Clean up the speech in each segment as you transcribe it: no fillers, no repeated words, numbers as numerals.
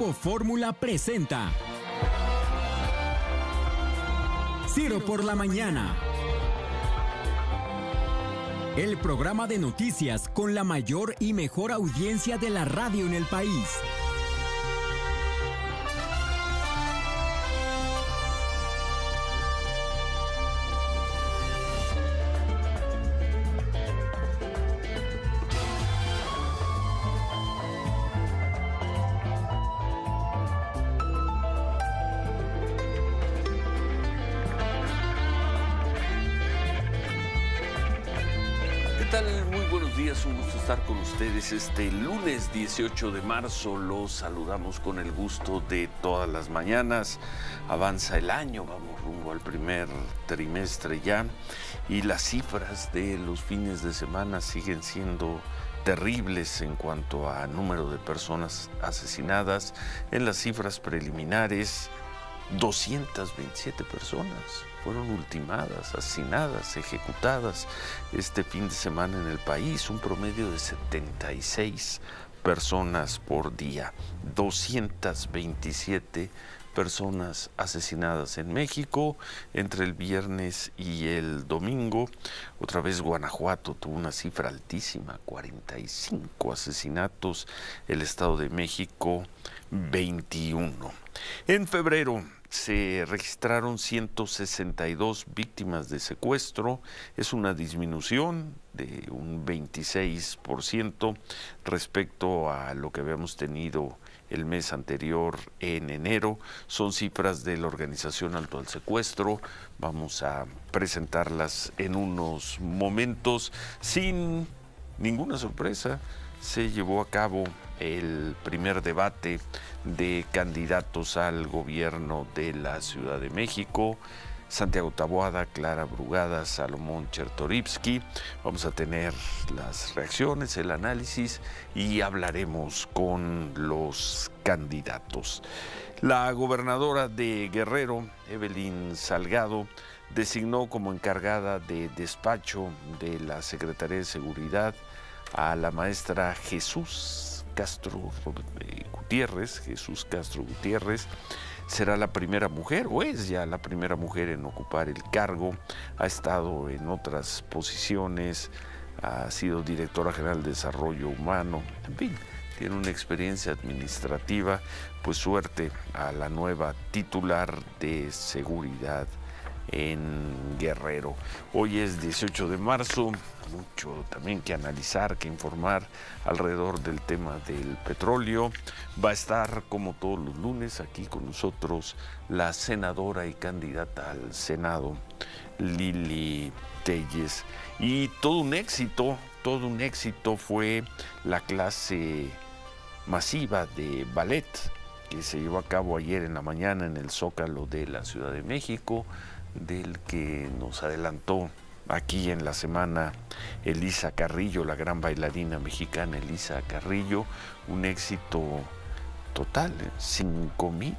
Grupo Fórmula presenta Ciro por la Mañana, el programa de noticias con la mayor y mejor audiencia de la radio en el país. Con ustedes este lunes 18 de marzo, los saludamos con el gusto de todas las mañanas. Avanza el año, vamos rumbo al primer trimestre ya, y las cifras de los fines de semana siguen siendo terribles en cuanto a número de personas asesinadas. En las cifras preliminares, 227 personas fueron ultimadas, asesinadas, ejecutadas este fin de semana en el país, un promedio de 76 personas por día. 227 personas asesinadas en México entre el viernes y el domingo. Otra vez Guanajuato tuvo una cifra altísima, 45 asesinatos, el Estado de México 21. En febrero se registraron 162 víctimas de secuestro, es una disminución de un 26% respecto a lo que habíamos tenido el mes anterior en enero. Son cifras de la Organización Alto del Secuestro, vamos a presentarlas en unos momentos. Sin ninguna sorpresa, se llevó a cabo el primer debate de candidatos al gobierno de la Ciudad de México. Santiago Taboada, Clara Brugada, Salomón Chertorivski. Vamos a tener las reacciones, el análisis y hablaremos con los candidatos. La gobernadora de Guerrero, Evelyn Salgado, designó como encargada de despacho de la Secretaría de Seguridad a la maestra Jesús Castro Gutiérrez. Será la primera mujer, o es ya la primera mujer en ocupar el cargo. Ha estado en otras posiciones, ha sido directora general de Desarrollo Humano, en fin, tiene una experiencia administrativa. Pues suerte a la nueva titular de seguridad en Guerrero. Hoy es 18 de marzo, mucho también que analizar, que informar alrededor del tema del petróleo. Va a estar, como todos los lunes, aquí con nosotros la senadora y candidata al Senado, Lili Téllez. Y todo un éxito fue la clase masiva de ballet que se llevó a cabo ayer en la mañana en el Zócalo de la Ciudad de México, del que nos adelantó aquí en la semana Elisa Carrillo, la gran bailarina mexicana Elisa Carrillo. Un éxito total, 5,000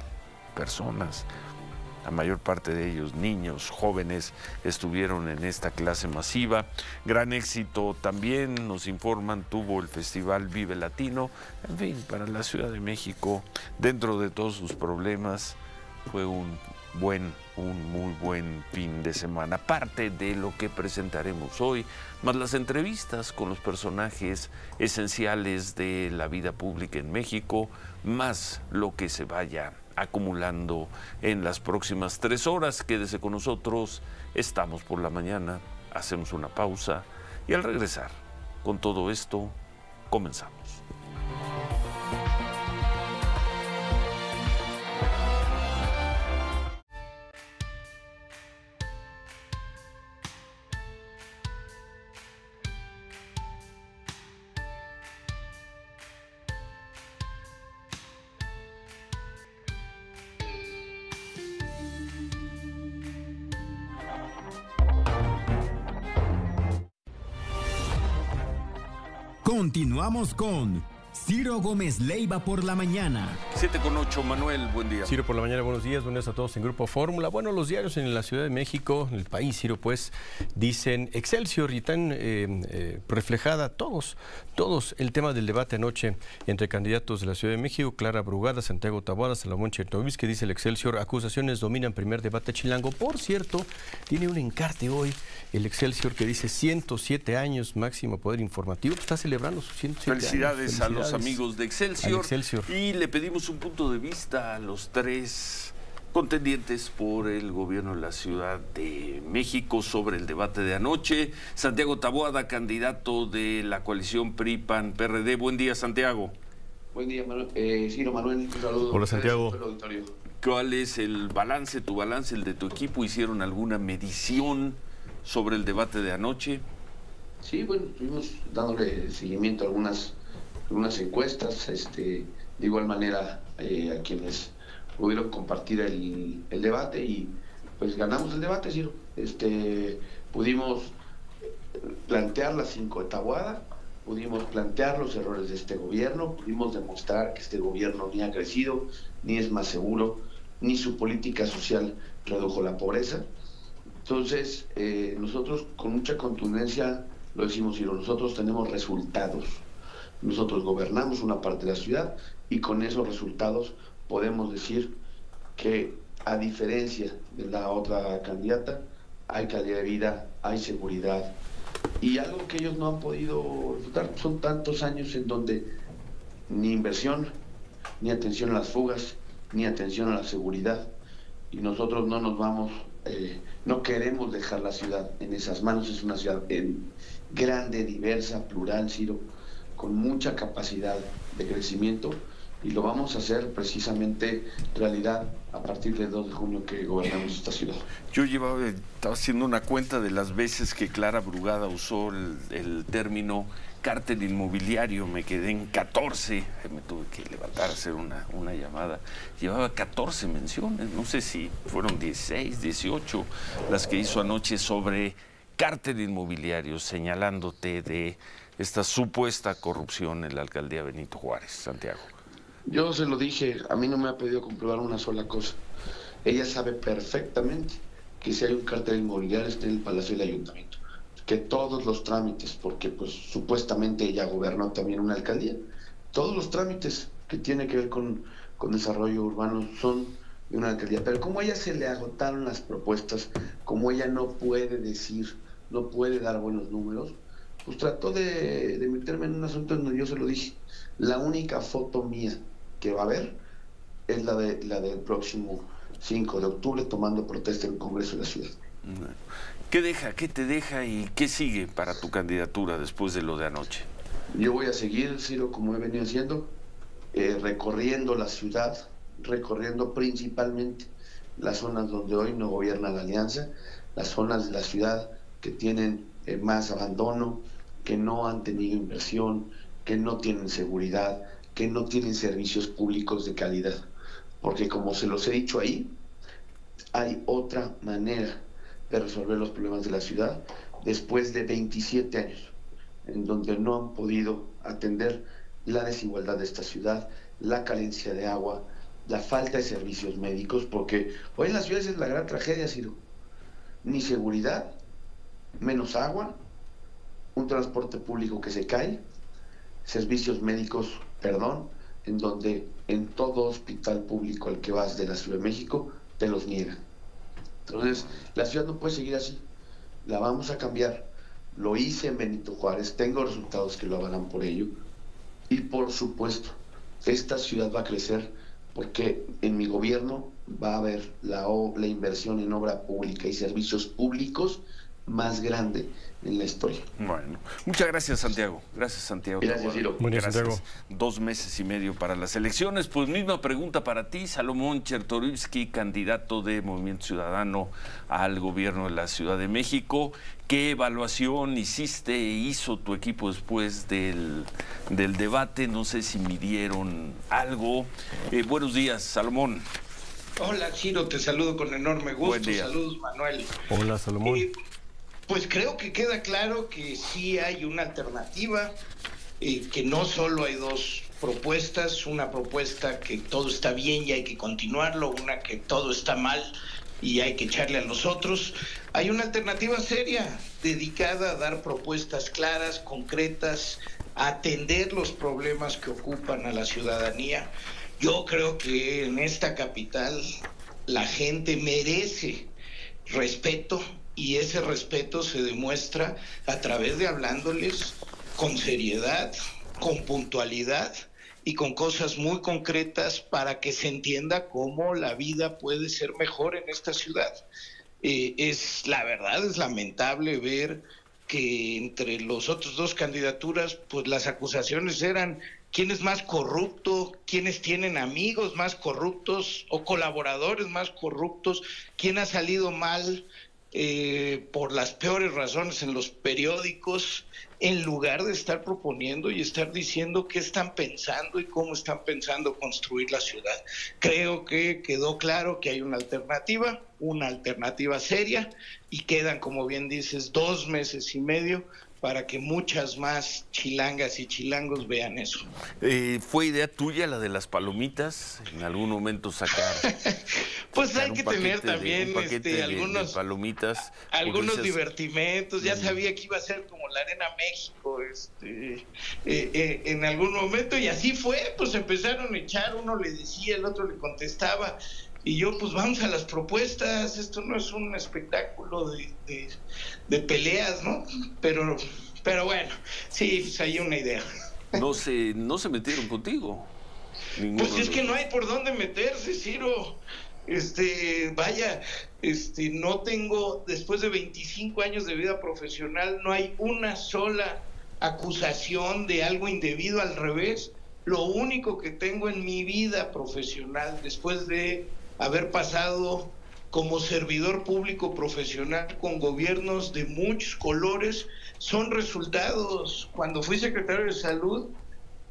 personas, la mayor parte de ellos niños, jóvenes, estuvieron en esta clase masiva. Gran éxito también, nos informan, tuvo el Festival Vive Latino. En fin, para la Ciudad de México, dentro de todos sus problemas, fue un muy buen fin de semana. Parte de lo que presentaremos hoy, más las entrevistas con los personajes esenciales de la vida pública en México, más lo que se vaya acumulando en las próximas 3 horas. Quédese con nosotros, estamos por la mañana, hacemos una pausa y al regresar con todo esto, comenzamos. Continuamos con Ciro Gómez Leiva por la mañana. 7:08, Manuel, buen día. Ciro por la mañana, buenos días a todos en Grupo Fórmula. Bueno, los diarios en la Ciudad de México, en el país, Ciro, pues, dicen Excelsior y tan reflejada todos el tema del debate anoche entre candidatos de la Ciudad de México, Clara Brugada, Santiago Taboada, Salomón Chertorivski, que dice el Excelsior, acusaciones dominan primer debate chilango. Por cierto, tiene un encarte hoy el Excelsior que dice 107 años máximo poder informativo, está celebrando sus 107 años. Felicidades a los amigos de Excelsior. Y le pedimos un punto de vista a los tres contendientes por el gobierno de la Ciudad de México sobre el debate de anoche. Santiago Taboada, candidato de la coalición PRI-PAN-PRD. Buen día, Santiago. Buen día, Manuel. Ciro, Manuel, un saludo. Hola, Santiago. ¿Cuál es el balance, tu balance, el de tu equipo? ¿Hicieron alguna medición sobre el debate de anoche? Sí, bueno, estuvimos dándole seguimiento a algunas encuestas, de igual manera a quienes pudieron compartir el debate, y pues ganamos el debate, Ciro. Pudimos plantear las 5 de Taboada, pudimos plantear los errores de este gobierno, pudimos demostrar que este gobierno ni ha crecido, ni es más seguro, ni su política social redujo la pobreza. Entonces, nosotros con mucha contundencia lo decimos, Ciro, nosotros tenemos resultados. Nosotros gobernamos una parte de la ciudad y con esos resultados podemos decir que, a diferencia de la otra candidata, hay calidad de vida, hay seguridad. Y algo que ellos no han podido resultar son tantos años en donde ni inversión, ni atención a las fugas, ni atención a la seguridad. Y nosotros no nos vamos, no queremos dejar la ciudad en esas manos. Es una ciudad grande, diversa, plural, Ciro, con mucha capacidad de crecimiento, y lo vamos a hacer precisamente realidad a partir del 2 de junio que gobernamos esta ciudad. Yo estaba haciendo una cuenta de las veces que Clara Brugada usó el término cártel inmobiliario, me quedé en 14, me tuve que levantar a hacer una llamada, llevaba 14 menciones, no sé si fueron 16, 18 las que hizo anoche sobre cártel inmobiliario, señalándote de esta supuesta corrupción en la alcaldía Benito Juárez. Santiago. Yo se lo dije, a mí no me ha pedido comprobar una sola cosa. Ella sabe perfectamente que si hay un cartel inmobiliario está en el Palacio del Ayuntamiento, que todos los trámites, porque pues supuestamente ella gobernó también una alcaldía, todos los trámites que tienen que ver con desarrollo urbano son de una alcaldía. Pero como a ella se le agotaron las propuestas, como ella no puede decir, no puede dar buenos números, pues trató de meterme en un asunto en donde yo se lo dije. La única foto mía que va a haber es la del próximo 5 de octubre tomando protesta en el Congreso de la Ciudad. ¿Qué deja? ¿Qué te deja? ¿Y qué sigue para tu candidatura después de lo de anoche? Yo voy a seguir, Ciro, como he venido haciendo, recorriendo la ciudad, recorriendo principalmente las zonas donde hoy no gobierna la alianza, las zonas de la ciudad que tienen más abandono, que no han tenido inversión, que no tienen seguridad, que no tienen servicios públicos de calidad. Porque como se los he dicho ahí, hay otra manera de resolver los problemas de la ciudad después de 27 años, en donde no han podido atender la desigualdad de esta ciudad, la carencia de agua, la falta de servicios médicos, porque hoy en las ciudades es la gran tragedia, Ciro. Ni seguridad, menos agua, un transporte público que se cae, servicios médicos, en donde en todo hospital público al que vas de la Ciudad de México te los niegan. Entonces, la ciudad no puede seguir así, la vamos a cambiar. Lo hice en Benito Juárez, tengo resultados que lo avalan por ello, y por supuesto, esta ciudad va a crecer porque en mi gobierno va a haber la inversión en obra pública y servicios públicos más grande en la historia. Bueno, muchas gracias, Santiago. Gracias, Santiago. Gracias, Ciro. Gracias. Santiago. 2 meses y medio para las elecciones. Pues misma pregunta para ti, Salomón Chertorivski, candidato de Movimiento Ciudadano al gobierno de la Ciudad de México. ¿Qué evaluación hizo tu equipo después del debate? No sé si midieron algo. Buenos días, Salomón. Hola, Ciro, te saludo con enorme gusto. Saludos, Manuel. Hola, Salomón. Pues creo que queda claro que sí hay una alternativa, que no solo hay dos propuestas, una propuesta que todo está bien y hay que continuarlo, una que todo está mal y hay que echarle a los otros. Hay una alternativa seria, dedicada a dar propuestas claras, concretas, a atender los problemas que ocupan a la ciudadanía. Yo creo que en esta capital la gente merece respeto, y ese respeto se demuestra a través de hablándoles con seriedad, con puntualidad y con cosas muy concretas para que se entienda cómo la vida puede ser mejor en esta ciudad. La verdad es lamentable ver que entre los otros dos candidaturas, pues las acusaciones eran quién es más corrupto, quiénes tienen amigos más corruptos o colaboradores más corruptos, quién ha salido mal por las peores razones en los periódicos, en lugar de estar proponiendo y estar diciendo qué están pensando y cómo están pensando construir la ciudad. Creo que quedó claro que hay una alternativa seria, y quedan, como bien dices, 2 meses y medio para que muchas más chilangas y chilangos vean eso. ¿Fue idea tuya la de las palomitas? En algún momento sacar... Pues hay que tener también algunos palomitas, algunos divertimentos. Ya sabía que iba a ser como la Arena México en algún momento, y así fue. Pues empezaron a echar, uno le decía, el otro le contestaba. Y yo, pues vamos a las propuestas, esto no es un espectáculo de peleas, ¿no? Pero bueno, sí, pues hay una idea. No se metieron contigo. Pues es que no hay por dónde meterse, Ciro. No tengo, después de 25 años de vida profesional, no hay una sola acusación de algo indebido, al revés. Lo único que tengo en mi vida profesional, después de haber pasado como servidor público profesional con gobiernos de muchos colores, son resultados. Cuando fui secretario de Salud,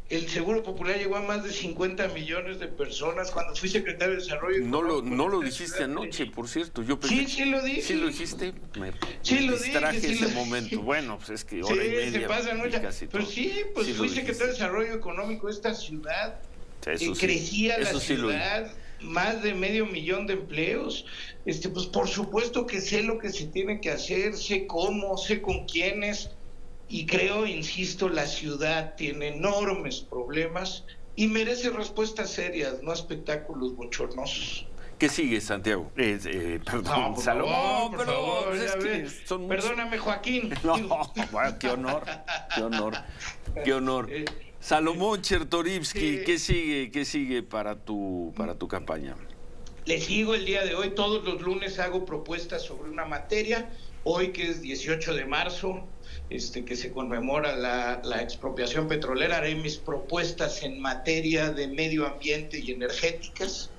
el Seguro Popular llegó a más de 50 millones de personas. Cuando fui secretario de Desarrollo... No lo dijiste anoche, por cierto. Yo pensé, sí lo dije. Sí lo dijiste. Me distraje ese momento. Bueno, pues es que hora y media. Se pasa anoche. Pero sí, pues sí fui secretario de Desarrollo Económico de esta ciudad. Eso sí. Crecía la ciudad, más de 500,000 de empleos. Pues por supuesto que sé lo que se tiene que hacer, sé cómo, sé con quiénes. Y creo, insisto, la ciudad tiene enormes problemas y merece respuestas serias, no espectáculos bochornosos. ¿Qué sigue, Santiago? Perdón, no, Salomón, por favor, pues es que son muchos... Perdóname, Joaquín. No, bueno, qué honor. Salomón Chertorivski, ¿qué sigue para tu campaña? Le sigo el día de hoy. Todos los lunes hago propuestas sobre una materia. Hoy, que es 18 de marzo... que se conmemora la expropiación petrolera, haré mis propuestas en materia de medio ambiente y energéticas.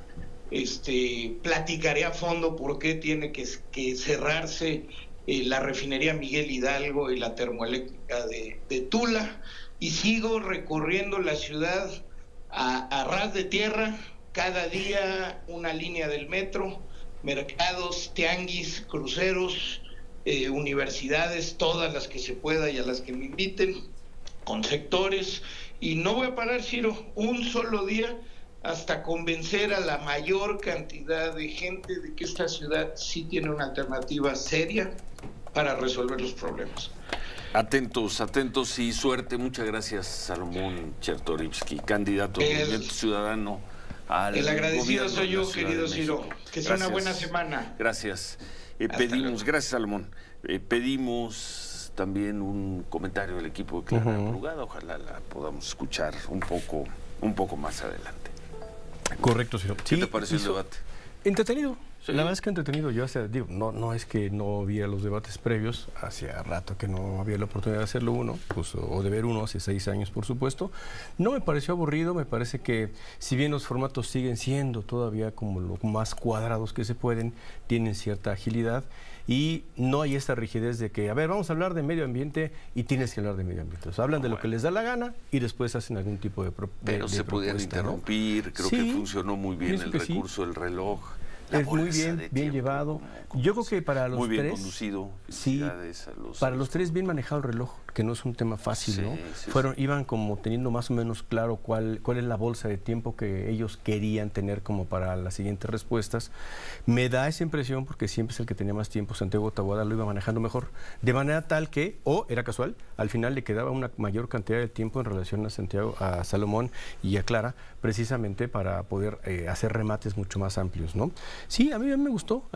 Platicaré a fondo por qué tiene que cerrarse la refinería Miguel Hidalgo y la termoeléctrica de Tula. Y sigo recorriendo la ciudad a ras de tierra, cada día una línea del metro, mercados, tianguis, cruceros, universidades, todas las que se pueda y a las que me inviten, con sectores, y no voy a parar, Ciro, un solo día, hasta convencer a la mayor cantidad de gente de que esta ciudad sí tiene una alternativa seria para resolver los problemas. Atentos y suerte. Muchas gracias, Salomón Chertorivski, candidato al Movimiento Ciudadano. El agradecido soy yo, querido Ciro. Que sea una buena semana. Gracias. Gracias, Salomón. Pedimos también un comentario del equipo de Clara Brugada. Ojalá la podamos escuchar un poco más adelante. Correcto, señor. ¿Qué te pareció el debate? Entretenido. Sí. La verdad es que entretenido. Yo no es que no viera los debates previos. Hacía rato que no había la oportunidad de hacerlo uno, pues, o de ver uno, hace 6 años, por supuesto. No me pareció aburrido. Me parece que, si bien los formatos siguen siendo todavía como lo más cuadrados que se pueden, tienen cierta agilidad. Y no hay esta rigidez de que, a ver, vamos a hablar de medio ambiente y tienes que hablar de medio ambiente. O sea, hablan de lo que les da la gana y después hacen algún tipo de propuesta. Pero se podían interrumpir, ¿no? Creo que funcionó muy bien el recurso, el reloj. Es muy bien llevado. Yo creo que para los tres... Muy bien conducido. Sí, para los tres bien manejado el reloj. porque no es un tema fácil, sí, ¿no? Sí, iban como teniendo más o menos claro cuál es la bolsa de tiempo que ellos querían tener como para las siguientes respuestas. Me da esa impresión porque siempre es el que tenía más tiempo, Santiago Taboada lo iba manejando mejor, de manera tal que, o era casual, al final le quedaba una mayor cantidad de tiempo en relación a Santiago, a Salomón y a Clara, precisamente para poder hacer remates mucho más amplios, ¿no? Sí, a mí me gustó,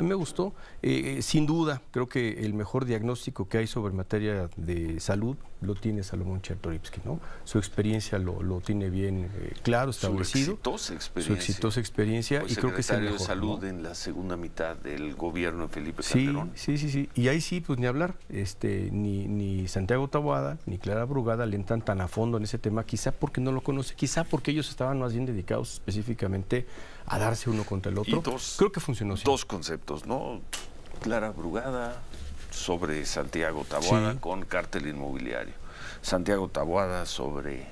sin duda, creo que el mejor diagnóstico que hay sobre materia de salud lo tiene Salomón Chertorivski, ¿no? Su experiencia lo tiene bien claro, establecido. Su exitosa experiencia. Pues, y creo que es el mejor, de salud, ¿no?, en la segunda mitad del gobierno de Felipe Calderón. Sí. Y ahí sí, pues ni hablar, ni Santiago Taboada ni Clara Brugada le entran tan a fondo en ese tema, quizá porque no lo conoce, quizá porque ellos estaban más bien dedicados específicamente a darse uno contra el otro. Creo que funcionó. Sí. Dos conceptos, ¿no? Clara Brugada sobre Santiago Taboada, sí, con Cártel Inmobiliario. Santiago Taboada sobre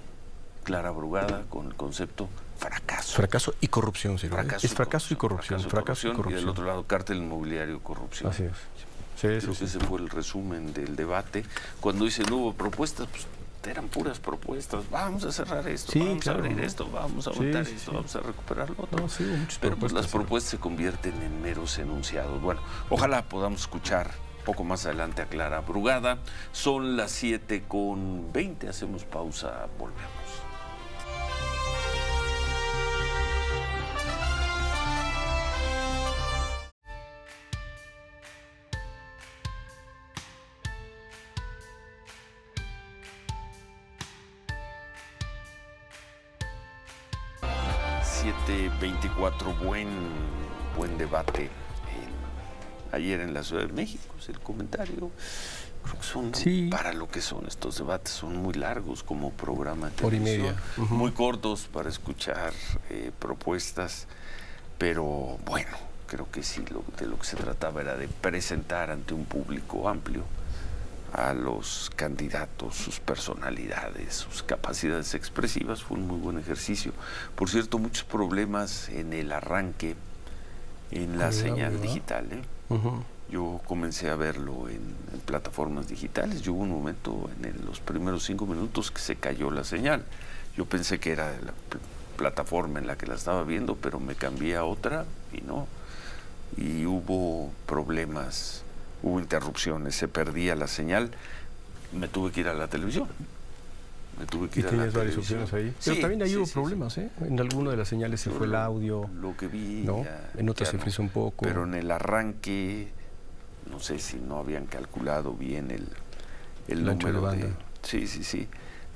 Clara Brugada con el concepto fracaso. Fracaso y corrupción, señor. Fracaso y corrupción. Y del otro lado, Cártel Inmobiliario, corrupción. Así es. Sí. Ese fue el resumen del debate. Cuando dicen no hubo propuestas, pues eran puras propuestas. Vamos a cerrar esto, sí, vamos, claro, a abrir, ¿no?, esto, vamos a votar, sí, esto, sí, vamos a recuperar lo otro. No, sí, pero pues las propuestas se convierten en meros enunciados. Bueno, ojalá podamos escuchar poco más adelante a Clara Brugada. Son las 7:20, hacemos pausa, volvemos. Buen debate ayer en la Ciudad de México, es el comentario. Creo que son, sí, para lo que son estos debates, son muy largos como programa de televisión, muy cortos para escuchar propuestas, pero bueno, creo que sí, de lo que se trataba era de presentar ante un público amplio a los candidatos, sus personalidades, sus capacidades expresivas. Fue un muy buen ejercicio. Por cierto, muchos problemas en el arranque, en la señal digital, ¿eh? Yo comencé a verlo en plataformas digitales. Yo hubo un momento en los primeros 5 minutos que se cayó la señal. Yo pensé que era la plataforma en la que la estaba viendo, pero me cambié a otra y no. Y hubo problemas. Hubo interrupciones, se perdía la señal, me tuve que ir a la televisión. Ahí. Pero sí, también ahí hubo problemas, ¿eh? En alguna de las señales se fue el audio. Lo que vi, ¿no?, en otras se frizó un poco. Pero en el arranque, no sé si no habían calculado bien el número de banda.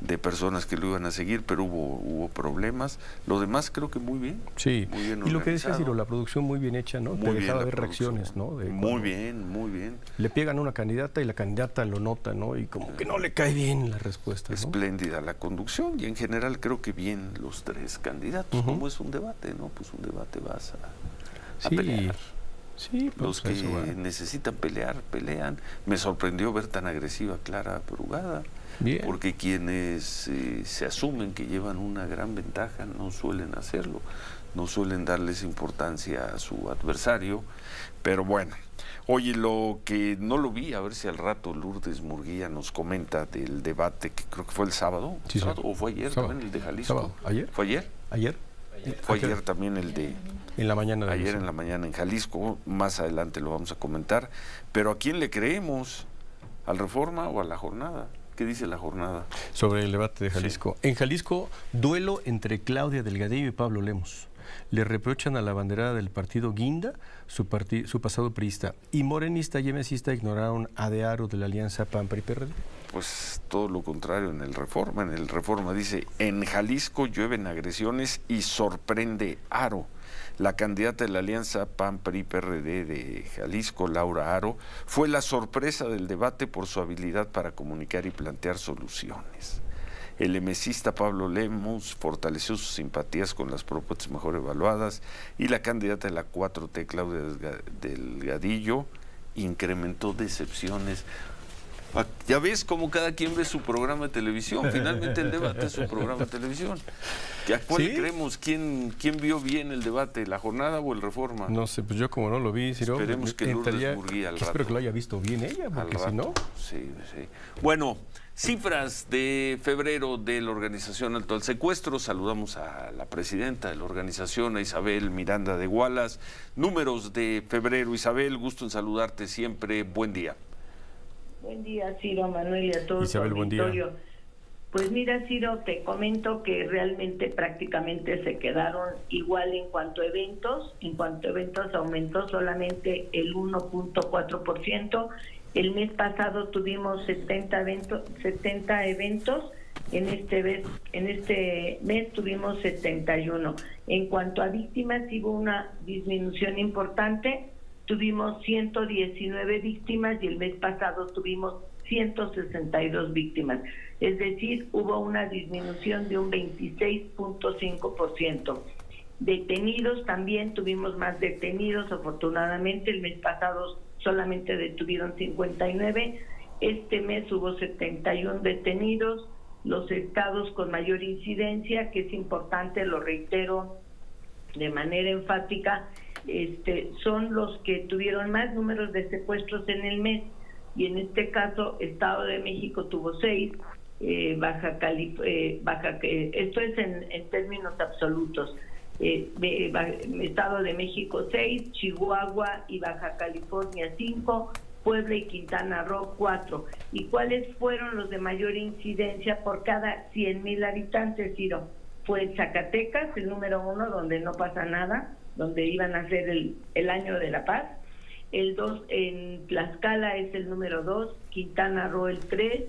De personas que lo iban a seguir, pero hubo problemas. Lo demás creo que muy bien. Sí, muy bien organizado. Y lo que decía Ciro, la producción muy bien hecha, ¿no? Te dejaba ver reacciones, ¿no? Muy bien. Le pegan a una candidata y la candidata lo nota, ¿no? Y como que no le cae bien la respuesta, ¿no? Espléndida la conducción y en general creo que bien los tres candidatos. Como es un debate, ¿no? Pues un debate vas a pelear. Sí, pues los que necesitan pelear, pelean. Me sorprendió ver tan agresiva a Clara Brugada. Bien. Porque quienes se asumen que llevan una gran ventaja no suelen hacerlo, no suelen darles importancia a su adversario, pero bueno. Oye, lo que no lo vi, a ver si al rato Lourdes Murguía nos comenta del debate que creo que fue el sábado, o fue ayer también el de Jalisco. ¿Fue ayer? También el de... En la mañana. De ayer en la mañana en Jalisco, más adelante lo vamos a comentar, pero ¿a quién le creemos? ¿Al Reforma o a la Jornada? ¿Qué dice la Jornada sobre el debate de Jalisco? En Jalisco, duelo entre Claudia Delgadillo y Pablo Lemus. Le reprochan a la banderada del partido Guinda su pasado priista, y morenista y emesista ignoraron a De Haro de la alianza PAN-PRI-PRD. Pues todo lo contrario en el Reforma. En el Reforma dice: en Jalisco llueven agresiones y sorprende Haro. La candidata de la alianza PAN-PRI-PRD de Jalisco, Laura Haro, fue la sorpresa del debate por su habilidad para comunicar y plantear soluciones. El emesista Pablo Lemus fortaleció sus simpatías con las propuestas mejor evaluadas y la candidata de la 4T, Claudia Delgadillo, incrementó decepciones. Ya ves cómo cada quien ve su programa de televisión. Finalmente el debate es su programa de televisión. ¿A cuál creemos? ¿Quién vio bien el debate? ¿La Jornada o el Reforma? No sé, pues yo como no lo vi, Ciro, esperemos que Lourdes Murguía al rato. Espero que lo haya visto bien ella, porque si no... Sí, sí. Bueno, cifras de febrero de la Organización Alto del Secuestro. Saludamos a la presidenta de la organización, a Isabel Miranda de Gualas. Números de febrero. Isabel, gusto en saludarte siempre. Buen día. Buen día, Ciro, Manuel, y a todos. Isabel, buen día. Pues mira, Ciro, te comento que realmente prácticamente se quedaron igual en cuanto a eventos. En cuanto a eventos, aumentó solamente el 1.4%. El mes pasado tuvimos 70 eventos. En este mes tuvimos 71. En cuanto a víctimas, hubo una disminución importante. Tuvimos 119 víctimas y el mes pasado tuvimos 162 víctimas. Es decir, hubo una disminución de un 26.5%. Detenidos también, tuvimos más detenidos. Afortunadamente, el mes pasado solamente detuvieron 59. Este mes hubo 71 detenidos. Los estados con mayor incidencia, que es importante, lo reitero de manera enfática, son los que tuvieron más números de secuestros en el mes, y en este caso Estado de México tuvo 6, esto es en términos absolutos, Estado de México 6, Chihuahua y Baja California 5, Puebla y Quintana Roo 4. ¿Y cuáles fueron los de mayor incidencia por cada 100,000 habitantes, Ciro? Fue Zacatecas, el número 1, donde no pasa nada, donde iban a hacer el año de la paz. El 2 en Tlaxcala es el número 2, Quintana Roo el 3,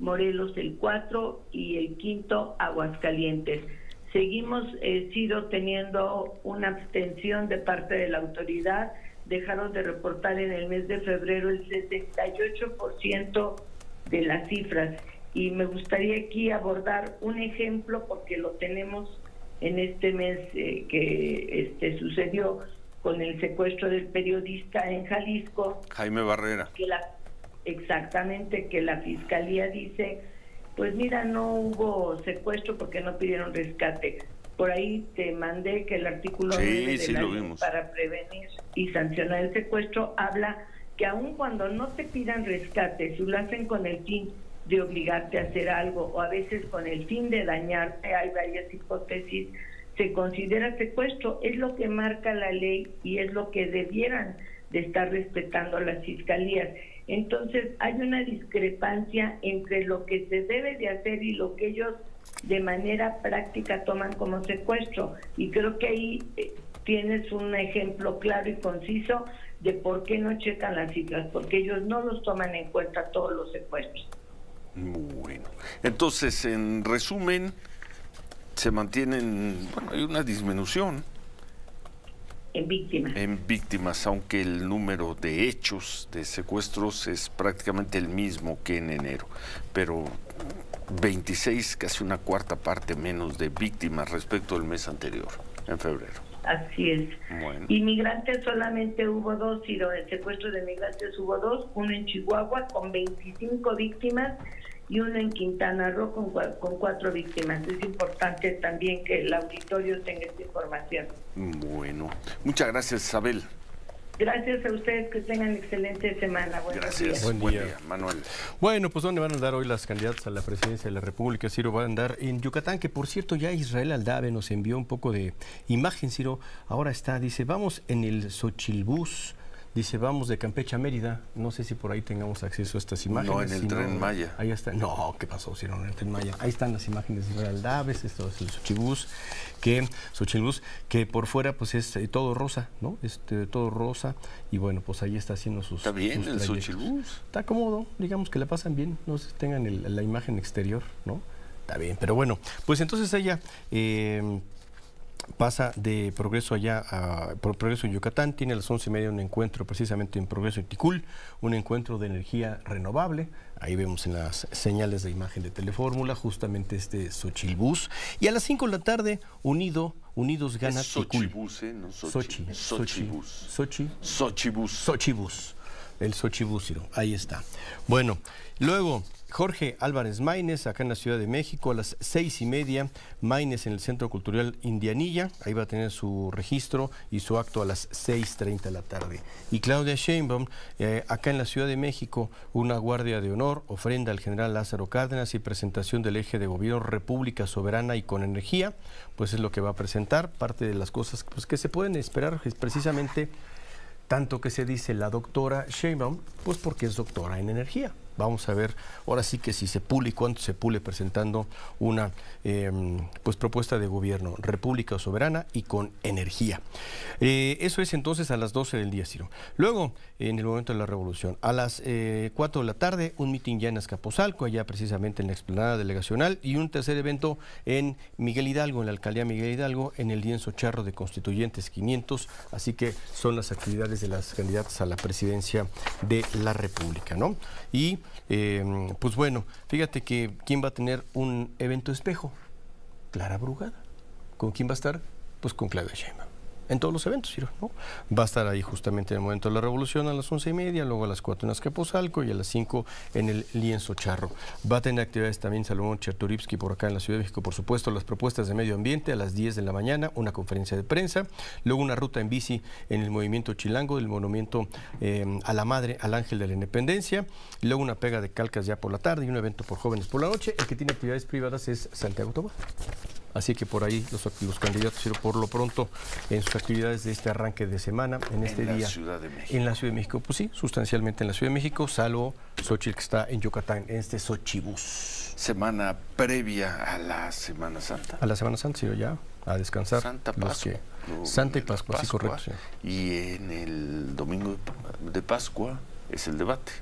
Morelos el 4 y el quinto Aguascalientes. Seguimos, Ciro, teniendo una abstención de parte de la autoridad. Dejaron de reportar en el mes de febrero el 68% de las cifras. Y me gustaría aquí abordar un ejemplo porque lo tenemos en este mes que sucedió con el secuestro del periodista en Jalisco. Jaime Barrera. Exactamente, que la fiscalía dice, pues mira, no hubo secuestro porque no pidieron rescate. Por ahí te mandé que el artículo 9 de la ley para prevenir y sancionar el secuestro habla que aun cuando no te pidan rescate, si lo hacen con el fin de obligarte a hacer algo o a veces con el fin de dañarte, hay varias hipótesis, se considera secuestro. Es lo que marca la ley y es lo que debieran de estar respetando las fiscalías. Entonces hay una discrepancia entre lo que se debe de hacer y lo que ellos de manera práctica toman como secuestro, y creo que ahí tienes un ejemplo claro y conciso de por qué no checan las cifras, porque ellos no los toman en cuenta todos los secuestros. Bueno, entonces en resumen se mantienen, bueno, hay una disminución en víctimas. En víctimas, aunque el número de hechos de secuestros es prácticamente el mismo que en enero, pero 26, casi una cuarta parte menos de víctimas respecto al mes anterior, en febrero. Así es. Bueno. Inmigrantes solamente hubo 2, y el secuestro de migrantes hubo 2, uno en Chihuahua con 25 víctimas y uno en Quintana Roo con 4 víctimas. Es importante también que el auditorio tenga esta información. Bueno, muchas gracias, Isabel. Gracias a ustedes, que tengan excelente semana. Buenos días. Buen día, Manuel. Bueno, pues ¿dónde van a andar hoy las candidatas a la presidencia de la República, Ciro? Van a andar en Yucatán, que por cierto ya Israel Aldave nos envió un poco de imagen, Ciro. Ahora está, dice, vamos en el Xochilbús. Dice, vamos de Campeche a Mérida. No sé si por ahí tengamos acceso a estas imágenes. No, en el Tren Maya. Ahí está. No, ¿qué pasó? Si no, en el Tren Maya. Ahí están las imágenes de Israel Daves. Esto es el Xochilbús, que por fuera pues es todo rosa, ¿no? Todo rosa. Y bueno, pues ahí está haciendo sus... Está bien el Xochilbús. Está cómodo, digamos que la pasan bien. No se tengan la imagen exterior, ¿no? Está bien, pero bueno. Pues entonces ella... pasa de Progreso allá a Progreso en Yucatán, tiene a las 11:30 un encuentro precisamente en Progreso y Ticul, un encuentro de energía renovable. Ahí vemos en las señales de imagen de Telefórmula justamente Xochilbús. Y a las 5 de la tarde, Unidos gana Ticul. Xochilbús, ¿eh? No Xochilbús. Xochilbús. Xochilbús. El Xochibúciro, ahí está. Bueno, luego Jorge Álvarez Maínez, acá en la Ciudad de México, a las 6:30, Maínez en el Centro Cultural Indianilla, ahí va a tener su registro y su acto a las 6:30 de la tarde. Y Claudia Sheinbaum, acá en la Ciudad de México, una guardia de honor, ofrenda al general Lázaro Cárdenas y presentación del eje de gobierno República Soberana y con energía, pues es lo que va a presentar, parte de las cosas pues, que se pueden esperar precisamente. Tanto que se dice la doctora Sheinbaum, pues porque es doctora en energía. Vamos a ver ahora sí que si se pule y cuánto se pule presentando una pues propuesta de gobierno, República Soberana y con energía. Eso es entonces a las 12 del día, Ciro. Luego, en el momento de la revolución, a las 4 de la tarde, un mitin ya en Azcapotzalco, allá precisamente en la explanada delegacional, y un tercer evento en Miguel Hidalgo, en la alcaldía Miguel Hidalgo, en el lienzo charro de Constituyentes 500. Así que son las actividades de las candidatas a la presidencia de la República, ¿no? Y pues bueno, fíjate que ¿quién va a tener un evento espejo? Clara Brugada. ¿Con quién va a estar? Pues con Claudia Sheinbaum. En todos los eventos, ¿no? Va a estar ahí justamente en el momento de la revolución a las 11:30, luego a las 4 en Azcapotzalco y a las 5 en el lienzo charro. Va a tener actividades también Salomón Chertorivski por acá en la Ciudad de México, por supuesto, las propuestas de medio ambiente a las 10 de la mañana, una conferencia de prensa, luego una ruta en bici en el movimiento chilango, del monumento a la madre, al ángel de la independencia, y luego una pega de calcas ya por la tarde y un evento por jóvenes por la noche. El que tiene actividades privadas es Santiago Taboada. Así que por ahí los candidatos, pero por lo pronto en sus actividades de este arranque de semana, en este día. En la Ciudad de México. En la Ciudad de México, pues sí, sustancialmente en la Ciudad de México, salvo Xochitl que está en Yucatán, en este Xochibús. Semana previa a la Semana Santa. A la Semana Santa, sí, ya, a descansar. Santa Pascua. Santa y Pascua, sí, correcto. Y en el domingo de Pascua es el debate.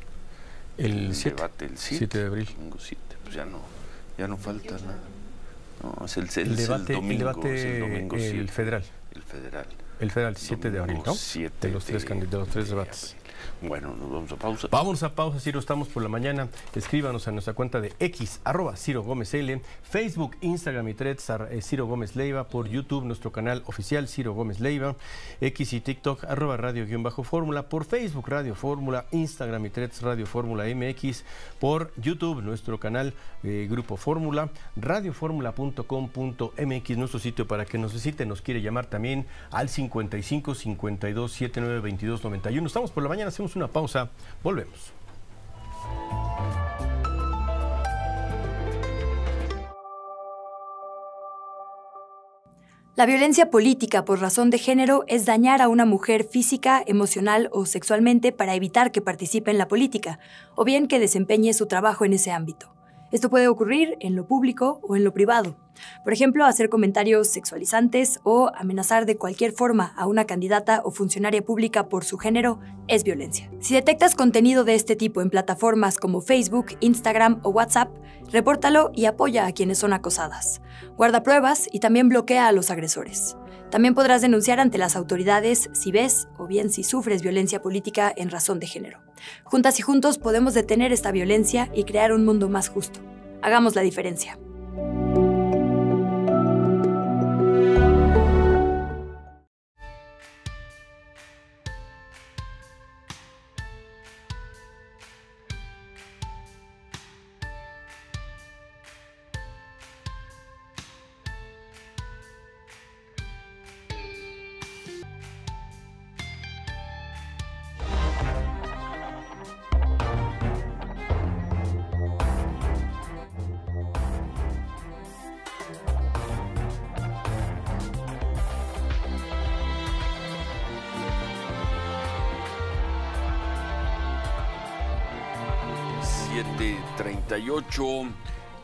El 7. Debate el 7 de abril. Domingo 7, pues ya no falta nada. No, es el debate, el domingo, federal. El federal, 7 de abril, ¿no? 7 de los tres debates. Bueno, nos vamos a pausa. Vamos a pausa, Ciro, estamos por la mañana. Escríbanos a nuestra cuenta de X, arroba Ciro Gómez L, Facebook, Instagram y Threads, Ciro Gómez Leiva, por YouTube, nuestro canal oficial, Ciro Gómez Leiva, X y TikTok, arroba radio-fórmula, por Facebook, Radio Fórmula, Instagram y Threads, Radio Fórmula MX, por YouTube, nuestro canal Grupo Fórmula, radioformula.com.mx, nuestro sitio para que nos visiten, nos quiere llamar también al 55 52 79 22 91. Estamos por la mañana. Hacemos una pausa, volvemos. La violencia política por razón de género es dañar a una mujer física, emocional o sexualmente para evitar que participe en la política, o bien que desempeñe su trabajo en ese ámbito. Esto puede ocurrir en lo público o en lo privado. Por ejemplo, hacer comentarios sexualizantes o amenazar de cualquier forma a una candidata o funcionaria pública por su género es violencia. Si detectas contenido de este tipo en plataformas como Facebook, Instagram o WhatsApp, repórtalo y apoya a quienes son acosadas. Guarda pruebas y también bloquea a los agresores. También podrás denunciar ante las autoridades si ves o bien si sufres violencia política en razón de género. Juntas y juntos podemos detener esta violencia y crear un mundo más justo. Hagamos la diferencia.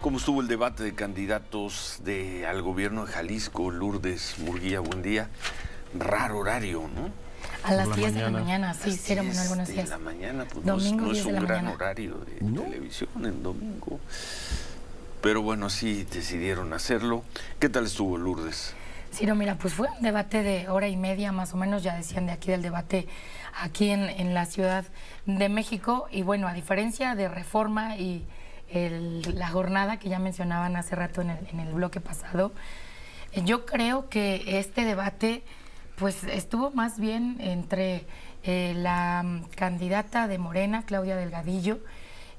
¿Cómo estuvo el debate de candidatos al gobierno de Jalisco? Lourdes Murguía, buen día. Raro horario, ¿no? A las 10 de la mañana, sí, hicieron algunos días. A las 10 de la mañana, pues no es un gran horario de televisión en domingo. Pero bueno, sí decidieron hacerlo. ¿Qué tal estuvo, Lourdes? Ciro, mira, pues fue un debate de hora y media más o menos, ya decían de aquí del debate aquí en la Ciudad de México, y bueno, a diferencia de Reforma y la jornada que ya mencionaban hace rato en el bloque pasado, yo creo que este debate pues estuvo más bien entre la candidata de Morena, Claudia Delgadillo,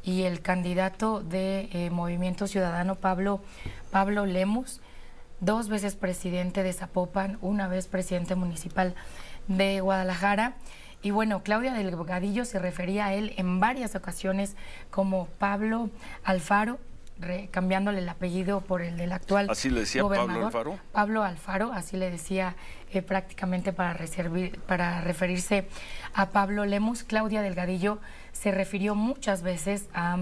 y el candidato de Movimiento Ciudadano, Pablo Lemus, 2 veces presidente de Zapopan, 1 vez presidente municipal de Guadalajara. Y bueno, Claudia Delgadillo se refería a él en varias ocasiones como Pablo Alfaro, cambiándole el apellido por el del actual gobernador. ¿Así le decía Pablo Alfaro? Pablo Alfaro, así le decía prácticamente para referirse a Pablo Lemus. Claudia Delgadillo se refirió muchas veces a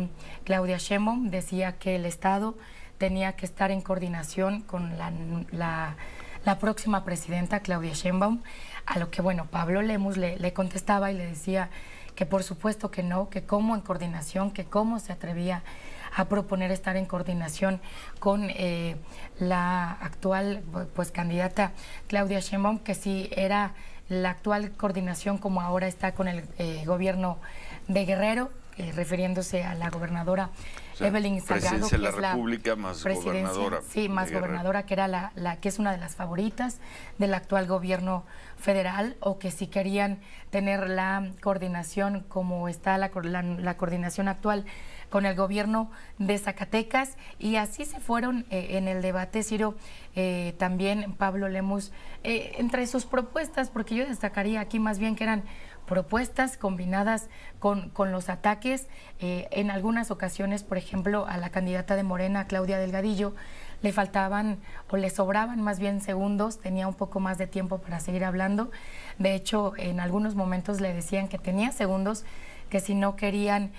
Claudia Sheinbaum, decía que el Estado tenía que estar en coordinación con la próxima presidenta, Claudia Sheinbaum, a lo que, bueno, Pablo Lemus le contestaba y le decía que por supuesto que no, que cómo en coordinación, que cómo se atrevía a proponer estar en coordinación con la actual pues candidata Claudia Sheinbaum, que sí era la actual coordinación como ahora está con el gobierno de Guerrero, refiriéndose a la gobernadora, o sea, Evelyn Salgado, que es la República más gobernadora. Sí, más gobernadora, que era la que es una de las favoritas del actual gobierno federal, o que si querían tener la coordinación como está la coordinación actual con el gobierno de Zacatecas, y así se fueron en el debate, Ciro, también Pablo Lemus, entre sus propuestas, porque yo destacaría aquí más bien que eran propuestas combinadas con los ataques. En algunas ocasiones, por ejemplo, a la candidata de Morena, Claudia Delgadillo, le faltaban o le sobraban más bien segundos, tenía un poco más de tiempo para seguir hablando. De hecho, en algunos momentos le decían que tenía segundos, que si no querían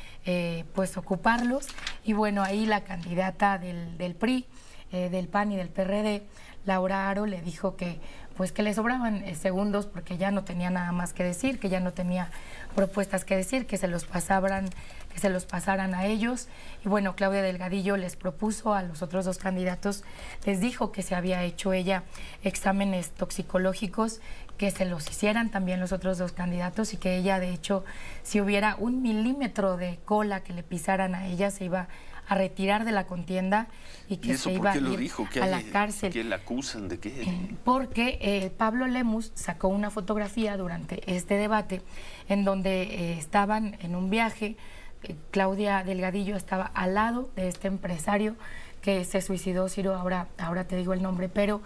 pues ocuparlos. Y bueno, ahí la candidata del PRI, del PAN y del PRD, Laura Haro, le dijo que pues que le sobraban segundos porque ya no tenía nada más que decir, que ya no tenía propuestas que decir, que se los pasaran a ellos. Y bueno, Claudia Delgadillo les propuso a los otros 2 candidatos, les dijo que se había hecho ella exámenes toxicológicos, que se los hicieran también los otros 2 candidatos, y que ella, de hecho, si hubiera 1 milímetro de cola que le pisaran a ella, se iba a retirar de la contienda y que se iba a ir a la cárcel. ¿Quién la acusan de qué? Porque Pablo Lemus sacó una fotografía durante este debate en donde estaban en un viaje. Claudia Delgadillo estaba al lado de este empresario que se suicidó, Ciro, ahora te digo el nombre, pero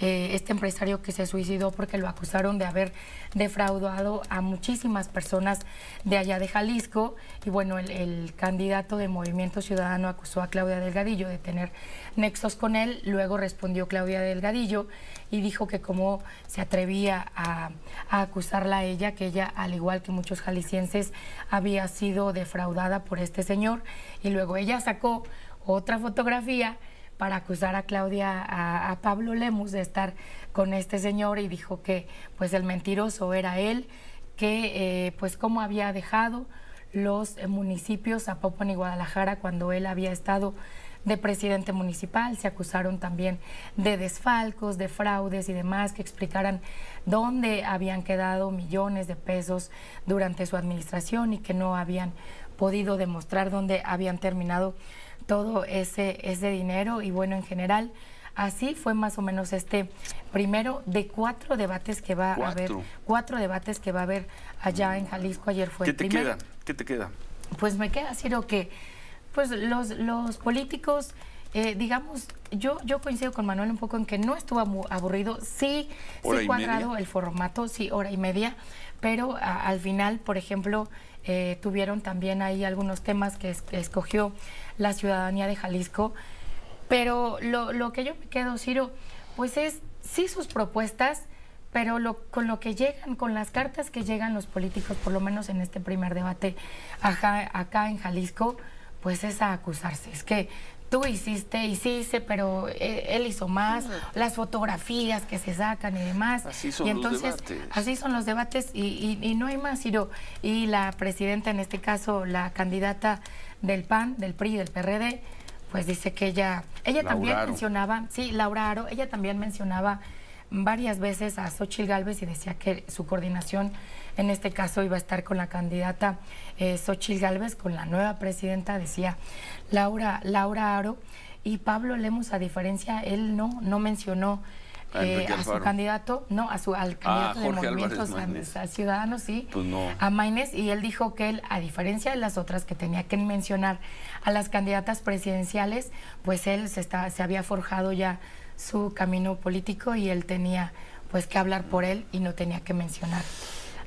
este empresario que se suicidó porque lo acusaron de haber defraudado a muchísimas personas de allá de Jalisco. Y bueno, el candidato de Movimiento Ciudadano acusó a Claudia Delgadillo de tener nexos con él. Luego respondió Claudia Delgadillo y dijo que cómo se atrevía a acusarla a ella, que ella, al igual que muchos jaliscienses, había sido defraudada por este señor. Y luego ella sacó otra fotografía para acusar a Claudia, a Pablo Lemus, de estar con este señor, y dijo que pues el mentiroso era él, que pues cómo había dejado los municipios Zapopan y Guadalajara cuando él había estado de presidente municipal. Se acusaron también de desfalcos, de fraudes y demás, que explicaran dónde habían quedado millones de pesos durante su administración y que no habían podido demostrar dónde habían terminado todo ese dinero. Y bueno, en general, así fue más o menos este primero de 4 debates que va a haber. 4 debates que va a haber allá en Jalisco. Ayer fue el primero. ¿Qué te queda? Pues me queda, Ciro, que pues los políticos, digamos, yo coincido con Manuel un poco en que no estuvo aburrido, sí cuadrado el formato, sí, 1h30, pero al final, por ejemplo, tuvieron también ahí algunos temas que escogió la ciudadanía de Jalisco, pero lo que yo me quedo, Ciro, pues es sí sus propuestas, pero con lo que llegan, con las cartas que llegan los políticos, por lo menos en este primer debate acá en Jalisco, pues es a acusarse, es que tú hiciste y sí hice, pero él hizo más, las fotografías que se sacan y demás. Así son los debates. Así son los debates y no hay más, Ciro. Y la presidenta, en este caso, la candidata del PAN, del PRI y del PRD, pues dice que ella también mencionaba, sí, Laura Haro, ella también mencionaba varias veces a Xóchitl Gálvez y decía que su coordinación en este caso iba a estar con la candidata Xóchitl Gálvez, con la nueva presidenta, decía Laura Haro. Y Pablo Lemus, a diferencia, él no mencionó a su candidato, no, a su, al candidato de Movimiento Ciudadano, sí, pues no. A Maynez, y él dijo que él, a diferencia de las otras que tenía que mencionar a las candidatas presidenciales, pues él se había forjado ya su camino político y él tenía pues que hablar por él y no tenía que mencionar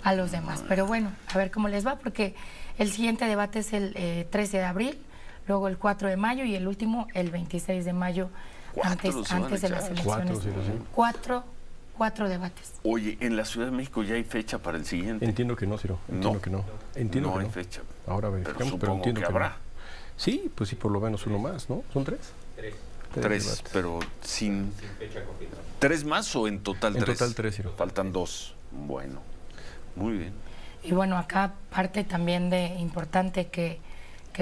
a los demás. Pero bueno, a ver cómo les va, porque el siguiente debate es el 13 de abril, luego el 4 de mayo y el último el 26 de mayo. Antes de las elecciones. Cuatro debates. Oye, ¿en la Ciudad de México ya hay fecha para el siguiente? Entiendo que no, Ciro. Entiendo que no hay fecha. Ahora verificamos, pero entiendo que habrá. Sí, pues sí, por lo menos uno más, ¿no? ¿Son tres? Tres, pero sin fecha confirmada. ¿Tres más o en total tres? En total tres, Ciro. Faltan dos. Bueno, muy bien. Y bueno, acá parte también de importante que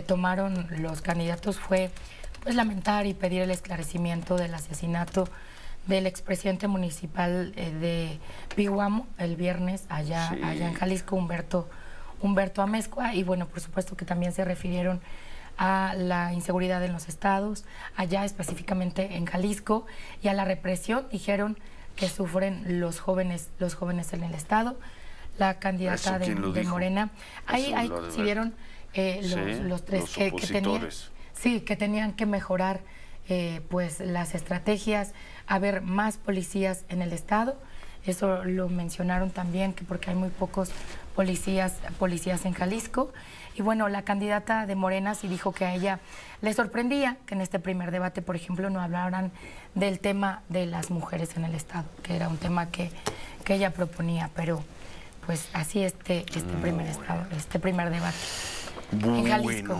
tomaron los candidatos fue pues lamentar y pedir el esclarecimiento del asesinato del expresidente municipal de Pihuamo el viernes allá en Jalisco, Humberto Amezcua, y bueno, por supuesto que también se refirieron a la inseguridad en los estados, allá específicamente en Jalisco, y a la represión, dijeron, que sufren los jóvenes en el estado. La candidata de Morena, ahí coincidieron los tres que tenían. Sí, que tenían que mejorar pues las estrategias, haber más policías en el estado, eso lo mencionaron también, que porque hay muy pocos policías en Jalisco. Y bueno, la candidata de Morena sí dijo que a ella le sorprendía que en este primer debate, por ejemplo, no hablaran del tema de las mujeres en el estado, que era un tema que ella proponía, pero pues así este primer debate en Jalisco.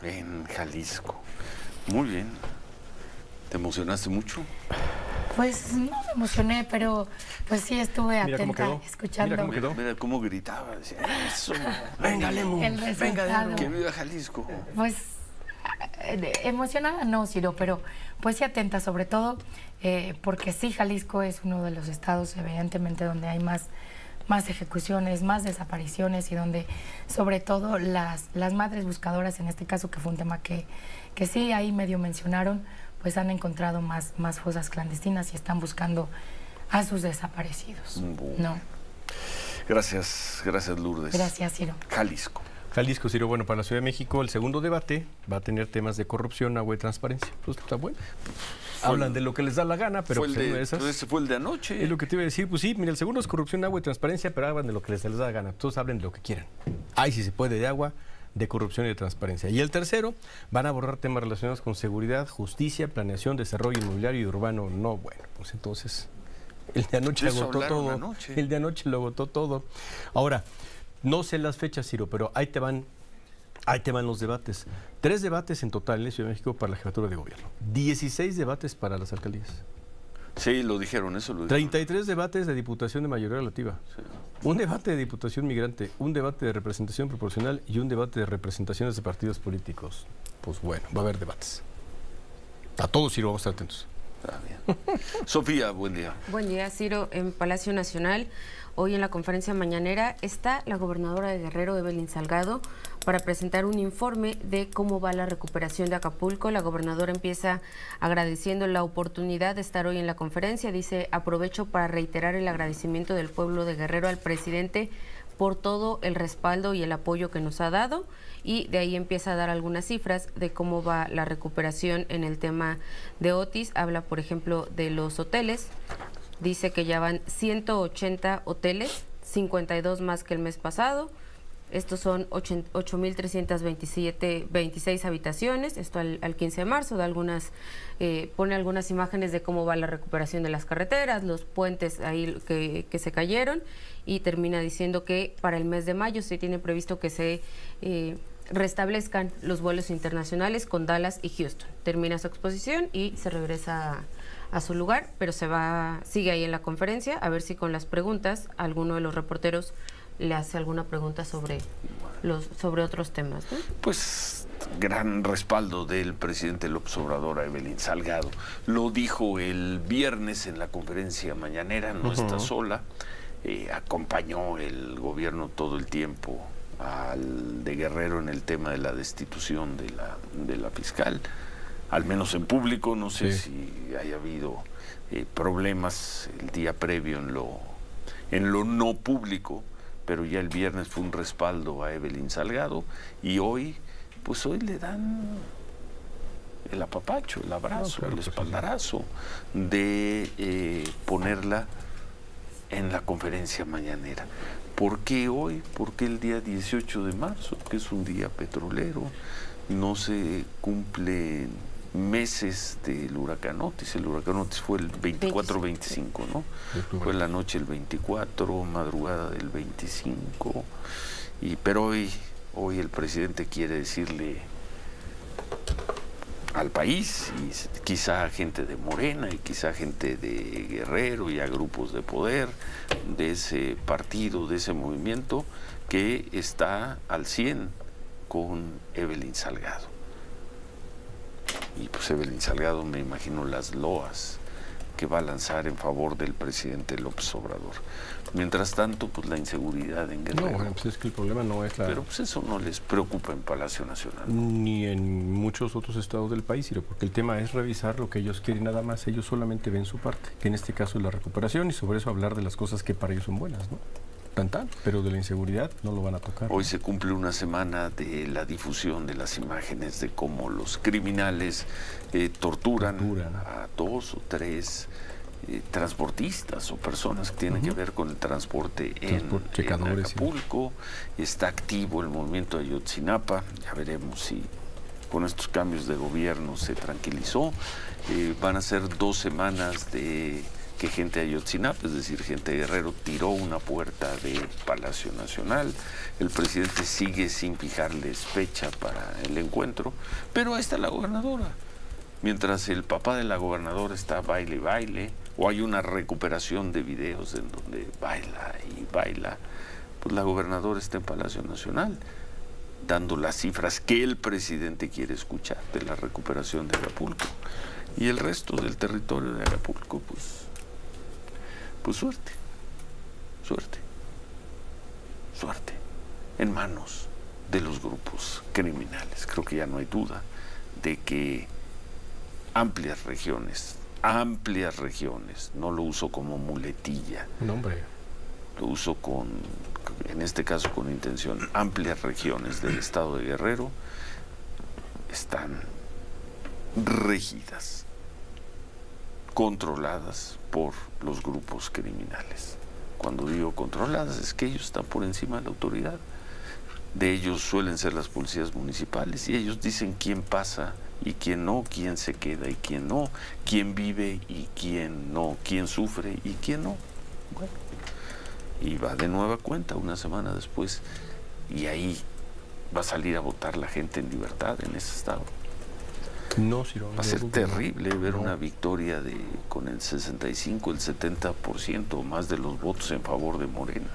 Bueno. En Jalisco. Muy bien. ¿Te emocionaste mucho? Pues no me emocioné, pero pues sí estuve atenta escuchando. Mira cómo quedó. Mira cómo gritaba. Decía, eso. Venga, Lemus. Venga, que viva Jalisco. Pues emocionada no, Ciro, pero pues sí atenta, sobre todo porque sí, Jalisco es uno de los estados evidentemente donde hay más ejecuciones, más desapariciones, y donde sobre todo las madres buscadoras, en este caso, que fue un tema que sí ahí medio mencionaron, pues han encontrado más fosas clandestinas y están buscando a sus desaparecidos. ¿No? Gracias Lourdes. Gracias, Ciro. Jalisco, Ciro. Bueno, para la Ciudad de México, el segundo debate va a tener temas de corrupción, agua y transparencia. Pues está bueno. Hablan de lo que les da la gana, pero pues, ese fue el de anoche. Es lo que te iba a decir. Pues sí, mira, el segundo es corrupción, agua y transparencia, pero hablan de lo que les da la gana. Todos hablen de lo que quieran. Ahí sí se puede, de agua, de corrupción y de transparencia. Y el tercero, van a abordar temas relacionados con seguridad, justicia, planeación, desarrollo inmobiliario y urbano. No, bueno, pues entonces, el de anoche lo agotó todo. El de anoche lo agotó todo. Ahora, no sé las fechas, Ciro, pero ahí te van los debates. 3 debates en total en la Ciudad de México para la jefatura de gobierno. 16 debates para las alcaldías. Sí, lo dijeron, eso lo dijeron. 33 debates de diputación de mayoría relativa. Sí. Un debate de diputación migrante, un debate de representación proporcional y un debate de representaciones de partidos políticos. Pues bueno, va a haber debates. A todos, Ciro, vamos a estar atentos. Está bien. Sofía, buen día. Buen día, Ciro. En Palacio Nacional, hoy en la conferencia mañanera, está la gobernadora de Guerrero, Evelyn Salgado, para presentar un informe de cómo va la recuperación de Acapulco. La gobernadora empieza agradeciendo la oportunidad de estar hoy en la conferencia. Dice: aprovecho para reiterar el agradecimiento del pueblo de Guerrero al presidente por todo el respaldo y el apoyo que nos ha dado, y de ahí empieza a dar algunas cifras de cómo va la recuperación en el tema de Otis. Habla, por ejemplo, de los hoteles. Dice que ya van 180 hoteles, 52 más que el mes pasado. Estos son 8.326 habitaciones. Esto al 15 de marzo. Da algunas, pone algunas imágenes de cómo va la recuperación de las carreteras, los puentes ahí que se cayeron, y termina diciendo que para el mes de mayo se tiene previsto que se restablezcan los vuelos internacionales con Dallas y Houston. Termina su exposición y se regresa a su lugar, pero sigue ahí en la conferencia, a ver si con las preguntas alguno de los reporteros le hace alguna pregunta sobre otros temas, ¿no? Pues gran respaldo del presidente López Obrador a Evelyn Salgado. Lo dijo el viernes en la conferencia mañanera, no está sola. Acompañó el gobierno todo el tiempo al de Guerrero en el tema de la destitución de la fiscal. al menos en público. No sé si haya habido problemas el día previo en lo no público, pero ya el viernes fue un respaldo a Evelyn Salgado y hoy, pues hoy le dan el apapacho, el abrazo, el espaldarazo de ponerla en la conferencia mañanera. ¿Por qué hoy? ¿Por qué el día 18 de marzo, que es un día petrolero? No se cumplen meses del huracán Otis. El huracán Otis fue el 24-25, ¿no? Fue la noche del 24, madrugada del 25. Pero hoy el presidente quiere decirle al país, y quizá a gente de Morena, y quizá a gente de Guerrero, y a grupos de poder, de ese partido, de ese movimiento, que está al 100 con Evelyn Salgado. Y pues Evelyn Salgado, me imagino las loas que va a lanzar en favor del presidente López Obrador. Mientras tanto, pues la inseguridad en Guerrero. No, bueno, pues es que el problema no es la... Pero pues eso no les preocupa en Palacio Nacional, ¿no? Ni en muchos otros estados del país, porque el tema es revisar lo que ellos quieren, nada más. Ellos solamente ven su parte, que en este caso es la recuperación, y sobre eso hablar de las cosas que para ellos son buenas, ¿no? Pero de la inseguridad no lo van a tocar. Hoy se cumple una semana de la difusión de las imágenes de cómo los criminales torturan a 2 o 3 transportistas o personas que tienen que ver con el transporte en Acapulco. Está activo el movimiento de Ayotzinapa. Ya veremos si con estos cambios de gobierno se tranquilizó. Van a ser 2 semanas de... que gente de Ayotzinapa, es decir, gente de Guerrero, tiró una puerta de Palacio Nacional. El presidente sigue sin fijarles fecha para el encuentro, pero ahí está la gobernadora. Mientras el papá de la gobernadora está baile y baile, o hay una recuperación de videos en donde baila y baila, pues la gobernadora está en Palacio Nacional, dando las cifras que el presidente quiere escuchar de la recuperación de Acapulco. Y el resto del territorio de Acapulco, pues suerte en manos de los grupos criminales. Creo que ya no hay duda de que amplias regiones, no lo uso como muletilla, no, hombre, lo uso en este caso con intención, amplias regiones del estado de Guerrero están regidas, controladas por los grupos criminales. Cuando digo controladas, es que ellos están por encima de la autoridad. De ellos suelen ser las policías municipales, y ellos dicen quién pasa y quién no, quién se queda y quién no, quién vive y quién no, quién sufre y quién no. Bueno, y va de nueva cuenta una semana después, y ahí va a salir a votar la gente en libertad en ese estado. No, Ciro, va a ser terrible ver una victoria con el 65, el 70% más de los votos en favor de Morena.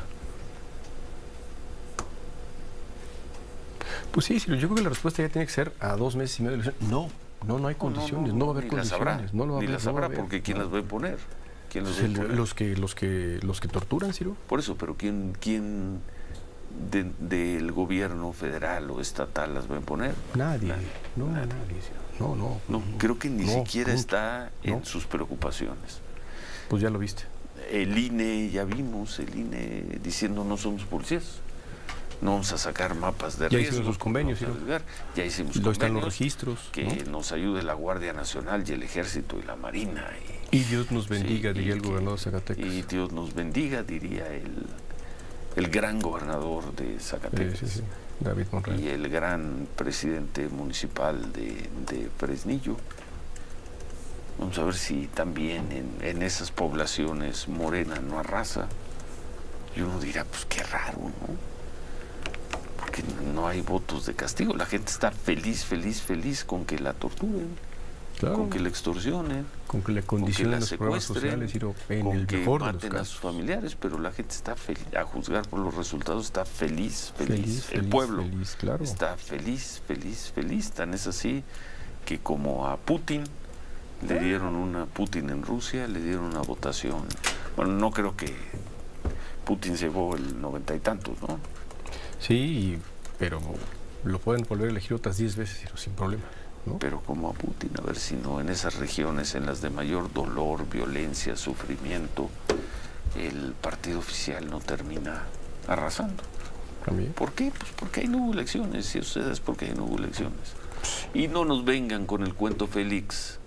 Pues sí, Ciro, yo creo que la respuesta ya tiene que ser a 2 meses y medio de elección. No hay condiciones, no va a haber condiciones. Ni las habrá, porque ¿quién las va a poner? Los que torturan, Ciro. Por eso, pero ¿quién del gobierno federal o estatal las va a poner? Nadie, Ciro. No, creo que ni siquiera está en sus preocupaciones. Pues ya lo viste. El INE, ya vimos, el INE diciendo no somos policías, no vamos a sacar mapas de riesgo. Ya hicimos los convenios. Ya hicimos convenios. Están los registros. Que nos ayude la Guardia Nacional y el Ejército y la Marina. Y Dios nos bendiga, diría el gobernador de Zacatecas. Y Dios nos bendiga, diría el gran gobernador de Zacatecas. Sí. David Monreal. Y el gran presidente municipal de Fresnillo. Vamos a ver si también en esas poblaciones Morena no arrasa. Y uno dirá, pues qué raro, ¿no? Porque no hay votos de castigo. La gente está feliz con que la torturen, con que la extorsionen, con que le condicionen, con que la secuestren, con que maten a sus familiares, pero la gente está feliz, a juzgar por los resultados, está feliz. El pueblo está feliz. Tan es así que como a Putin le dieron en Rusia le dieron una votación. Bueno, no creo que Putin se llevó el 90 y tantos, ¿no? Sí, pero lo pueden volver a elegir otras 10 veces, sin problema. ¿no? Pero como a Putin, a ver si no, en esas regiones, en las de mayor dolor, violencia, sufrimiento, el partido oficial no termina arrasando. ¿Por qué? Pues porque ahí no hubo elecciones, si ustedes, porque ahí no hubo elecciones. Y no nos vengan con el cuento Félix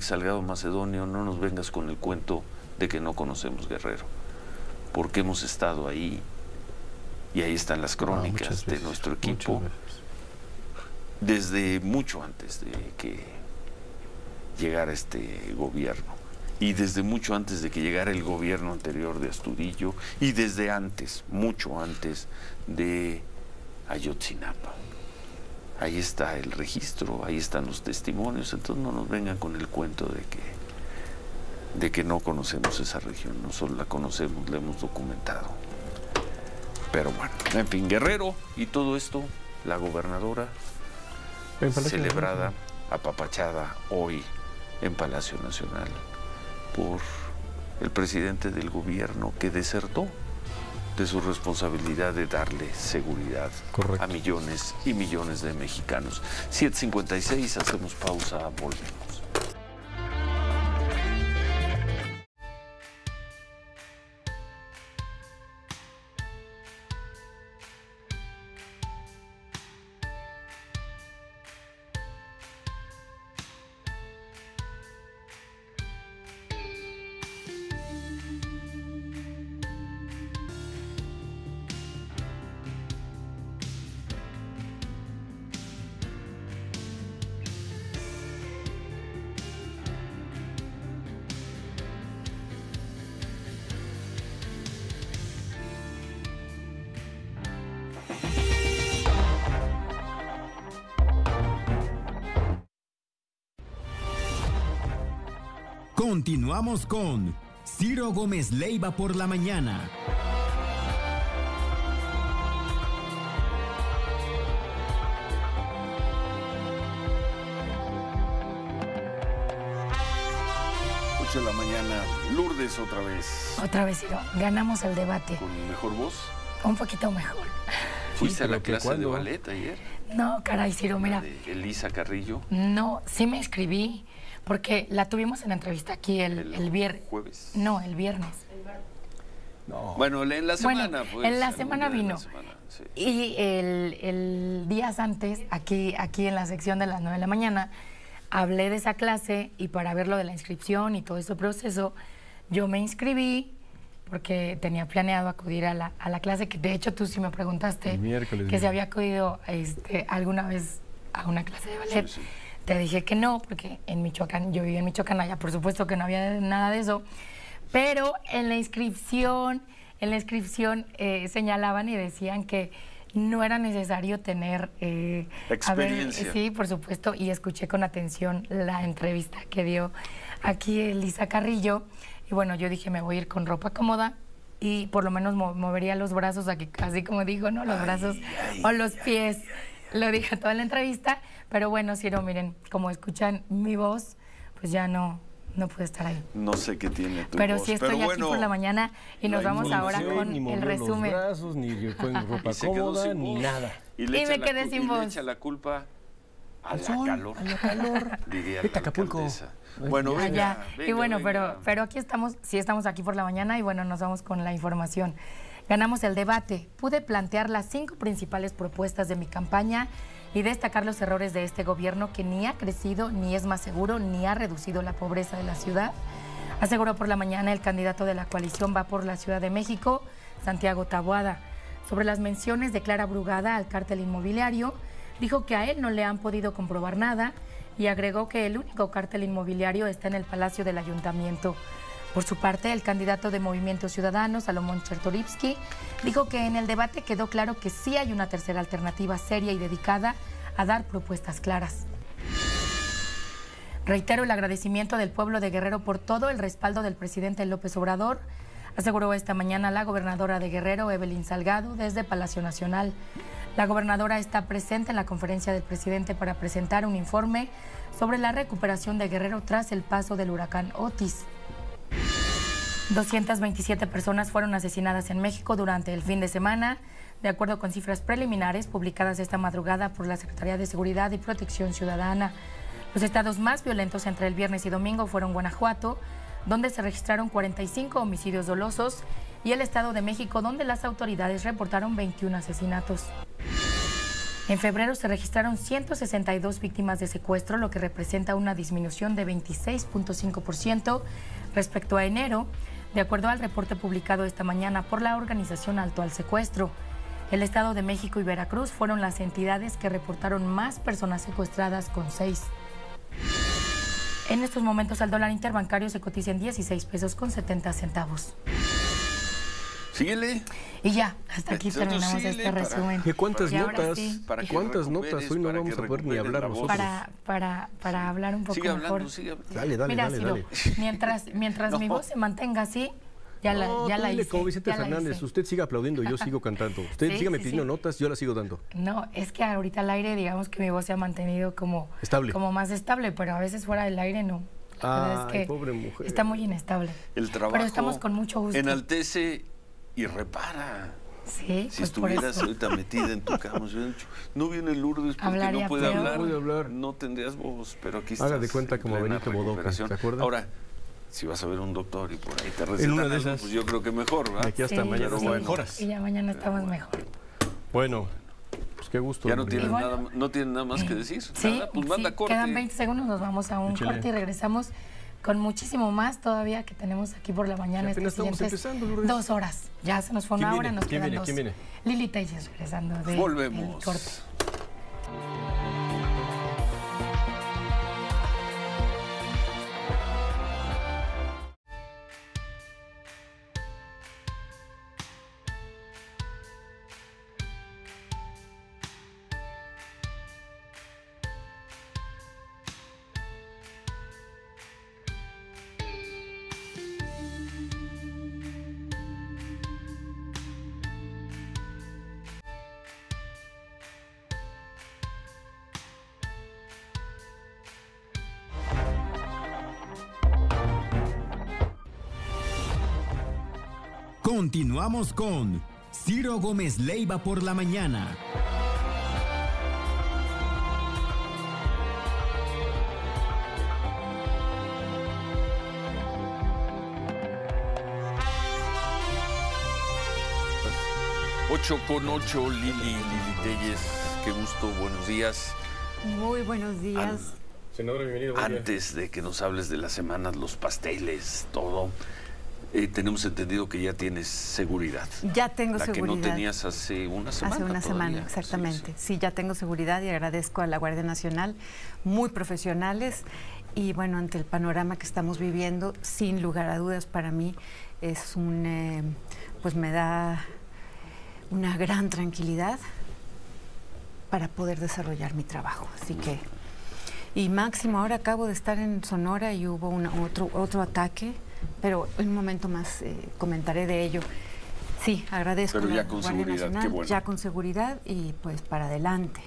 Salgado Macedonio, no nos vengas con el cuento de que no conocemos Guerrero, porque hemos estado ahí y ahí están las crónicas de nuestro equipo desde mucho antes de que llegara este gobierno y desde mucho antes de que llegara el gobierno anterior de Astudillo y desde antes, mucho antes de Ayotzinapa. Ahí está el registro, ahí están los testimonios, entonces no nos vengan con el cuento de que no conocemos esa región, nosotros la conocemos, la hemos documentado. Pero bueno, en fin, Guerrero y todo esto, la gobernadora celebrada, apapachada hoy en Palacio Nacional por el presidente del gobierno que desertó de su responsabilidad de darle seguridad a millones y millones de mexicanos. 7:56, hacemos pausa, volvemos. Continuamos con Ciro Gómez Leiva por la mañana. Ocho de la mañana, Lourdes otra vez. Otra vez, Ciro, ganamos el debate. ¿Con mejor voz? Un poquito mejor. ¿Fuiste a la clase de ballet ayer? No, caray, Ciro, mira. ¿De Elisa Carrillo? No, sí me inscribí. Porque la tuvimos en la entrevista aquí el viernes. ¿Jueves? No, el viernes. No. Bueno, en la semana. Bueno, pues, en la semana vino. La semana, sí. Y el días antes, aquí en la sección de las 9 de la mañana, hablé de esa clase y para ver lo de la inscripción y todo ese proceso, yo me inscribí porque tenía planeado acudir a la clase, que de hecho tú sí me preguntaste que si había acudido alguna vez a una clase de ballet. Sí, sí. Te dije que no, porque en Michoacán, yo vivía en Michoacán, allá por supuesto que no había nada de eso, pero en la inscripción señalaban y decían que no era necesario tener experiencia. Sí, por supuesto, y escuché con atención la entrevista que dio aquí Elisa Carrillo, y bueno, yo dije, me voy a ir con ropa cómoda, y por lo menos movería los brazos, aquí, así como dijo, ¿no? Los brazos o los pies. Lo dije toda la entrevista, pero bueno, Ciro, miren, como escuchan mi voz, pues ya no pude estar ahí. No sé qué tiene tu voz, sí estoy pero aquí bueno, por la mañana y nos vamos ahora con el resumen. Ni los brazos, ni con ropa cómoda, ni nada. Y me quedé sin voz. Y le echa la culpa a la calor, diría la alcaldesa. Bueno, venga, y bueno, pero aquí estamos, sí estamos aquí por la mañana y bueno, nos vamos con la información. Ganamos el debate, pude plantear las 5 principales propuestas de mi campaña y destacar los errores de este gobierno que ni ha crecido, ni es más seguro, ni ha reducido la pobreza de la ciudad. Aseguró por la mañana el candidato de la coalición Va por la Ciudad de México, Santiago Taboada. Sobre las menciones de Clara Brugada al cártel inmobiliario, dijo que a él no le han podido comprobar nada y agregó que el único cártel inmobiliario está en el Palacio del Ayuntamiento. Por su parte, el candidato de Movimiento Ciudadano, Salomón Chertorivski, dijo que en el debate quedó claro que sí hay una tercera alternativa seria y dedicada a dar propuestas claras. Reitero el agradecimiento del pueblo de Guerrero por todo el respaldo del presidente López Obrador, aseguró esta mañana la gobernadora de Guerrero, Evelyn Salgado, desde Palacio Nacional. La gobernadora está presente en la conferencia del presidente para presentar un informe sobre la recuperación de Guerrero tras el paso del huracán Otis. 227 personas fueron asesinadas en México durante el fin de semana, de acuerdo con cifras preliminares publicadas esta madrugada por la Secretaría de Seguridad y Protección Ciudadana. Los estados más violentos entre el viernes y domingo fueron Guanajuato, donde se registraron 45 homicidios dolosos, y el Estado de México, donde las autoridades reportaron 21 asesinatos. En febrero se registraron 162 víctimas de secuestro, lo que representa una disminución de 26.5% respecto a enero, de acuerdo al reporte publicado esta mañana por la Organización Alto del Secuestro. El Estado de México y Veracruz fueron las entidades que reportaron más personas secuestradas, con 6. En estos momentos el dólar interbancario se cotiza en 16 pesos con 70 centavos. Síguele. Y ya, hasta aquí terminamos este resumen. ¿Y cuántas notas? ¿Para cuántas notas? Hoy no vamos a poder ni hablar nosotros. Para hablar un poco mejor. Dale. Mientras mi voz se mantenga así, ya la hice. Como Vicente Fernández, usted siga aplaudiendo, yo sigo cantando. Usted sígame pidiendo notas, yo las sigo dando. No, es que ahorita al aire, digamos que mi voz se ha mantenido como estable, como más estable, pero a veces fuera del aire no. La verdad es que pobre mujer. Está muy inestable. El trabajo. Pero estamos con mucho gusto. Enaltece y repara. Sí, si pues estuvieras ahorita metida en tu cama, no viene Lourdes porque hablaría, no puede hablar, no tendrías voz, pero aquí estás. Haga de cuenta como Benito Bodoque, ¿te acuerdas? Ahora, si vas a ver un doctor y por ahí te recetan algo, esas, pues yo creo que mejor, ¿verdad? Aquí hasta mañana mejoras. Y ya mañana estamos mejor. Bueno, pues qué gusto. Ya no tienen nada más que decir. Sí, nada, pues manda corte. Quedan 20 segundos, nos vamos a un corte y regresamos con muchísimo más todavía que tenemos aquí por la mañana. Estas siguientes 2 horas. Ya se nos fue una hora, nos quedan 2. Lili Téllez regresando de Volvemos. Corte. Continuamos con Ciro Gómez Leiva por la mañana. Ocho con ocho, Lili Téllez, qué gusto, buenos días. Muy buenos días. Senadora, bienvenido. Antes de que nos hables de las semanas, los pasteles, todo... tenemos entendido que ya tienes seguridad. Ya tengo seguridad. La que no tenías hace una semana. Hace una semana, exactamente. Sí, ya tengo seguridad y agradezco a la Guardia Nacional, muy profesionales. Y bueno, ante el panorama que estamos viviendo, sin lugar a dudas, para mí es un... pues me da una gran tranquilidad para poder desarrollar mi trabajo. Así que... Y máximo, ahora acabo de estar en Sonora y hubo otro ataque... Pero en un momento más comentaré de ello. Sí, agradezco. Pero ya con seguridad, qué bueno. Ya con seguridad y pues para adelante.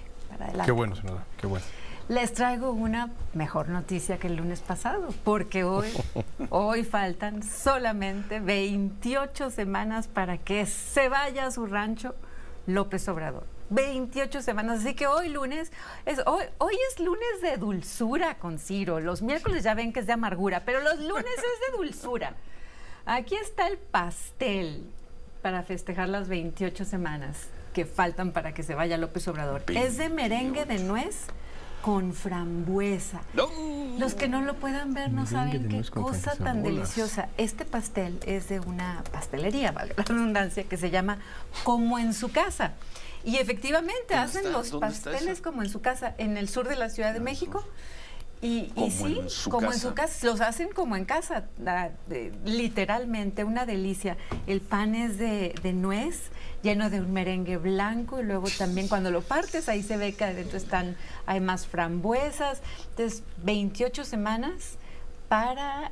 Qué bueno, senadora, qué bueno. Les traigo una mejor noticia que el lunes pasado, porque hoy faltan solamente 28 semanas para que se vaya a su rancho López Obrador. 28 semanas, así que hoy es lunes de dulzura con Ciro. Los miércoles ya ven que es de amargura, pero los lunes es de dulzura. Aquí está el pastel para festejar las 28 semanas que faltan para que se vaya López Obrador. 28. Es de merengue de nuez con frambuesa. No. Los que no lo puedan ver no saben qué cosa tan deliciosa. Este pastel es de una pastelería, valga la redundancia, que se llama Como en su casa. Y efectivamente hacen los pasteles como en su casa, en el sur de la Ciudad de México. Y sí, como en su casa, los hacen como en casa, literalmente, una delicia. El pan es de nuez, lleno de un merengue blanco, y luego también cuando lo partes, ahí se ve que adentro hay más frambuesas. Entonces, 28 semanas para...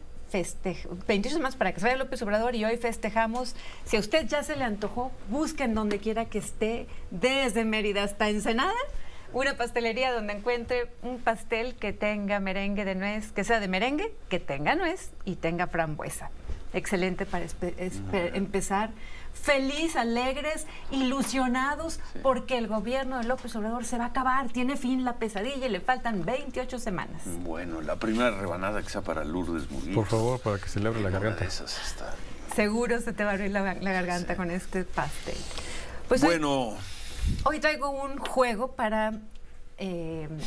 28 más para que se vaya López Obrador, y hoy festejamos. Si a usted ya se le antojó, busquen donde quiera que esté, desde Mérida hasta Ensenada, una pastelería donde encuentre un pastel que tenga merengue de nuez, que sea de merengue, que tenga nuez y tenga frambuesa. Excelente para empezar. Feliz, alegres, ilusionados, sí, porque el gobierno de López Obrador se va a acabar, tiene fin la pesadilla y le faltan 28 semanas. Bueno, la primera rebanada que sea para Lourdes Murillo. Por favor, para que se le abra la garganta. Esas está... Seguro se te va a abrir la garganta, sí, con este pastel. Pues bueno. Hoy traigo un juego para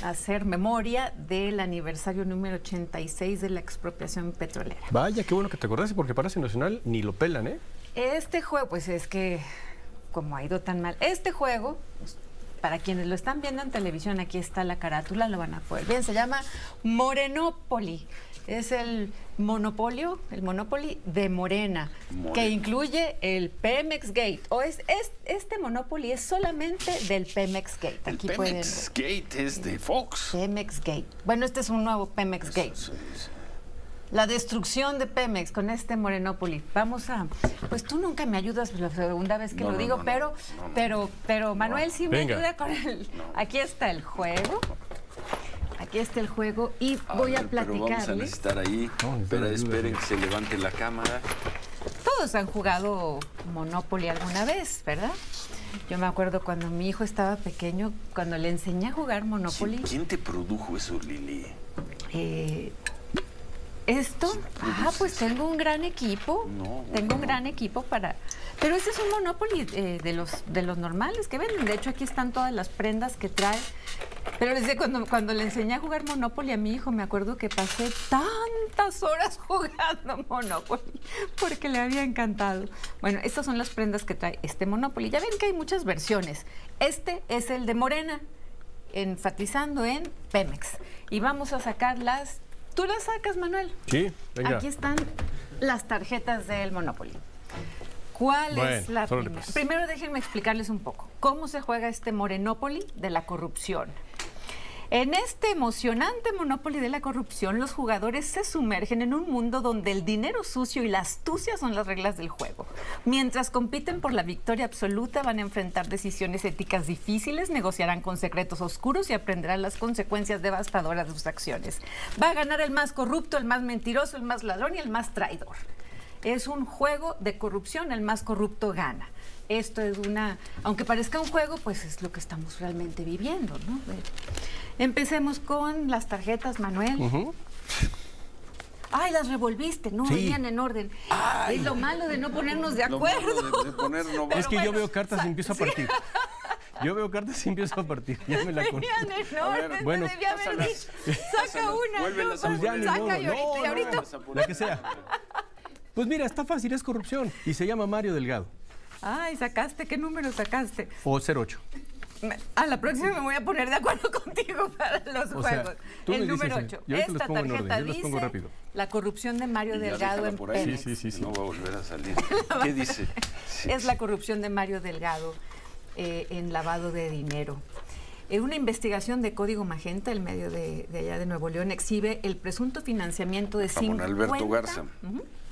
hacer memoria del aniversario número 86 de la expropiación petrolera. Vaya, qué bueno que te acordaste, porque Palacio Nacional ni lo pelan, ¿eh? Este juego, pues es que como ha ido tan mal, este juego, para quienes lo están viendo en televisión, aquí está la carátula, lo van a poder ver. Se llama Morenópoli. Es el Monopoly de Morena, que incluye el Pemex Gate. O este Monopoly es solamente del Pemex Gate. Aquí el Pemex Gate es de Fox. Pemex Gate. Bueno, este es un nuevo Pemex Gate. Sí. La destrucción de Pemex con este Morenópoli. Vamos a... Pues tú nunca me ayudas la segunda vez que pero Manuel sí me ayuda con el... No. Aquí está el juego. Aquí está el juego y voy a platicarles. Pero vamos a necesitar ahí. Pero esperen que se levante la cámara. Todos han jugado Monopoly alguna vez, ¿verdad? Yo me acuerdo cuando mi hijo estaba pequeño, cuando le enseñé a jugar Monopoly. Sí, ¿quién te produjo eso, Lili? Esto, pues tengo un gran equipo. Tengo un gran equipo para... Pero este es un Monopoly de los normales que venden. De hecho, aquí están todas las prendas que trae. Pero les decía, cuando le enseñé a jugar Monopoly a mi hijo, me acuerdo que pasé tantas horas jugando Monopoly porque le había encantado. Bueno, estas son las prendas que trae este Monopoly. Ya ven que hay muchas versiones. Este es el de Morena, enfatizando en Pemex. Y vamos a sacar las... ¿Tú las sacas, Manuel? Sí, venga. Aquí están las tarjetas del Monopoly. ¿Cuál es la primera? Pues. Primero déjenme explicarles un poco cómo se juega este Morenópoli de la corrupción. En este emocionante Monopoly de la corrupción, los jugadores se sumergen en un mundo donde el dinero sucio y la astucia son las reglas del juego. Mientras compiten por la victoria absoluta, van a enfrentar decisiones éticas difíciles, negociarán con secretos oscuros y aprenderán las consecuencias devastadoras de sus acciones. Va a ganar el más corrupto, el más mentiroso, el más ladrón y el más traidor. Es un juego de corrupción, el más corrupto gana. Esto es una... Aunque parezca un juego, pues es lo que estamos realmente viviendo, ¿no? Empecemos con las tarjetas, Manuel. Ay, las revolviste, no venían en orden. Ay, es lo malo de no ponernos de acuerdo. Es que yo veo cartas y empiezo a partir. Yo veo cartas y empiezo a partir. Ya me la conté. Bueno, debía haber dicho. Saca una, saca y ahorita. La que sea. Pues mira, está fácil, es corrupción. Y se llama Mario Delgado. Ay, ¿sacaste? ¿Qué número sacaste? O 08. A la próxima me voy a poner de acuerdo contigo para los juegos. El número 8. Esta tarjeta dice la corrupción de Mario Delgado en Pemex. Sí. No va a volver a salir. ¿Qué dice? Es la corrupción de Mario Delgado en lavado de dinero. Una investigación de Código Magenta, el medio de allá de Nuevo León, exhibe el presunto financiamiento de 50... Ramón Alberto Garza.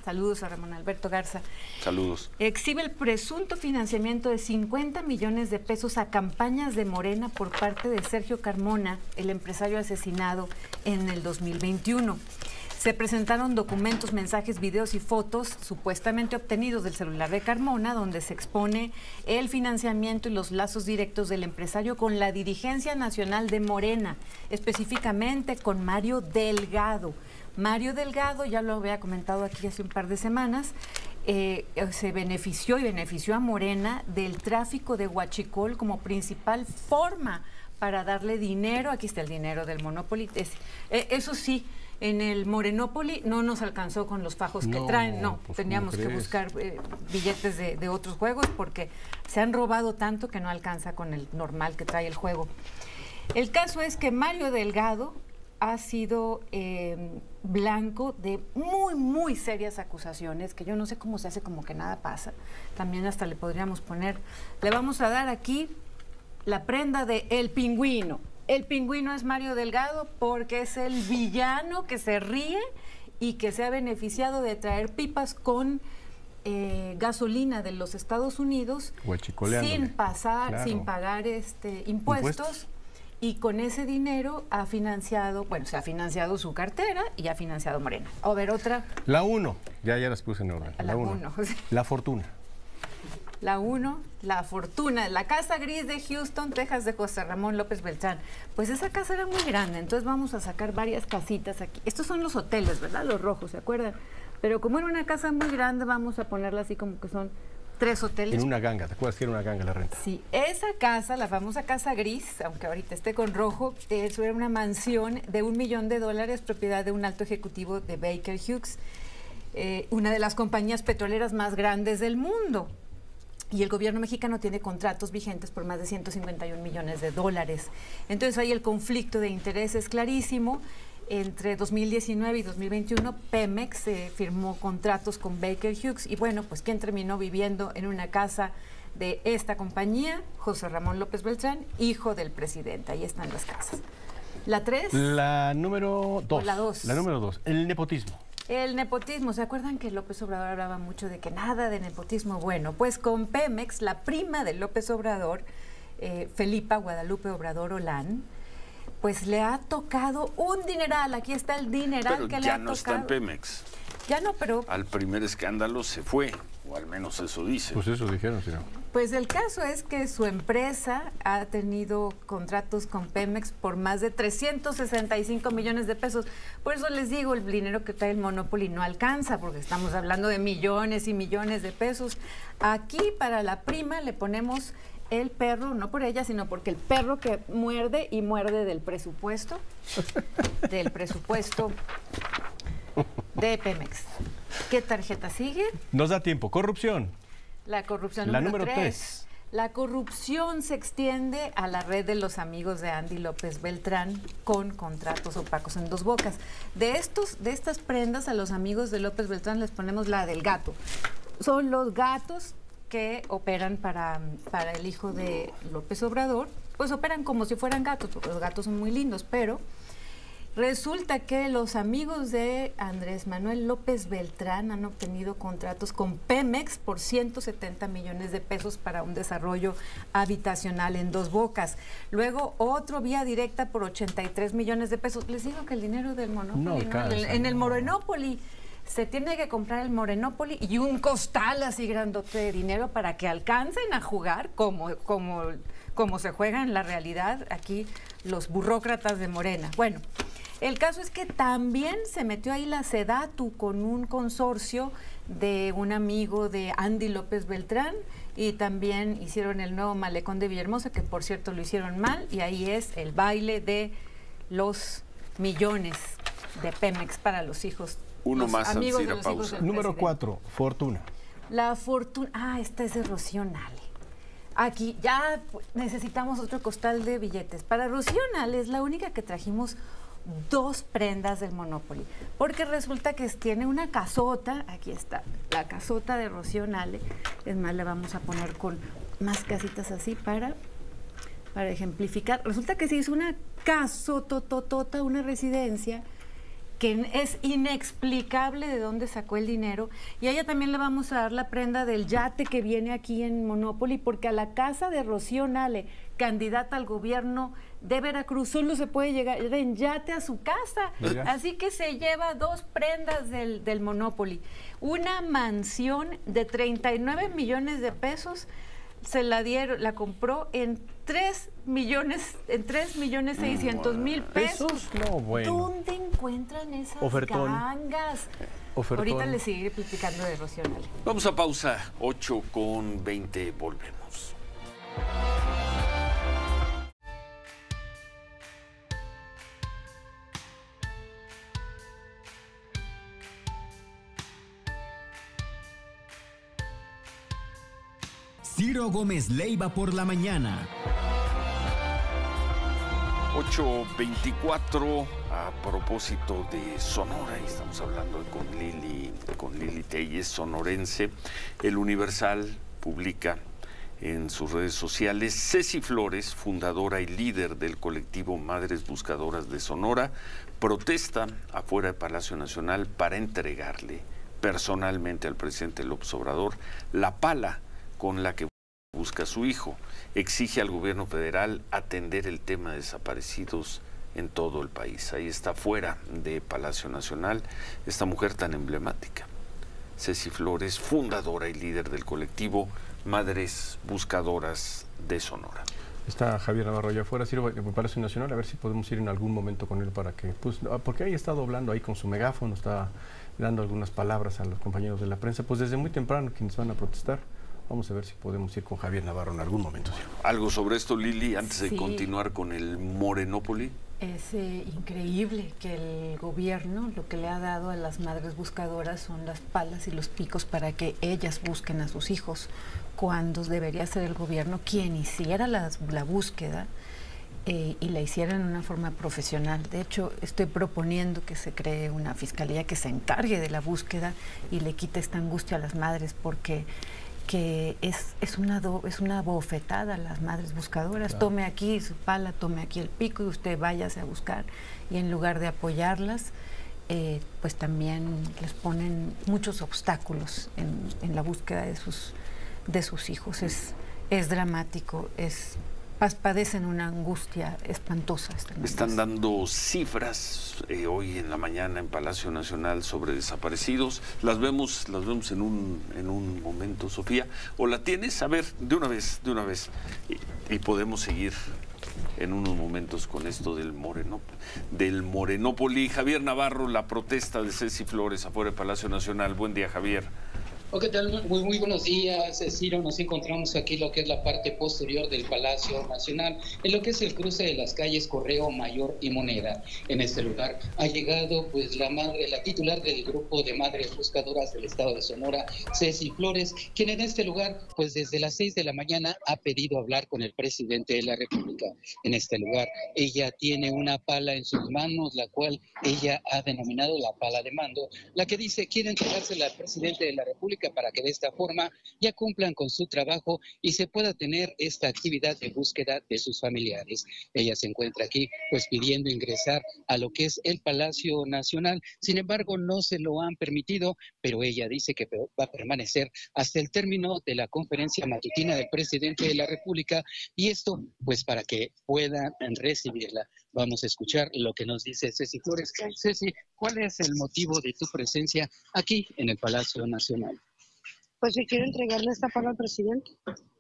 Saludos a Ramón Alberto Garza. Saludos. Exhibe el presunto financiamiento de 50 millones de pesos a campañas de Morena por parte de Sergio Carmona, el empresario asesinado en el 2021. Se presentaron documentos, mensajes, videos y fotos supuestamente obtenidos del celular de Carmona, donde se expone el financiamiento y los lazos directos del empresario con la dirigencia nacional de Morena, específicamente con Mario Delgado. Mario Delgado, ya lo había comentado aquí hace un par de semanas, se benefició a Morena del tráfico de huachicol como principal forma para darle dinero. Aquí está el dinero del Monopoly. Eso sí, en el Morenópoli no nos alcanzó con los fajos que traen. No, pues teníamos que buscar billetes de otros juegos porque se han robado tanto que no alcanza con el normal que trae el juego. El caso es que Mario Delgado ha sido blanco de muy serias acusaciones, que yo no sé cómo se hace como que nada pasa. También hasta le podríamos poner, le vamos a dar aquí la prenda de El Pingüino. El Pingüino es Mario Delgado porque es el villano que se ríe y que se ha beneficiado de traer pipas con gasolina de los Estados Unidos sin pagar impuestos. y con ese dinero ha financiado, bueno, se ha financiado su cartera y ha financiado Morena. A ver, otra. La 1, ya las puse en orden. La 1. La fortuna. La 1, la fortuna, la Casa Gris de Houston, Texas, de José Ramón López Beltrán. Pues esa casa era muy grande, entonces vamos a sacar varias casitas aquí. Estos son los hoteles, ¿verdad? Los rojos, ¿se acuerdan? Pero como era una casa muy grande, vamos a ponerla así como que son 3 hoteles. En una ganga, ¿te acuerdas que era una ganga la renta? Sí, esa casa, la famosa Casa Gris, aunque ahorita esté con rojo, eso era una mansión de $1 millón, propiedad de un alto ejecutivo de Baker Hughes, una de las compañías petroleras más grandes del mundo. Y el gobierno mexicano tiene contratos vigentes por más de $151 millones. Entonces ahí el conflicto de interés es clarísimo. Entre 2019 y 2021 Pemex firmó contratos con Baker Hughes y bueno, pues ¿quién terminó viviendo en una casa de esta compañía? José Ramón López Beltrán, hijo del presidente. Ahí están las casas. La 3. La número 2. La 2. La número 2, el nepotismo. El nepotismo, ¿se acuerdan que López Obrador hablaba mucho de que nada de nepotismo? Bueno, pues con Pemex, la prima de López Obrador, Felipa Guadalupe Obrador Olán, pues le ha tocado un dineral, aquí está el dineral pero que le ha tocado. Ya no está en Pemex. Ya no, pero... Al primer escándalo se fue, o al menos eso dice. Pues eso dijeron, si no. Pues el caso es que su empresa ha tenido contratos con Pemex por más de $365 millones. Por eso les digo, el dinero que trae el Monopoly no alcanza, porque estamos hablando de millones y millones de pesos. Aquí para la prima le ponemos el perro, no por ella, sino porque el perro que muerde y muerde del presupuesto, del presupuesto de Pemex. ¿Qué tarjeta sigue? Nos da tiempo. Corrupción. La corrupción número 3. La corrupción se extiende a la red de los amigos de Andy López Beltrán con contratos opacos en Dos Bocas. De estas prendas a los amigos de López Beltrán les ponemos la del gato. Son los gatos que operan para el hijo de López Obrador. Pues operan como si fueran gatos, porque los gatos son muy lindos, pero... Resulta que los amigos de Andrés Manuel López Beltrán han obtenido contratos con Pemex por $170 millones para un desarrollo habitacional en Dos Bocas. Luego otro vía directa por $83 millones. Les digo que el dinero del Monopoly, en el Morenópolis se tiene que comprar el Morenópolis y un costal así grandote de dinero para que alcancen a jugar como se juega en la realidad aquí los burócratas de Morena. Bueno. El caso es que también se metió ahí la SEDATU con un consorcio de un amigo de Andy López Beltrán y también hicieron el nuevo malecón de Villahermosa, que por cierto lo hicieron mal, y ahí es el baile de los millones de Pemex para los hijos. Uno los más amigos de los hijos del Número 4, fortuna. La fortuna, esta es de Rocío Nahle. Aquí ya necesitamos otro costal de billetes. Para Rocío Nahle es la única que trajimos 2 prendas del Monopoly, porque resulta que tiene una casota, aquí está, la casota de Rocío Nahle, es más, la vamos a poner con más casitas así para ejemplificar. Resulta que se hizo una casototota, una residencia, que es inexplicable de dónde sacó el dinero, y a ella también le vamos a dar la prenda del yate que viene aquí en Monopoly, porque a la casa de Rocío Nahle, candidata al gobierno de Veracruz, solo se puede llegar en yate a su casa. Mira. Así que se lleva 2 prendas del Monopoly. Una mansión de $39 millones se la dieron, la compró en $3,600,000. No, bueno. ¿Dónde encuentran esas gangas? Ofertón. Ahorita les seguiré platicando de Rocío Nahle. Vamos a pausa, 8:20, volvemos. Ciro Gómez Leiva por la mañana. 8:24, a propósito de Sonora, y estamos hablando con Lili Téllez, sonorense. El Universal publica en sus redes sociales: Ceci Flores, fundadora y líder del colectivo Madres Buscadoras de Sonora, protesta afuera del Palacio Nacional para entregarle personalmente al presidente López Obrador la pala con la que busca a su hijo. Exige al gobierno federal atender el tema de desaparecidos en todo el país. Ahí está, fuera de Palacio Nacional, esta mujer tan emblemática. Ceci Flores, fundadora y líder del colectivo Madres Buscadoras de Sonora. Está Javier Navarro allá afuera, sirve de Palacio Nacional, a ver si podemos ir en algún momento con él para que... Pues, porque ahí está hablando ahí con su megáfono, está dando algunas palabras a los compañeros de la prensa, pues desde muy temprano quienes van a protestar. Vamos a ver si podemos ir con Javier Navarro en algún momento. ¿Algo sobre esto, Lili, antes de continuar con el Morenópoli? Es increíble que el gobierno lo que le ha dado a las madres buscadoras son las palas y los picos para que ellas busquen a sus hijos, cuando debería ser el gobierno quien hiciera la búsqueda y la hiciera en una forma profesional. De hecho, estoy proponiendo que se cree una fiscalía que se encargue de la búsqueda y le quite esta angustia a las madres, porque... que es una bofetada a las madres buscadoras. Claro. Tome aquí su pala, tome aquí el pico y usted váyase a buscar. Y en lugar de apoyarlas, pues también les ponen muchos obstáculos en la búsqueda de sus hijos. Sí. Es dramático, padecen una angustia espantosa. Están dando cifras hoy en la mañana en Palacio Nacional sobre desaparecidos. Las vemos en un momento, Sofía. ¿O la tienes? A ver, de una vez. Y podemos seguir en unos momentos con esto del Morenópoli. Javier Navarro, la protesta de Ceci Flores afuera de Palacio Nacional. Buen día, Javier. ¿Qué tal? Muy buenos días, Ciro. Nos encontramos aquí lo que es la parte posterior del Palacio Nacional, en lo que es el cruce de las calles Correo Mayor y Moneda. En este lugar ha llegado pues la titular del grupo de Madres Buscadoras del Estado de Sonora, Ceci Flores, quien en este lugar pues desde las 6 de la mañana ha pedido hablar con el presidente de la República. En este lugar ella tiene una pala en sus manos, la cual ella ha denominado la pala de mando, la que dice quiere entregársela al presidente de la República para que de esta forma ya cumplan con su trabajo y se pueda tener esta actividad de búsqueda de sus familiares. Ella se encuentra aquí pues pidiendo ingresar a lo que es el Palacio Nacional, sin embargo no se lo han permitido, pero ella dice que va a permanecer hasta el término de la conferencia matutina del presidente de la República, y esto pues para que puedan recibirla. Vamos a escuchar lo que nos dice Ceci Flores. Ceci, ¿cuál es el motivo de tu presencia aquí en el Palacio Nacional? Pues yo quiero entregarle esta pala al presidente,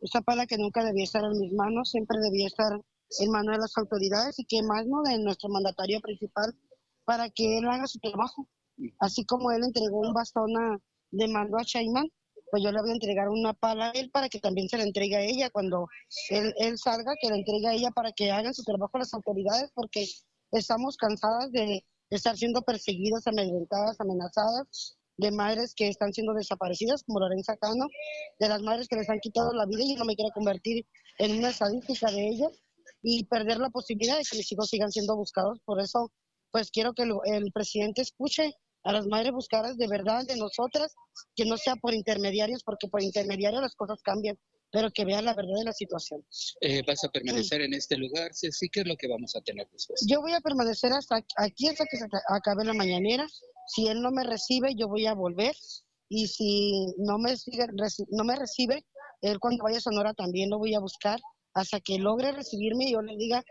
esta pala que nunca debía estar en mis manos, siempre debía estar en manos de las autoridades y que más no de nuestro mandatario principal, para que él haga su trabajo. Así como él entregó un bastón de mando a Sheinbaum, pues yo le voy a entregar una pala a él para que también se la entregue a ella cuando él salga, que la entregue a ella para que hagan su trabajo las autoridades, porque estamos cansadas de estar siendo perseguidas, amedrentadas, amenazadas, de madres que están siendo desaparecidas, como Lorenza Cano, de las madres que les han quitado la vida, y yo no me quiero convertir en una estadística de ellos y perder la posibilidad de que mis hijos sigan siendo buscados. Por eso, pues quiero que el presidente escuche a las madres buscadas de verdad, de nosotras, que no sea por intermediarios, porque por intermediarios las cosas cambian, pero que vean la verdad de la situación. ¿Vas a permanecer en este lugar? Sí, ¿qué es lo que vamos a tener después? Yo voy a permanecer hasta aquí, hasta que se acabe la mañanera. Si él no me recibe, yo voy a volver. Y si no me recibe, él cuando vaya a Sonora también lo voy a buscar, hasta que logre recibirme y yo le diga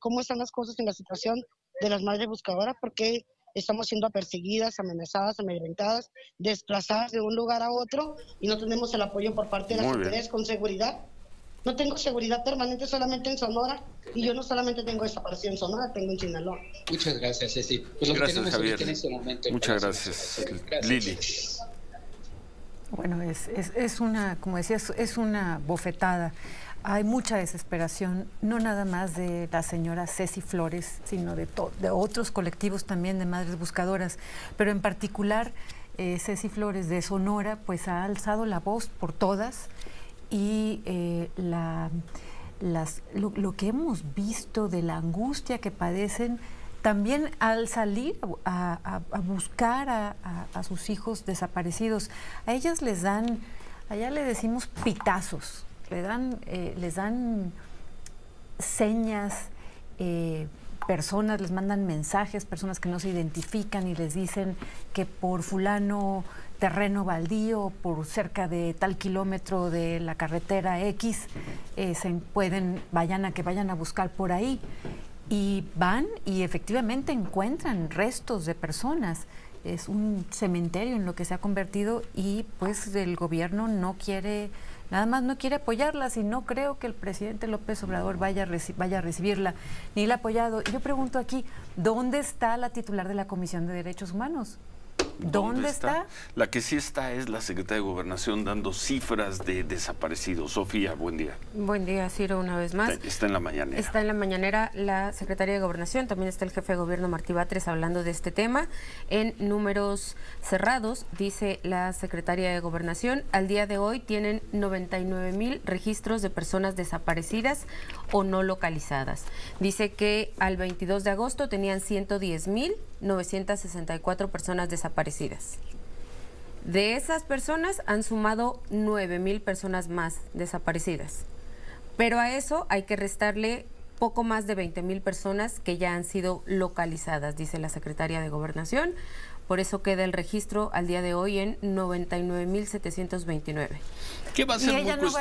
cómo están las cosas en la situación de las madres buscadoras, porque estamos siendo perseguidas, amenazadas, amedrentadas, desplazadas de un lugar a otro y no tenemos el apoyo por parte de las autoridades con seguridad. No tengo seguridad permanente solamente en Sonora, y yo no solamente tengo desaparecido en Sonora, tengo en Sinaloa. Muchas gracias, Ceci. Pues gracias, Javier. En este momento, muchas gracias, Lili. Bueno, es una, como decías, es una bofetada. Hay mucha desesperación, no nada más de la señora Ceci Flores, sino de otros colectivos también de madres buscadoras, pero en particular Ceci Flores de Sonora pues ha alzado la voz por todas, y lo que hemos visto de la angustia que padecen también al salir a buscar a sus hijos desaparecidos. A ellas les dan, allá le decimos pitazos, les dan señas, personas, les mandan mensajes, personas que no se identifican y les dicen que por fulano terreno baldío, por cerca de tal kilómetro de la carretera X, vayan a buscar por ahí. Y van y efectivamente encuentran restos de personas. Es un cementerio en lo que se ha convertido y pues el gobierno no quiere, nada más no quiere apoyarlas y no creo que el presidente López Obrador vaya a recibirla ni la ha apoyado. Yo pregunto aquí, ¿dónde está la titular de la Comisión de Derechos Humanos? ¿Dónde está? La que sí está es la secretaria de Gobernación dando cifras de desaparecidos. Sofía, buen día. Buen día, Ciro, una vez más. Está en la mañanera. Está en la mañanera la secretaria de Gobernación, también está el jefe de gobierno Martí Batres hablando de este tema. En números cerrados, dice la secretaria de Gobernación, al día de hoy tienen 99,000 registros de personas desaparecidas o no localizadas. Dice que al 22 de agosto tenían 110,964 personas desaparecidas. De esas personas han sumado 9,000 personas más desaparecidas. Pero a eso hay que restarle poco más de 20,000 personas que ya han sido localizadas, dice la secretaria de Gobernación. Por eso queda el registro al día de hoy en 99,729. ¿Qué va a ser? Ella, no va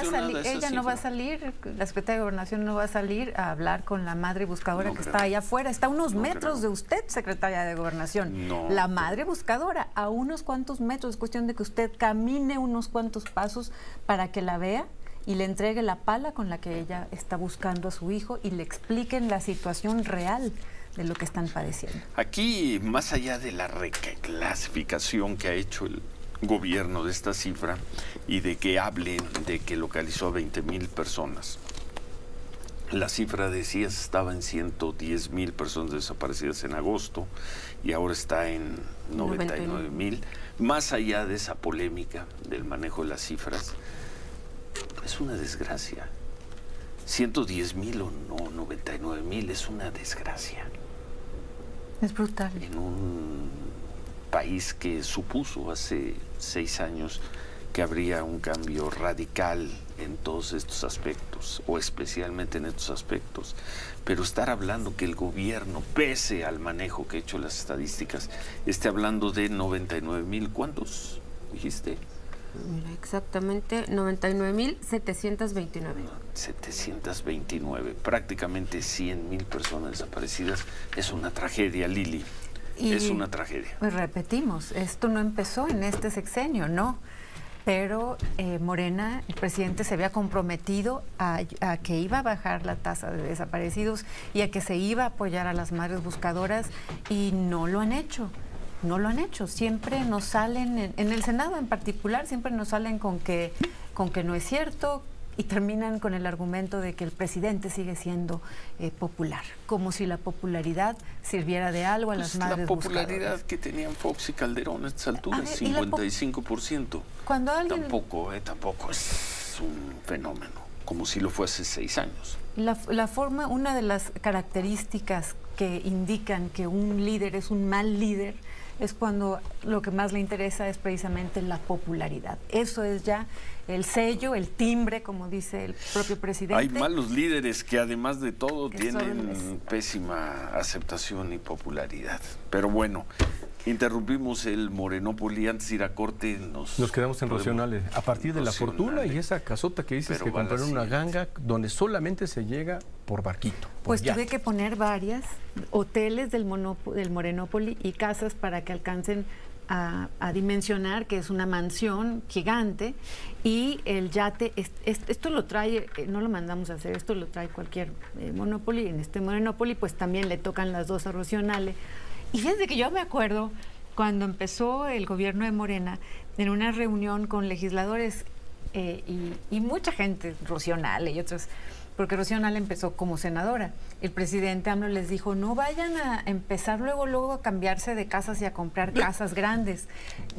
a salir, la secretaria de Gobernación no va a salir a hablar con la madre buscadora que está allá afuera. Está a unos metros de usted, secretaria de Gobernación. La madre buscadora, a unos cuantos metros. Es cuestión de que usted camine unos cuantos pasos para que la vea y le entregue la pala con la que ella está buscando a su hijo y le expliquen la situación real de lo que están padeciendo. Aquí, más allá de la reclasificación que ha hecho el gobierno de esta cifra y de que hablen de que localizó a 20,000 personas, la cifra decía estaba en 110,000 personas desaparecidas en agosto y ahora está en 99,000. Más allá de esa polémica del manejo de las cifras, es una desgracia. 110,000 o no, 99,000 es una desgracia. Es brutal. En un país que supuso hace 6 años que habría un cambio radical en todos estos aspectos, o especialmente en estos aspectos. Pero estar hablando que el gobierno, pese al manejo que ha hecho las estadísticas, esté hablando de 99,000, ¿cuántos dijiste? Exactamente, 99,729. 729, prácticamente 100,000 personas desaparecidas. Es una tragedia, Lili, y es una tragedia. Pues repetimos, esto no empezó en este sexenio, ¿no? Pero Morena, el presidente se había comprometido a que iba a bajar la tasa de desaparecidos y a que se iba a apoyar a las madres buscadoras y no lo han hecho. No lo han hecho, siempre nos salen, en el Senado en particular, siempre nos salen con que no es cierto y terminan con el argumento de que el presidente sigue siendo popular, como si la popularidad sirviera de algo a las madres buscadoras. La popularidad que tenían Fox y Calderón a estas alturas, 55%. Cuando alguien... Tampoco es un fenómeno, como si lo fue hace 6 años. La forma, una de las características que indican que un líder es un mal líder es cuando lo que más le interesa es precisamente la popularidad. Eso es ya el sello, el timbre, como dice el propio presidente. Hay malos líderes que además de todo tienen pésima aceptación y popularidad. Pero bueno, interrumpimos el Morenópoli antes de ir a corte. Nos quedamos en Rocío Nahle. A partir de la fortuna y esa casota que dices que compraron una ganga donde solamente se llega por barquito. Pues tuve que poner varias hoteles del Morenópoli y casas para que alcancen a dimensionar que es una mansión gigante y el yate, esto lo trae, no lo mandamos a hacer, esto lo trae cualquier Monopoly, en este Monopoly pues también le tocan las dos a Rocío Nahle. Y fíjense que yo me acuerdo cuando empezó el gobierno de Morena en una reunión con legisladores y mucha gente, Rocío Nahle y otros, porque Rocío Nahle empezó como senadora. El presidente AMLO les dijo, no vayan a empezar luego a cambiarse de casas y a comprar casas grandes.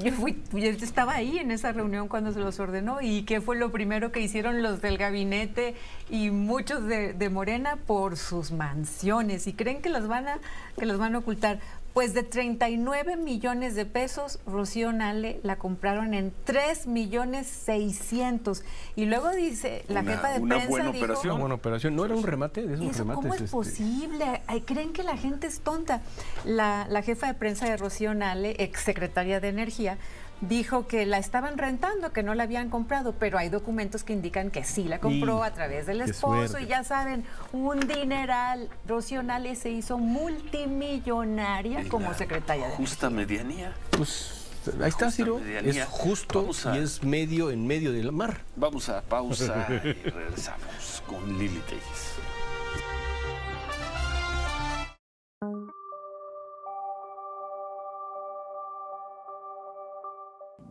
Yo estaba ahí en esa reunión cuando se los ordenó y ¿qué fue lo primero que hicieron los del gabinete y muchos de Morena? Por sus mansiones y creen que las van a ocultar. Pues de 39 millones de pesos, Rocío Nahle la compraron en 3,600,000. Y luego dice, la jefa de prensa dijo... Una buena operación. ¿No era un remate de esos remates? ¿Cómo es posible? Creen que la gente es tonta. La jefa de prensa de Rocío Nahle, exsecretaria de Energía, dijo que la estaban rentando, que no la habían comprado, pero hay documentos que indican que sí la compró a través del esposo y ya saben, un dineral. Rocío Nahle se hizo multimillonaria como secretaria de justa medianía. Pues ahí está, Ciro, es justo y es medio en medio de la mar. Vamos a pausa y regresamos con Lili Téllez.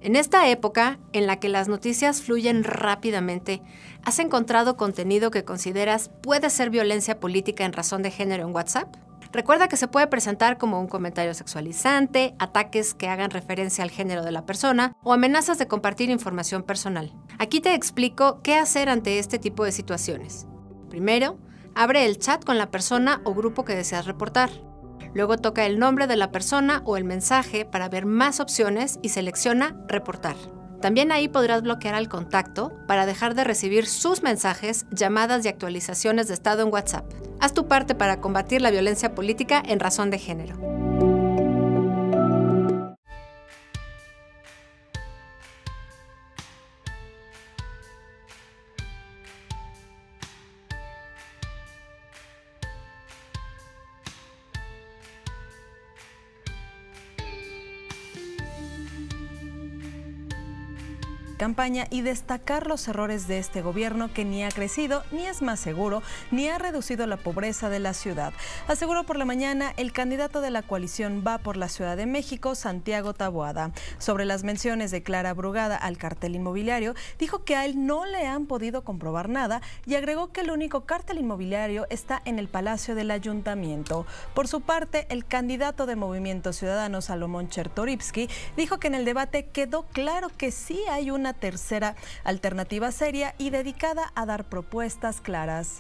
En esta época, en la que las noticias fluyen rápidamente, ¿has encontrado contenido que consideras puede ser violencia política en razón de género en WhatsApp? Recuerda que se puede presentar como un comentario sexualizante, ataques que hagan referencia al género de la persona o amenazas de compartir información personal. Aquí te explico qué hacer ante este tipo de situaciones. Primero, abre el chat con la persona o grupo que deseas reportar. Luego toca el nombre de la persona o el mensaje para ver más opciones y selecciona Reportar. También ahí podrás bloquear al contacto para dejar de recibir sus mensajes, llamadas y actualizaciones de estado en WhatsApp. Haz tu parte para combatir la violencia política en razón de género. Campaña y destacar los errores de este gobierno que ni ha crecido, ni es más seguro, ni ha reducido la pobreza de la ciudad. Aseguró por la mañana el candidato de la coalición Va por la Ciudad de México, Santiago Taboada. Sobre las menciones de Clara Brugada al cartel inmobiliario, dijo que a él no le han podido comprobar nada y agregó que el único cartel inmobiliario está en el Palacio del Ayuntamiento. Por su parte, el candidato de Movimiento Ciudadano, Salomón Chertorivski, dijo que en el debate quedó claro que sí hay una tercera alternativa seria y dedicada a dar propuestas claras.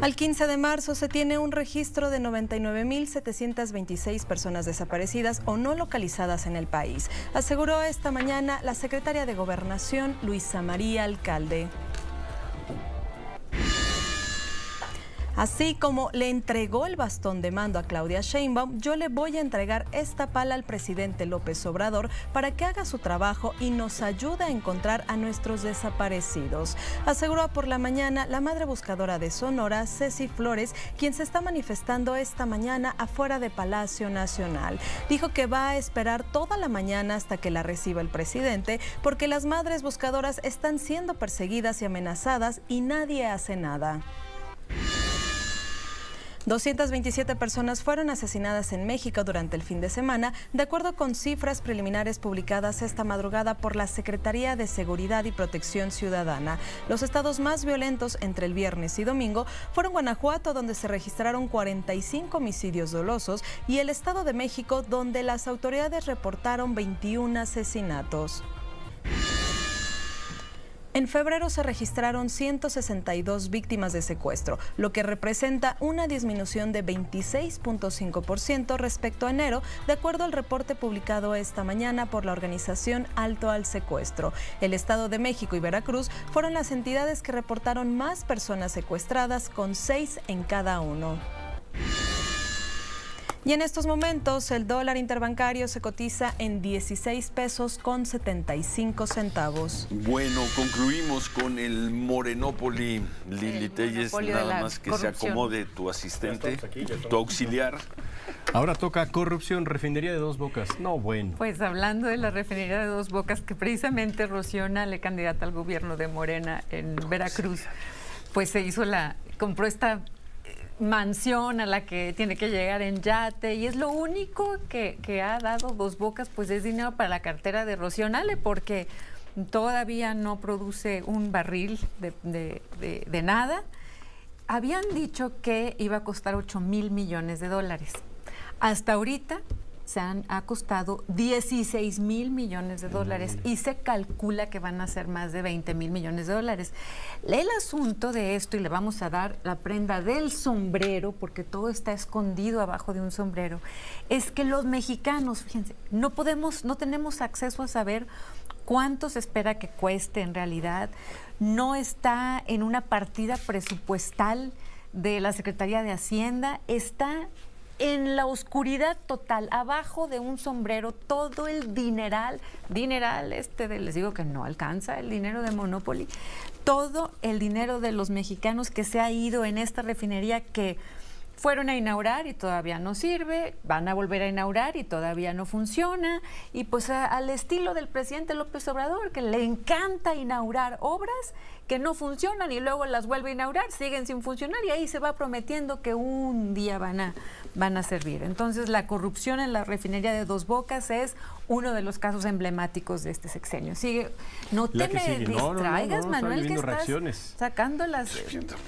Al 15 de marzo se tiene un registro de 99,726 personas desaparecidas o no localizadas en el país, aseguró esta mañana la secretaria de Gobernación, Luisa María Alcalde. Así como le entregó el bastón de mando a Claudia Sheinbaum, yo le voy a entregar esta pala al presidente López Obrador para que haga su trabajo y nos ayude a encontrar a nuestros desaparecidos. Aseguró por la mañana la madre buscadora de Sonora, Ceci Flores, quien se está manifestando esta mañana afuera de Palacio Nacional. Dijo que va a esperar toda la mañana hasta que la reciba el presidente, porque las madres buscadoras están siendo perseguidas y amenazadas y nadie hace nada. 227 personas fueron asesinadas en México durante el fin de semana, de acuerdo con cifras preliminares publicadas esta madrugada por la Secretaría de Seguridad y Protección Ciudadana. Los estados más violentos entre el viernes y domingo fueron Guanajuato, donde se registraron 45 homicidios dolosos, y el Estado de México, donde las autoridades reportaron 21 asesinatos. En febrero se registraron 162 víctimas de secuestro, lo que representa una disminución de 26.5% respecto a enero, de acuerdo al reporte publicado esta mañana por la Organización Alto del Secuestro. El Estado de México y Veracruz fueron las entidades que reportaron más personas secuestradas, con 6 en cada uno. Y en estos momentos el dólar interbancario se cotiza en 16 pesos con 75 centavos. Bueno, concluimos con el Morenópoli, Lili Téllez, nada más que corrupción. Se acomode tu asistente, aquí, tu auxiliar. Ahora toca corrupción, refinería de Dos Bocas. No, bueno. Pues hablando de la refinería de Dos Bocas, que precisamente Rocío Nahle, candidata al gobierno de Morena en Veracruz, pues se hizo compró esta mansión a la que tiene que llegar en yate, y es lo único que ha dado Dos Bocas, pues es dinero para la cartera de Rocío Nahle, porque todavía no produce un barril de nada. Habían dicho que iba a costar 8,000 millones de dólares. Hasta ahorita se ha costado 16,000 millones de dólares y se calcula que van a ser más de 20,000 millones de dólares. El asunto de esto, y le vamos a dar la prenda del sombrero, porque todo está escondido abajo de un sombrero, es que los mexicanos, fíjense, no tenemos acceso a saber cuánto se espera que cueste en realidad. No está en una partida presupuestal de la Secretaría de Hacienda, está en la oscuridad total, abajo de un sombrero, todo el dineral les digo que no alcanza el dinero de Monopoly, todo el dinero de los mexicanos que se ha ido en esta refinería que fueron a inaugurar y todavía no sirve, van a volver a inaugurar y todavía no funciona, y pues al estilo del presidente López Obrador, que le encanta inaugurar obras que no funcionan y luego las vuelve a inaugurar, siguen sin funcionar y ahí se va prometiendo que un día van a servir. Entonces la corrupción en la refinería de Dos Bocas es uno de los casos emblemáticos de este sexenio. Sigue, no te me distraigas, Manuel, que estás sacando las...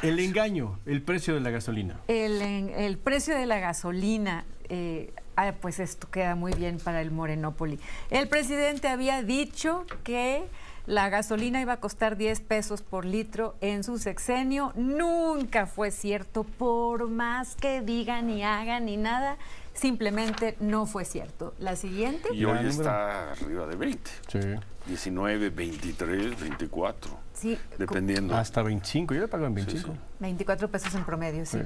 El engaño, el precio de la gasolina. El precio de la gasolina... pues esto queda muy bien para el Morenópoli. El presidente había dicho que la gasolina iba a costar 10 pesos por litro en su sexenio. Nunca fue cierto, por más que digan y hagan y nada, simplemente no fue cierto. La siguiente. Y hoy está arriba de 20. Sí. 19, 23, 24. Sí. Dependiendo. Hasta 25, yo le pago en 25. Sí, sí. 24 pesos en promedio, sí.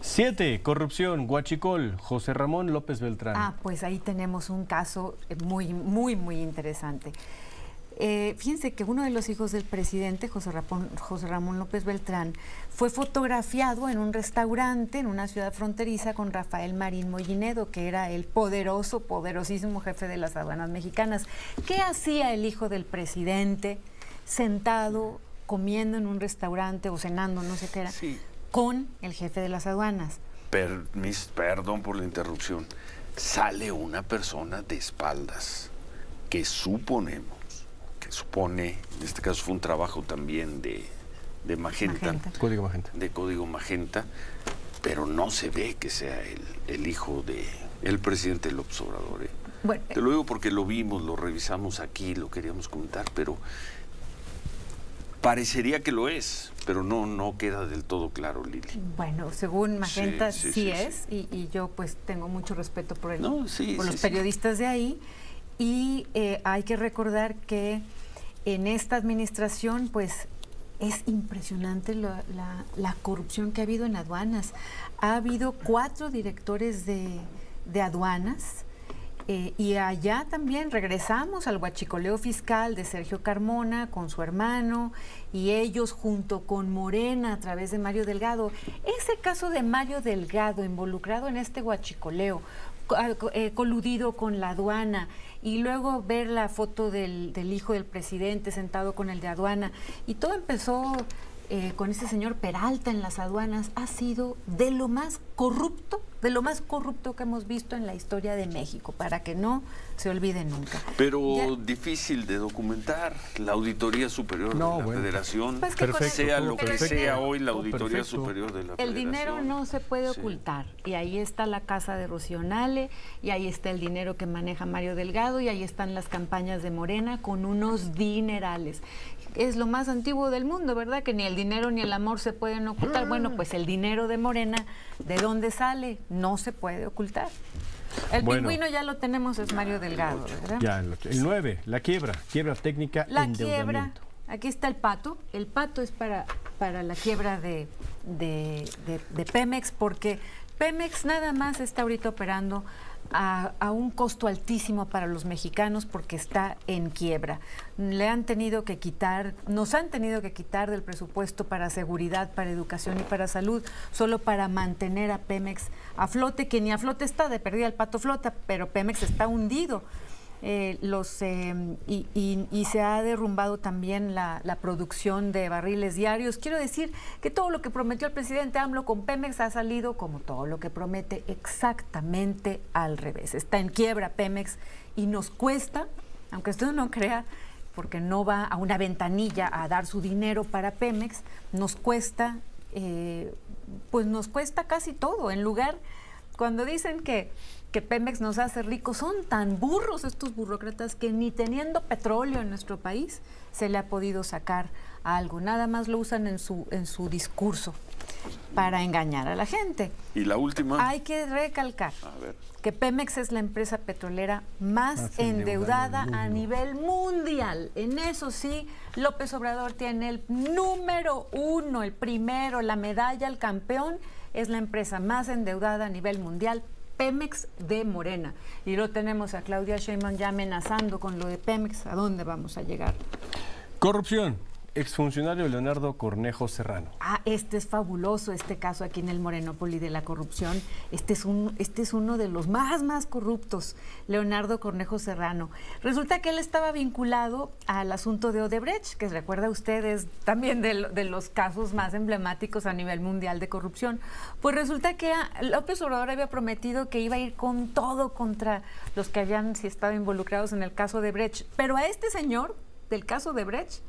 7, corrupción, huachicol, José Ramón López Beltrán. Ah, pues ahí tenemos un caso muy, muy, muy interesante. Fíjense que uno de los hijos del presidente, José Ramón López Beltrán, fue fotografiado en un restaurante en una ciudad fronteriza con Rafael Marín Mollinedo, que era el poderosísimo jefe de las aduanas mexicanas. ¿Qué hacía el hijo del presidente sentado, comiendo en un restaurante o cenando, no sé qué era, sí, con el jefe de las aduanas? Perdón por la interrupción. Sale una persona de espaldas que suponemos, en este caso fue un trabajo también de Magenta. Código Magenta. De Código Magenta, pero no se ve que sea el hijo del presidente López Obrador, ¿eh? Bueno, te lo digo porque lo vimos, lo revisamos aquí, lo queríamos comentar, pero parecería que lo es, pero no queda del todo claro, Lili. Bueno, según Magenta sí es. Y yo pues tengo mucho respeto por los periodistas de ahí. Y hay que recordar que en esta administración, pues, es impresionante la corrupción que ha habido en aduanas. Ha habido 4 directores de aduanas y allá también regresamos al huachicoleo fiscal de Sergio Carmona con su hermano y ellos junto con Morena a través de Mario Delgado. Ese caso de Mario Delgado involucrado en este huachicoleo, coludido con la aduana, y luego ver la foto del hijo del presidente sentado con el de aduana, y todo empezó con ese señor Peralta en las aduanas, ha sido de lo más corrupto que hemos visto en la historia de México, para que no se olvide nunca. Pero ya, difícil de documentar, la Auditoría Superior de la Federación, pues sea lo que sea hoy la Auditoría Superior de la Federación. El dinero no se puede ocultar, y ahí está la casa de Rocío Nahle, y ahí está el dinero que maneja Mario Delgado, y ahí están las campañas de Morena con unos dinerales. Es lo más antiguo del mundo, ¿verdad? Que ni el dinero ni el amor se pueden ocultar. Bueno, pues el dinero de Morena, ¿de dónde sale? No se puede ocultar. El pingüino ya lo tenemos, es Mario Delgado, ¿verdad? Ya, el 9, la quiebra técnica, endeudamiento. Aquí está el pato es para la quiebra de Pemex, porque Pemex nada más está ahorita operando a un costo altísimo para los mexicanos porque está en quiebra. Nos han tenido que quitar del presupuesto para seguridad, para educación y para salud, solo para mantener a Pemex a flote, que ni a flote está, de perdida el pato flota, pero Pemex está hundido. Y se ha derrumbado también la producción de barriles diarios. Quiero decir que todo lo que prometió el presidente AMLO con Pemex ha salido, como todo lo que promete, exactamente al revés. Está en quiebra Pemex y nos cuesta, aunque usted no crea, porque no va a una ventanilla a dar su dinero para Pemex, nos cuesta casi todo. En lugar cuando dicen que Pemex nos hace ricos, son tan burros estos burócratas que ni teniendo petróleo en nuestro país se le ha podido sacar a algo. Nada más lo usan en su discurso para engañar a la gente. Y la última. Hay que recalcar que Pemex es la empresa petrolera más endeudada a nivel mundial. En eso sí, López Obrador tiene el número 1, el primero, la medalla, el campeón. Es la empresa más endeudada a nivel mundial, Pemex de Morena. Y lo tenemos a Claudia Sheinbaum ya amenazando con lo de Pemex. ¿A dónde vamos a llegar? Corrupción. Exfuncionario Leonardo Cornejo Serrano. Ah, este es fabuloso, este caso aquí en el Morenópoli de la corrupción. Este es uno de los más corruptos, Leonardo Cornejo Serrano. Resulta que él estaba vinculado al asunto de Odebrecht, que recuerda ustedes también de los casos más emblemáticos a nivel mundial de corrupción. Pues resulta que López Obrador había prometido que iba a ir con todo contra los que habían estado involucrados en el caso de Odebrecht. Pero a este señor del caso de Odebrecht,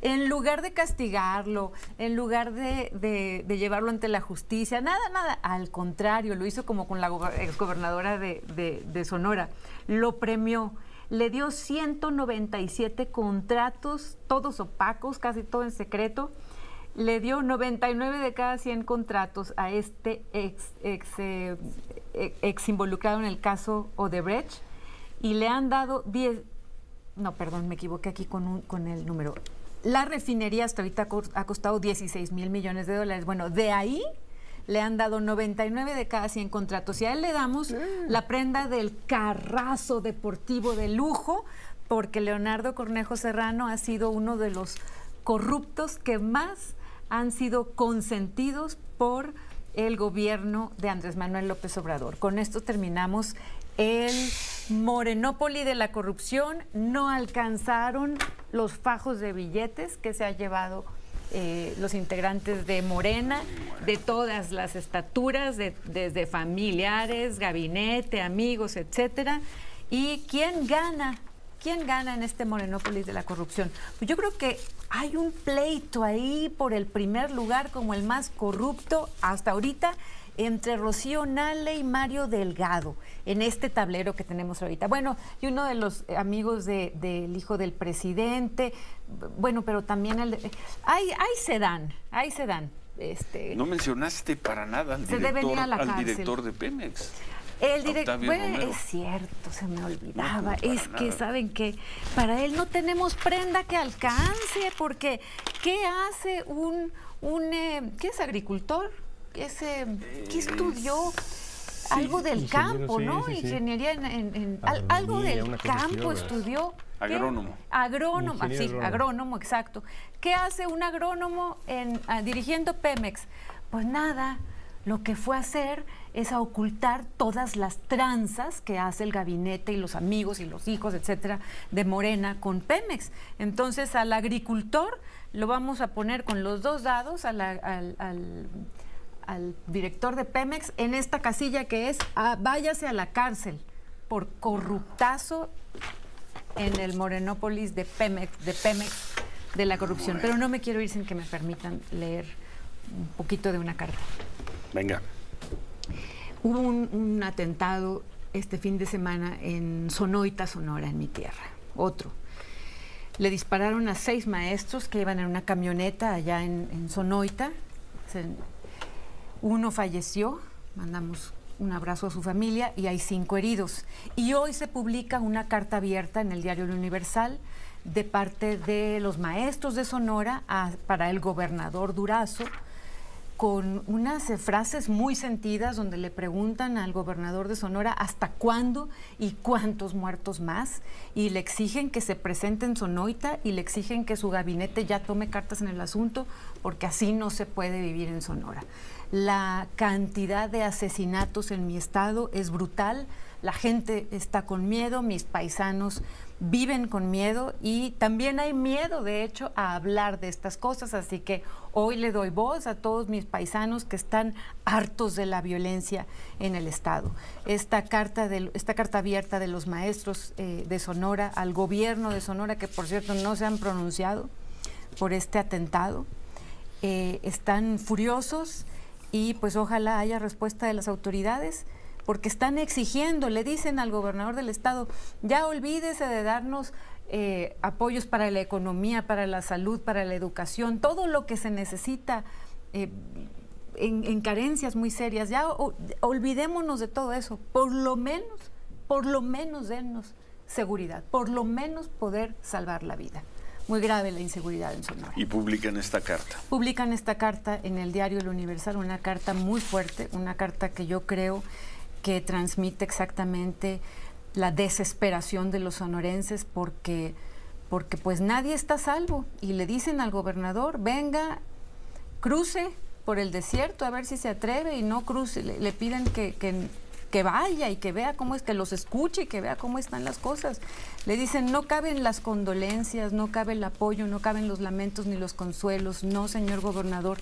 en lugar de castigarlo, en lugar de llevarlo ante la justicia, nada, al contrario, lo hizo como con la exgobernadora de Sonora, lo premió, le dio 197 contratos, todos opacos, casi todo en secreto, le dio 99 de cada 100 contratos a este ex involucrado en el caso Odebrecht, y le han dado 10, no, perdón, me equivoqué aquí con el número. La refinería hasta ahorita ha costado $16 mil millones. Bueno, de ahí le han dado 99 de cada 100 contratos. Y a él le damos la prenda del carrazo deportivo de lujo, porque Leonardo Cornejo Serrano ha sido uno de los corruptos que más han sido consentidos por el gobierno de Andrés Manuel López Obrador. Con esto terminamos el Morenópoli de la corrupción. No alcanzaron los fajos de billetes que se ha llevado los integrantes de Morena, de todas las estaturas, desde familiares, gabinete, amigos, etcétera. ¿Y quién gana? ¿Quién gana en este Morenópolis de la corrupción? Pues yo creo que hay un pleito ahí por el primer lugar como el más corrupto hasta ahorita entre Rocío Nahle y Mario Delgado, en este tablero que tenemos ahorita. Bueno, y uno de los amigos del hijo del presidente, bueno, pero también ahí se dan. No mencionaste para nada al director de Pemex. El director, bueno, es cierto, se me olvidaba, que saben que para él no tenemos prenda que alcance, porque ¿qué hace qué es agricultor? ¿Qué estudió? Algo del campo, ¿no? Ingeniería algo del campo estudió. Agrónomo. Agrónomo, agrónomo, exacto. ¿Qué hace un agrónomo dirigiendo Pemex? Pues nada, lo que fue a hacer es a ocultar todas las tranzas que hace el gabinete y los amigos y los hijos, etcétera, de Morena con Pemex. Entonces, al agricultor lo vamos a poner con los dos dados, al director de Pemex, en esta casilla que es váyase a la cárcel por corruptazo en el Morenópolis de Pemex de la corrupción. Bueno. Pero no me quiero ir sin que me permitan leer un poquito de una carta. Venga. Hubo un atentado este fin de semana en Sonoita, Sonora, en mi tierra. Otro. Le dispararon a 6 maestros que iban en una camioneta allá en Sonoita. Uno falleció, mandamos un abrazo a su familia, y hay 5 heridos. Y hoy se publica una carta abierta en el diario El Universal de parte de los maestros de Sonora para el gobernador Durazo, con unas frases muy sentidas donde le preguntan al gobernador de Sonora hasta cuándo y cuántos muertos más, y le exigen que se presente en Sonoita y le exigen que su gabinete ya tome cartas en el asunto, porque así no se puede vivir en Sonora. La cantidad de asesinatos en mi estado es brutal, la gente está con miedo, mis paisanos viven con miedo y también hay miedo, de hecho, a hablar de estas cosas, así que hoy le doy voz a todos mis paisanos que están hartos de la violencia en el estado. Esta carta abierta de los maestros de Sonora al gobierno de Sonora, que por cierto no se han pronunciado por este atentado, están furiosos y pues ojalá haya respuesta de las autoridades, porque están exigiendo, le dicen al gobernador del estado, ya olvídese de darnos apoyos para la economía, para la salud, para la educación, todo lo que se necesita en carencias muy serias, ya olvidémonos de todo eso, por lo menos dennos seguridad, por lo menos poder salvar la vida. Muy grave la inseguridad en Sonora. Y publican esta carta. Publican esta carta en el diario El Universal, una carta muy fuerte, una carta que yo creo que transmite exactamente la desesperación de los sonorenses porque pues nadie está a salvo. Y le dicen al gobernador, venga, cruce por el desierto a ver si se atreve, y no cruce, le piden que vaya y que vea cómo es, que los escuche y que vea cómo están las cosas. Le dicen, no caben las condolencias, no cabe el apoyo, no caben los lamentos ni los consuelos. No, señor gobernador,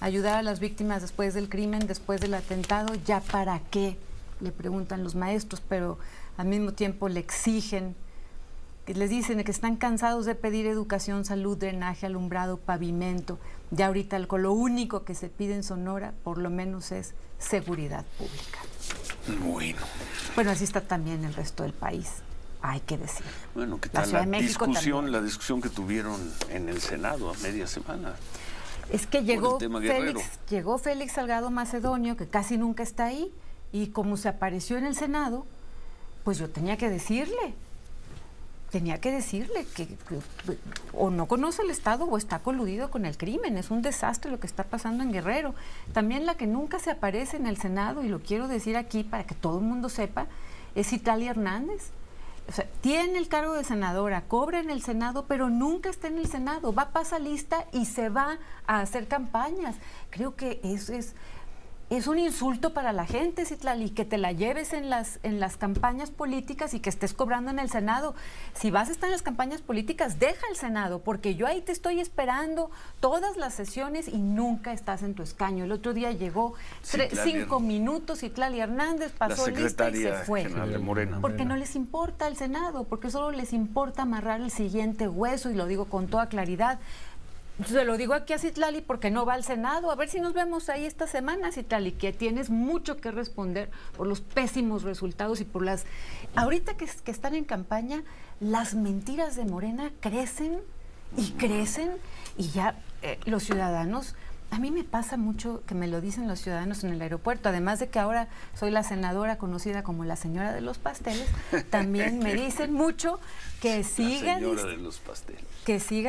ayudar a las víctimas después del crimen, después del atentado, ¿ya para qué?, le preguntan los maestros, pero al mismo tiempo le exigen, les dicen que están cansados de pedir educación, salud, drenaje, alumbrado, pavimento. Ya ahorita lo único que se pide en Sonora, por lo menos, es seguridad pública. Bueno. Bueno, así está también el resto del país, hay que decir. Bueno, ¿qué tal la discusión que tuvieron en el Senado a media semana? Es que llegó Félix Salgado Macedonio, que casi nunca está ahí, y como se apareció en el Senado, pues yo tenía que decirle que o no conoce el Estado o está coludido con el crimen. Es un desastre lo que está pasando en Guerrero. También la que nunca se aparece en el Senado, y lo quiero decir aquí para que todo el mundo sepa, es Italia Hernández. O sea, tiene el cargo de senadora, cobra en el Senado, pero nunca está en el Senado. Va, pasa lista y se va a hacer campañas. Creo que eso es un insulto para la gente, Citlali, que te la lleves en las campañas políticas y que estés cobrando en el Senado. Si vas a estar en las campañas políticas, deja el Senado, porque yo ahí te estoy esperando todas las sesiones y nunca estás en tu escaño. El otro día llegó 5 minutos Citlali Hernández, pasó lista y se fue. De Morena. Porque no les importa el Senado, porque solo les importa amarrar el siguiente hueso, y lo digo con toda claridad. Se lo digo aquí a Citlali porque no va al Senado. A ver si nos vemos ahí esta semana, Citlali, que tienes mucho que responder por los pésimos resultados y por las... Ahorita que están en campaña, las mentiras de Morena crecen y crecen, y ya los ciudadanos... A mí me pasa mucho que me lo dicen los ciudadanos en el aeropuerto, además de que ahora soy la senadora conocida como la señora de los pasteles, también me dicen mucho que siga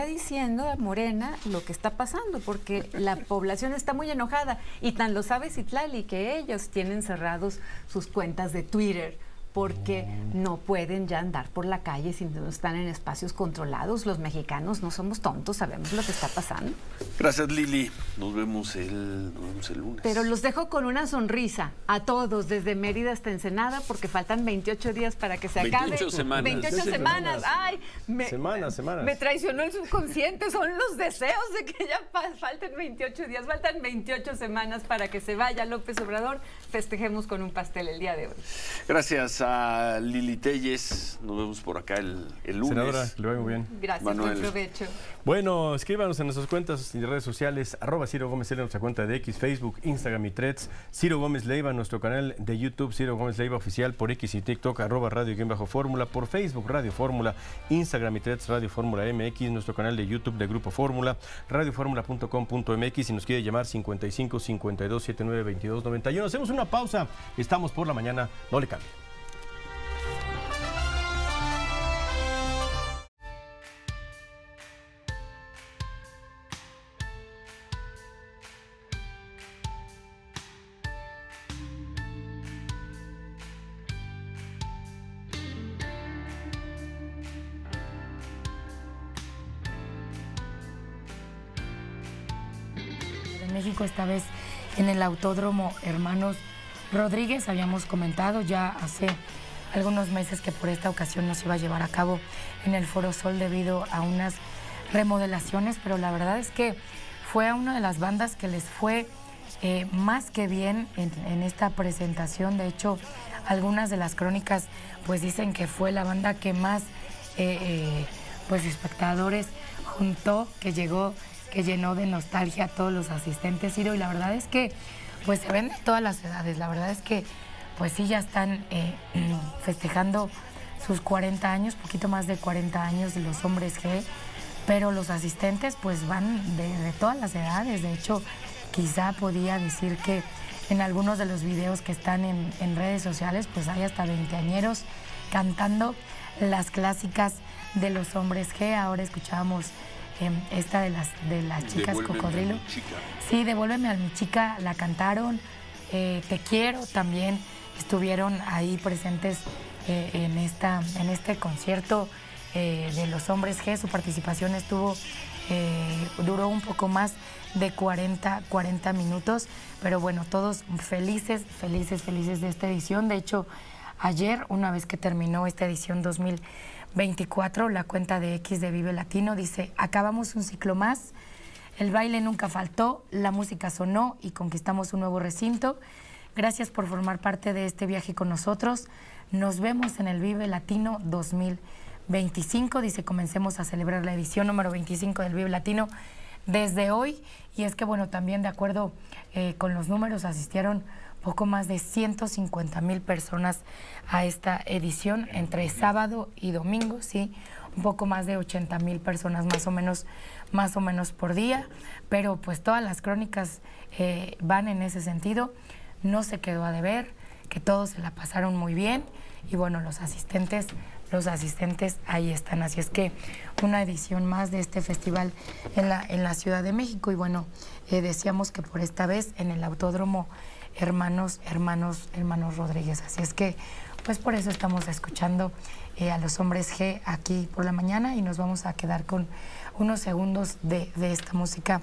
diciendo a Morena lo que está pasando, porque la población está muy enojada, y tan lo sabe Citlali que ellos tienen cerrados sus cuentas de Twitter, porque no pueden ya andar por la calle si no están en espacios controlados. Los mexicanos no somos tontos, sabemos lo que está pasando. Gracias, Lili. Nos vemos el lunes. Pero los dejo con una sonrisa a todos, desde Mérida hasta Ensenada, porque faltan 28 días para que se acabe. 28 semanas. 28 semanas. Ay, me traicionó el subconsciente. Son los deseos de que ya falten 28 días. Faltan 28 semanas para que se vaya López Obrador. Festejemos con un pastel el día de hoy. Gracias a Lili Téllez, nos vemos por acá el lunes. Senadora, le va muy bien. Gracias, Manuel. Buen provecho. Bueno, escríbanos en nuestras cuentas y redes sociales, @CiroGómezLeiva, nuestra cuenta de X, Facebook, Instagram y Threads, Ciro Gómez Leiva, nuestro canal de YouTube, Ciro Gómez Leiva Oficial, por X y TikTok, @Radio_Fórmula, por Facebook, Radio Fórmula, Instagram y Threads, Radio Fórmula MX, nuestro canal de YouTube de Grupo Fórmula, radioformula.com.mx, si nos quiere llamar 55 52 79 22 91. Hacemos una pausa, estamos por la mañana, no le cambie. México, esta vez en el Autódromo Hermanos Rodríguez. Habíamos comentado ya hace algunos meses que por esta ocasión nos iba a llevar a cabo en el Foro Sol debido a unas remodelaciones, pero la verdad es que fue a una de las bandas que les fue más que bien en esta presentación. De hecho, algunas de las crónicas pues dicen que fue la banda que más pues espectadores juntó, que llenó de nostalgia a todos los asistentes, Ciro, y la verdad es que pues se ven de todas las edades. La verdad es que pues sí, ya están festejando sus 40 años, poquito más de 40 años de los hombres G, pero los asistentes pues van de todas las edades. De hecho, quizá podía decir que en algunos de los videos que están en redes sociales, pues hay hasta veinteañeros cantando las clásicas de los hombres G. Ahora escuchábamos esta de las chicas Cocodrilo. Sí, Devuélveme a mi chica, la cantaron. Te quiero también estuvieron ahí presentes en este concierto de los hombres G. Su participación duró un poco más de 40 minutos, pero bueno, todos felices de esta edición. De hecho, ayer, una vez que terminó esta edición 2024, la cuenta de X de Vive Latino dice: acabamos un ciclo más, el baile nunca faltó, la música sonó y conquistamos un nuevo recinto. Gracias por formar parte de este viaje con nosotros. Nos vemos en el Vive Latino 2025. Dice, comencemos a celebrar la edición número 25 del Vive Latino desde hoy. Y es que, bueno, también de acuerdo con los números, asistieron poco más de 150,000 personas a esta edición, entre sábado y domingo, sí, un poco más de 80,000 personas más o menos por día, pero pues todas las crónicas van en ese sentido. No se quedó a deber, que todos se la pasaron muy bien y bueno, los asistentes ahí están. Así es que una edición más de este festival en la Ciudad de México. Y bueno, decíamos que por esta vez en el Autódromo Hermanos Rodríguez. Así es que pues por eso estamos escuchando a los hombres G aquí por la mañana, y nos vamos a quedar con unos segundos de esta música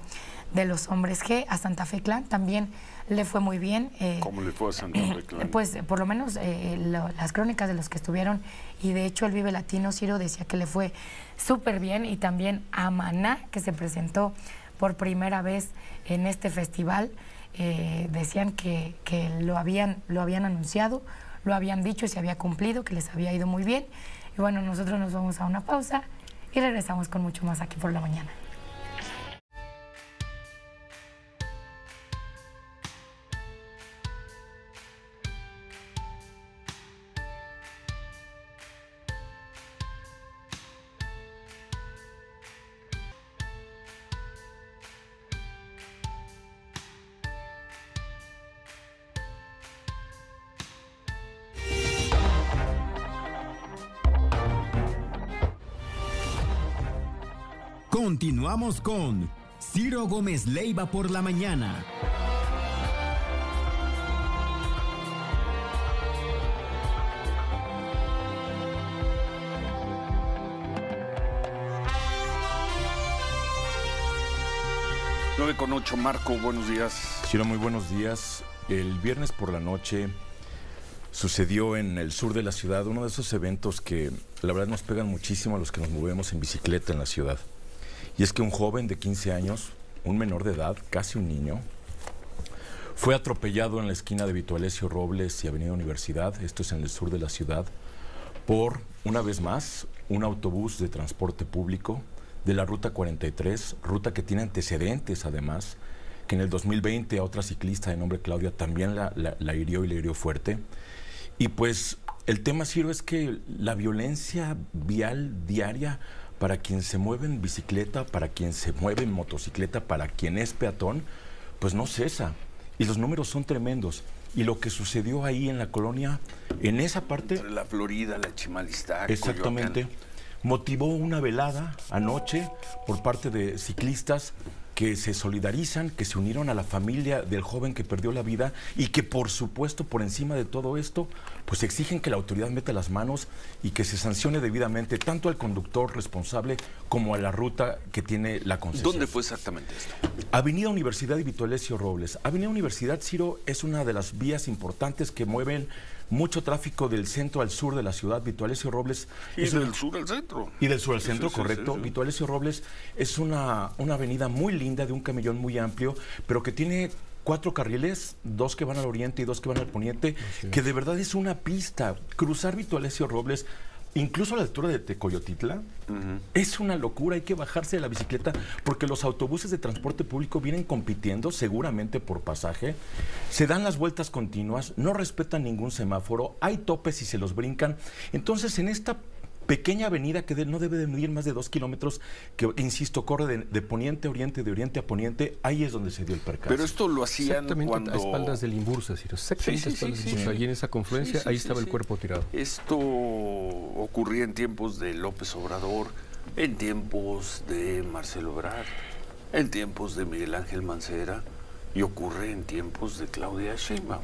de los hombres G. A Santa Fe Clan también le fue muy bien. ¿Cómo le fue a Santa Fe Clan? Pues por lo menos las crónicas de los que estuvieron, y de hecho el Vive Latino, Ciro, decía que le fue súper bien. Y también a Maná, que se presentó por primera vez en este festival. Decían que lo habían anunciado, lo habían dicho y se había cumplido, que les había ido muy bien. Y bueno, nosotros nos vamos a una pausa y regresamos con mucho más aquí por la mañana. Continuamos con Ciro Gómez Leiva por la mañana. Nueve con 8, Marco, buenos días. Ciro, muy buenos días. El viernes por la noche sucedió en el sur de la ciudad uno de esos eventos que la verdad nos pegan muchísimo a los que nos movemos en bicicleta en la ciudad. Y es que un joven de 15 años, un menor de edad, casi un niño, fue atropellado en la esquina de Vitualesio Robles y Avenida Universidad, esto es en el sur de la ciudad, por, una vez más, un autobús de transporte público de la Ruta 43, ruta que tiene antecedentes, además, que en el 2020 a otra ciclista de nombre Claudia también la hirió, y la hirió fuerte. Y pues el tema, Ciro, es que la violencia vial diaria, para quien se mueve en bicicleta, para quien se mueve en motocicleta, para quien es peatón, pues no cesa. Y los números son tremendos. Y lo que sucedió ahí en la colonia, en esa parte... entre la Florida, la Chimalistac, exactamente. Coyoacán. Motivó una velada anoche por parte de ciclistas que se solidarizan, que se unieron a la familia del joven que perdió la vida y que, por supuesto, por encima de todo esto, pues exigen que la autoridad meta las manos y que se sancione debidamente tanto al conductor responsable como a la ruta que tiene la concesión. ¿Dónde fue exactamente esto? Avenida Universidad y Vitualesio Robles. Avenida Universidad, Ciro, es una de las vías importantes que mueven mucho tráfico del centro al sur de la ciudad. Vitualesio Robles... y es del sur al centro. Y del sur al centro, sí, correcto. Sí. Vitualesio Robles es una avenida muy linda, de un camellón muy amplio, pero que tiene 4 carriles, 2 que van al oriente y 2 que van al poniente, que de verdad es una pista. Cruzar Vitualesio Robles... incluso a la altura de Tecoyotitla, es una locura, hay que bajarse de la bicicleta porque los autobuses de transporte público vienen compitiendo, seguramente por pasaje, se dan las vueltas continuas, no respetan ningún semáforo, hay topes y se los brincan. Entonces, en esta pequeña avenida que no debe de medir más de 2 kilómetros, que, insisto, corre de poniente a oriente, de oriente a poniente, ahí es donde se dio el percance. Pero esto lo hacían exactamente cuando... a espaldas del Imbursa, Ciro. Exactamente, sí, sí, a espaldas del Imbursa. Allí en esa confluencia, ahí estaba el cuerpo tirado. Esto ocurría en tiempos de López Obrador, en tiempos de Marcelo Ebrard, en tiempos de Miguel Ángel Mancera, y ocurre en tiempos de Claudia Sheinbaum.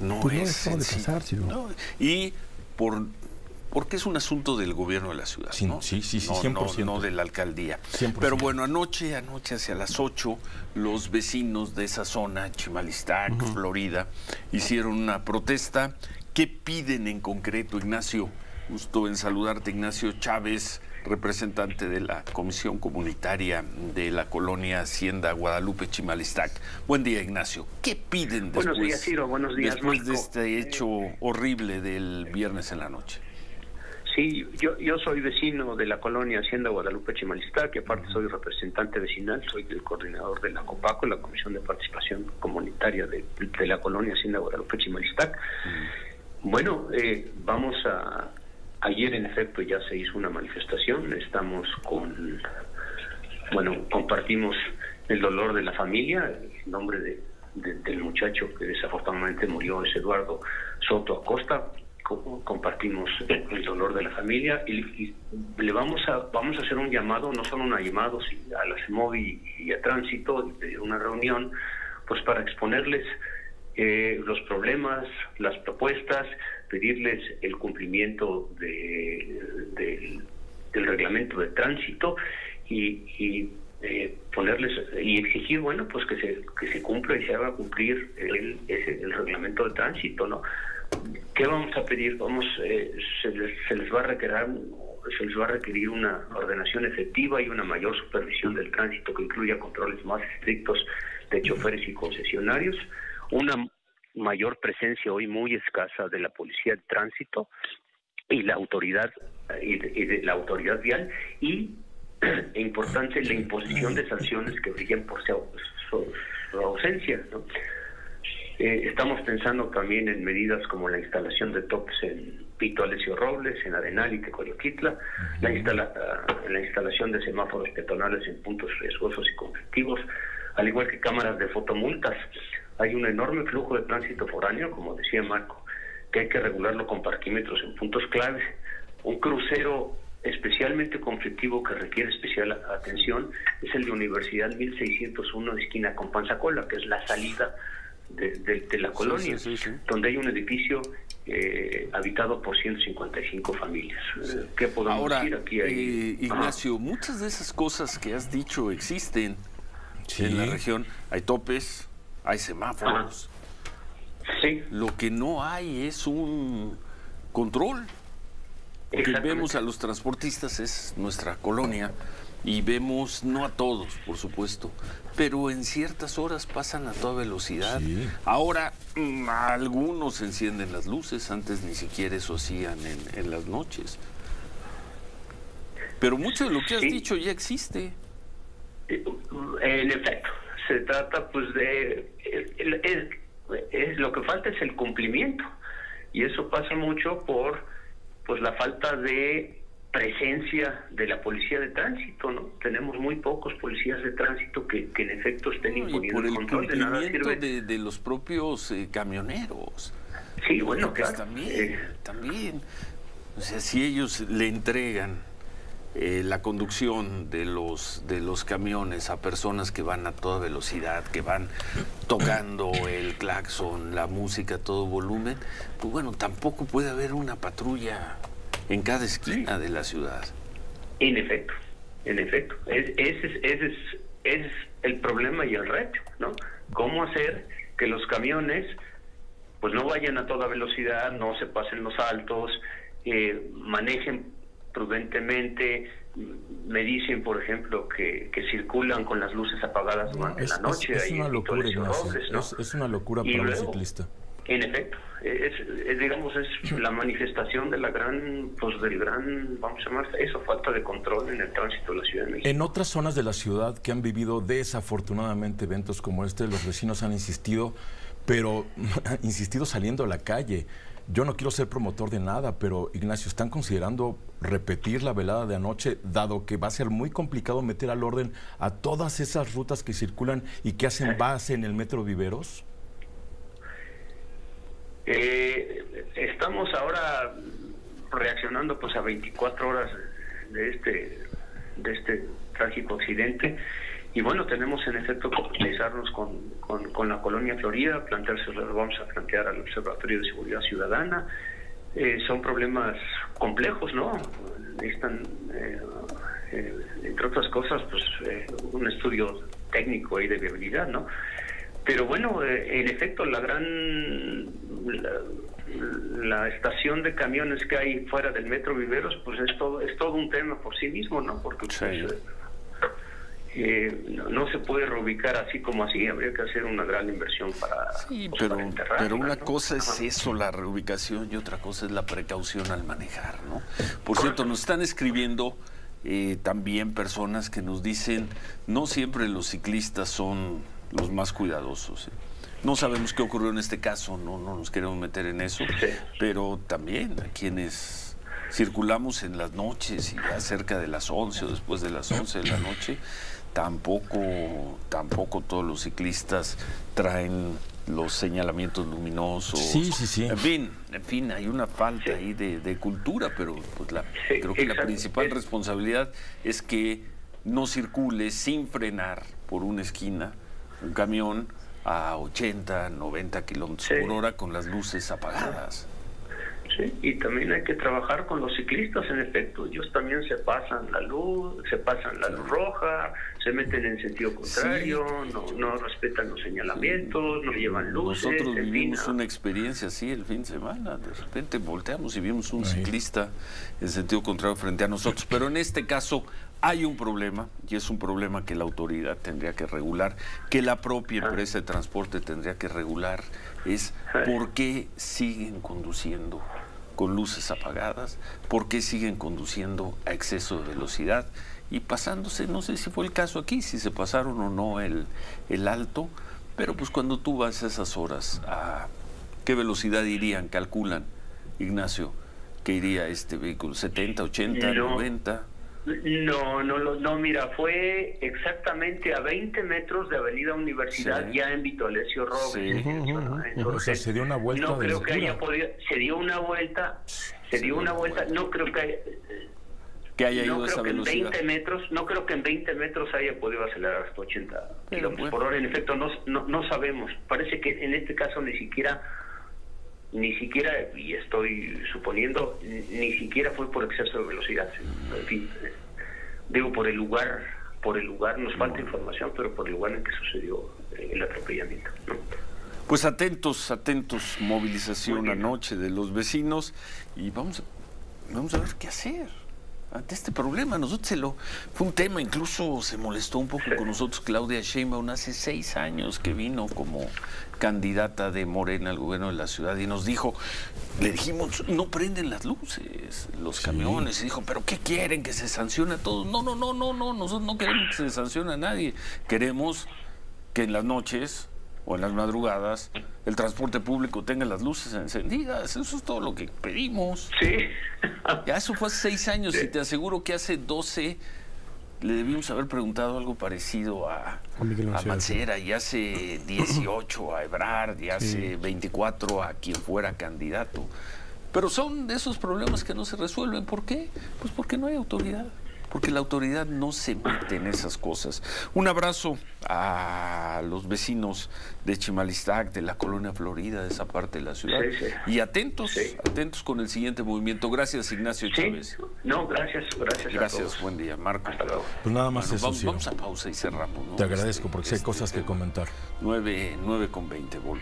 No, pues es sencillo. No, y... porque es un asunto del gobierno de la ciudad, ¿no? Sí, 100%. No de la alcaldía. 100%. Pero bueno, anoche hacia las 8, los vecinos de esa zona, Chimalistac, Florida, hicieron una protesta. ¿Qué piden en concreto, Ignacio? Gusto en saludarte, Ignacio Chávez, representante de la Comisión Comunitaria de la Colonia Hacienda Guadalupe Chimalistac. Buen día, Ignacio. ¿Qué piden después, buenos días, Ciro, buenos días, después de este hecho horrible del viernes en la noche? Sí, yo soy vecino de la Colonia Hacienda Guadalupe Chimalistac, que aparte soy representante vecinal, soy el coordinador de la COPACO, la Comisión de Participación Comunitaria de la Colonia Hacienda Guadalupe Chimalistac. Bueno, vamos a... Ayer, en efecto, ya se hizo una manifestación. Estamos con... Bueno, compartimos el dolor de la familia. El nombre del muchacho que desafortunadamente murió es Eduardo Soto Acosta. Compartimos el dolor de la familia y le vamos a hacer un llamado, no solo un llamado, sino a la CEMOVI y a Tránsito, y pedir una reunión, pues para exponerles los problemas, las propuestas, pedirles el cumplimiento del reglamento de tránsito y ponerles y exigir, bueno, pues que se cumpla y se haga cumplir el reglamento de tránsito, ¿no? ¿Qué vamos a pedir? Se les va a requerir una ordenación efectiva y una mayor supervisión del tránsito que incluya controles más estrictos de choferes y concesionarios, una mayor presencia hoy muy escasa de la policía de tránsito y la autoridad vial, y importante la imposición de sanciones que brillen por su ausencia, ¿no? Estamos pensando también en medidas como la instalación de topes en Pito Alessio Robles, en Arenal y Tecoyotitla, la instalación de semáforos peatonales en puntos riesgosos y conflictivos, al igual que cámaras de fotomultas. Hay un enorme flujo de tránsito foráneo, como decía Marco, que hay que regularlo con parquímetros en puntos clave. Un crucero especialmente conflictivo que requiere especial atención es el de Universidad 1601, esquina con Panzacola, que es la salida de la colonia, donde hay un edificio habitado por 155 familias. ¿Qué podemos decir aquí? Ignacio, muchas de esas cosas que has dicho existen en la región. Hay topes, hay semáforos. Lo que no hay es un control. Lo que vemos a los transportistas es nuestra colonia, y vemos, no a todos, por supuesto, pero en ciertas horas pasan a toda velocidad. Ahora, algunos encienden las luces, antes ni siquiera eso hacían en las noches. Pero mucho de lo que has dicho ya existe. En efecto. Se trata, pues, de lo que falta es el cumplimiento, y eso pasa mucho por, pues, la falta de presencia de la policía de tránsito, ¿no? Tenemos muy pocos policías de tránsito que en efecto estén imponiendo el control. De nada sirve de los propios camioneros. Sí, bueno, claro. También. O sea, si ellos le entregan la conducción de los camiones a personas que van a toda velocidad, que van tocando el claxon, la música a todo volumen, pues bueno, tampoco puede haber una patrulla en cada esquina de la ciudad. En efecto. Ese es el problema y el reto, ¿no? ¿Cómo hacer que los camiones, pues, no vayan a toda velocidad, no se pasen los altos, manejen prudentemente? Me dicen, por ejemplo, que circulan con las luces apagadas durante la noche. Es una locura, Ignacio, ¿no? Es una locura para un ciclista. En efecto, es la manifestación de la gran, vamos a llamar eso, falta de control en el tránsito de la Ciudad de México. En otras zonas de la ciudad que han vivido desafortunadamente eventos como este, los vecinos han insistido, pero saliendo a la calle. Yo no quiero ser promotor de nada, pero Ignacio, ¿están considerando repetir la velada de anoche, dado que va a ser muy complicado meter al orden a todas esas rutas que circulan y que hacen base en el metro Viveros? Estamos ahora reaccionando pues a 24 horas de este trágico accidente. Y bueno, tenemos en efecto que organizarnos con la Colonia Florida, vamos a plantear al Observatorio de Seguridad Ciudadana. Son problemas complejos, ¿no? Necesitan, entre otras cosas, pues un estudio técnico y de viabilidad, ¿no? Pero bueno, en efecto, la estación de camiones que hay fuera del metro Viveros, pues es todo un tema por sí mismo, ¿no? Porque sí. No se puede reubicar así como así, habría que hacer una gran inversión para, para enterrar. Pero una cosa es eso, la reubicación, y otra cosa es la precaución al manejar, ¿no? Por cierto, nos están escribiendo también personas que nos dicen, no siempre los ciclistas son los más cuidadosos, ¿eh? No sabemos qué ocurrió en este caso, no nos queremos meter en eso, pero también a quienes circulamos en las noches y ya cerca de las 11 o después de las 11 de la noche, tampoco todos los ciclistas traen los señalamientos luminosos. Sí. En fin, hay una falta ahí de cultura, pero pues creo que la principal responsabilidad es que no circule sin frenar por una esquina un camión a 80, 90 kilómetros por hora con las luces apagadas. Sí, y también hay que trabajar con los ciclistas, en efecto. Ellos también se pasan la luz roja, se meten en sentido contrario, no respetan los señalamientos, no llevan luces. Nosotros vivimos una experiencia así el fin de semana, de repente volteamos y vimos un ciclista en sentido contrario frente a nosotros. Pero en este caso hay un problema, y es un problema que la autoridad tendría que regular, que la propia empresa de transporte tendría que regular, es por qué siguen conduciendo con luces apagadas, por qué siguen conduciendo a exceso de velocidad y pasándose, no sé si fue el caso aquí, si se pasaron o no el alto, pero pues cuando tú vas a esas horas, ¿a qué velocidad irían? Calculan, Ignacio, que iría este vehículo, 70, 80, 90... No, mira, fue exactamente a 20 metros de Avenida Universidad, ya en Vitolecio Robles. Entonces, se dio una vuelta. No creo que haya podido. Se dio una vuelta. No creo que haya, ido a esa velocidad. 20 metros, no creo que en 20 metros haya podido acelerar hasta 80 kilómetros por hora. En efecto, no sabemos. Parece que en este caso ni siquiera, y estoy suponiendo, ni siquiera fue por exceso de velocidad. En fin, digo, por el lugar nos falta información, pero por el lugar en el que sucedió el atropellamiento, ¿no? Pues atentos, movilización anoche de los vecinos, y vamos a ver qué hacer ante este problema. Fue un tema, incluso se molestó un poco con nosotros Claudia Sheinbaum hace 6 años, que vino como candidata de Morena al gobierno de la ciudad, y nos dijo, le dijimos, no prenden las luces, los camiones, y dijo, pero ¿qué quieren? ¿Que se sancione a todos? No, nosotros no queremos que se sancione a nadie, queremos que en las noches o en las madrugadas el transporte público tenga las luces encendidas, eso es todo lo que pedimos. Ya eso fue hace 6 años, y te aseguro que hace 12 le debimos haber preguntado algo parecido a Mancera, y hace 18 a Ebrard, y hace 24 a quien fuera candidato. Pero son de esos problemas que no se resuelven. ¿Por qué? Pues porque no hay autoridad, porque la autoridad no se mete en esas cosas. Un abrazo a los vecinos de Chimalistac, de la Colonia Florida, de esa parte de la ciudad. Y atentos con el siguiente movimiento. Gracias, Ignacio Chávez. No, gracias a todos. Buen día, Marco. Hasta luego. Pues nada más, bueno, eso. Vamos a pausa y cerramos, ¿no? Te agradezco porque hay cosas que comentar. 9:20, volvemos.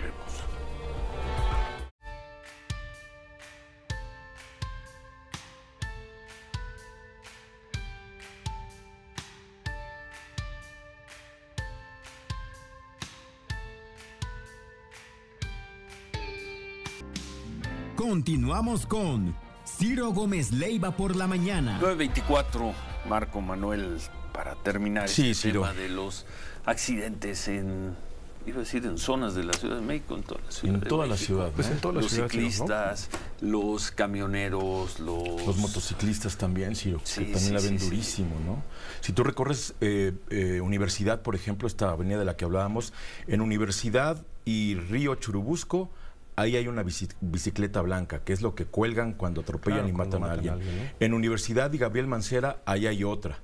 Continuamos con Ciro Gómez Leiva por la mañana. 9:24, Marco Manuel, para terminar tema de los accidentes en, iba a decir, en zonas de la Ciudad de México, en toda la Ciudad. En toda la ciudad, pues en toda la ciudad. Los ciclistas, los camioneros, los motociclistas también, Ciro, sí, que también la ven durísimo, ¿no? Si tú recorres Universidad, por ejemplo, esta avenida de la que hablábamos, en Universidad y Río Churubusco, ahí hay una bicicleta blanca, que es lo que cuelgan cuando atropellan y matan a alguien. ¿No? En Universidad y Gabriel Mancera, ahí hay otra.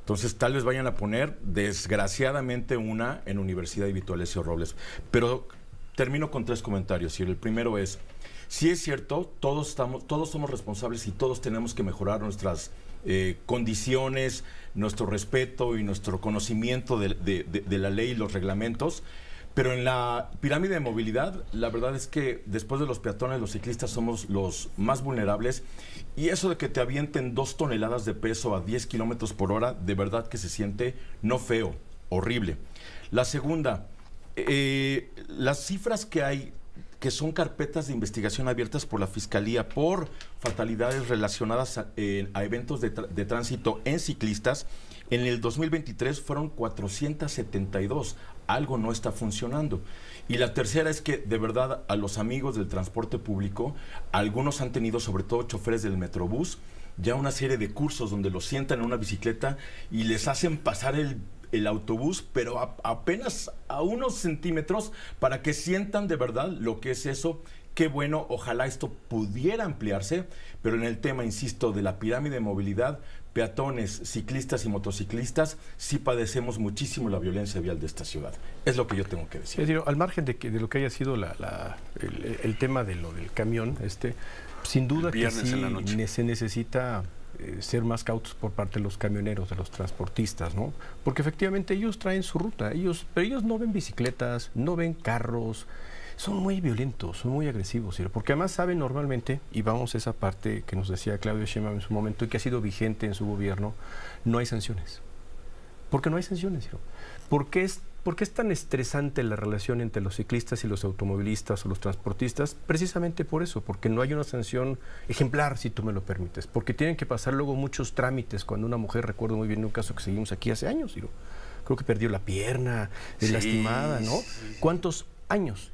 Entonces, tal vez vayan a poner, desgraciadamente, una en Universidad y Vitualesio Robles. Pero termino con tres comentarios. Y el primero es, sí es cierto, todos somos responsables y todos tenemos que mejorar nuestras condiciones, nuestro respeto y nuestro conocimiento de la ley y los reglamentos. Pero en la pirámide de movilidad, la verdad es que después de los peatones, los ciclistas somos los más vulnerables. Y eso de que te avienten 2 toneladas de peso a 10 kilómetros por hora, de verdad que se siente no feo, horrible. La segunda, las cifras que hay, que son carpetas de investigación abiertas por la Fiscalía por fatalidades relacionadas a eventos de tránsito en ciclistas, en el 2023 fueron 472. Algo no está funcionando. Y la tercera es que, de verdad, a los amigos del transporte público, algunos han tenido, sobre todo choferes del Metrobús, ya una serie de cursos donde los sientan en una bicicleta y les hacen pasar el autobús, pero apenas a unos centímetros, para que sientan de verdad lo que es eso. Qué bueno, ojalá esto pudiera ampliarse, pero en el tema, insisto, de la pirámide de movilidad, peatones, ciclistas y motociclistas, sí padecemos muchísimo la violencia vial de esta ciudad. Es lo que yo tengo que decir. Es decir, al margen de lo que haya sido el tema de lo del camión, sin duda que sí se necesita ser más cautos por parte de los camioneros, de los transportistas, ¿no? Porque efectivamente ellos traen su ruta, pero ellos no ven bicicletas, no ven carros. Son muy violentos, son muy agresivos, ¿sí? Porque además saben normalmente, y vamos a esa parte que nos decía Claudia Sheinbaum en su momento y que ha sido vigente en su gobierno, no hay sanciones. ¿Por qué no hay sanciones? ¿Sí? ¿Por qué es tan estresante la relación entre los ciclistas y los automovilistas o los transportistas? Precisamente por eso, porque no hay una sanción ejemplar, si tú me lo permites, porque tienen que pasar luego muchos trámites. Cuando una mujer, recuerdo muy bien un caso que seguimos aquí hace años, ¿sí? Creo que perdió la pierna, es lastimada, ¿no? Sí. ¿Cuántos años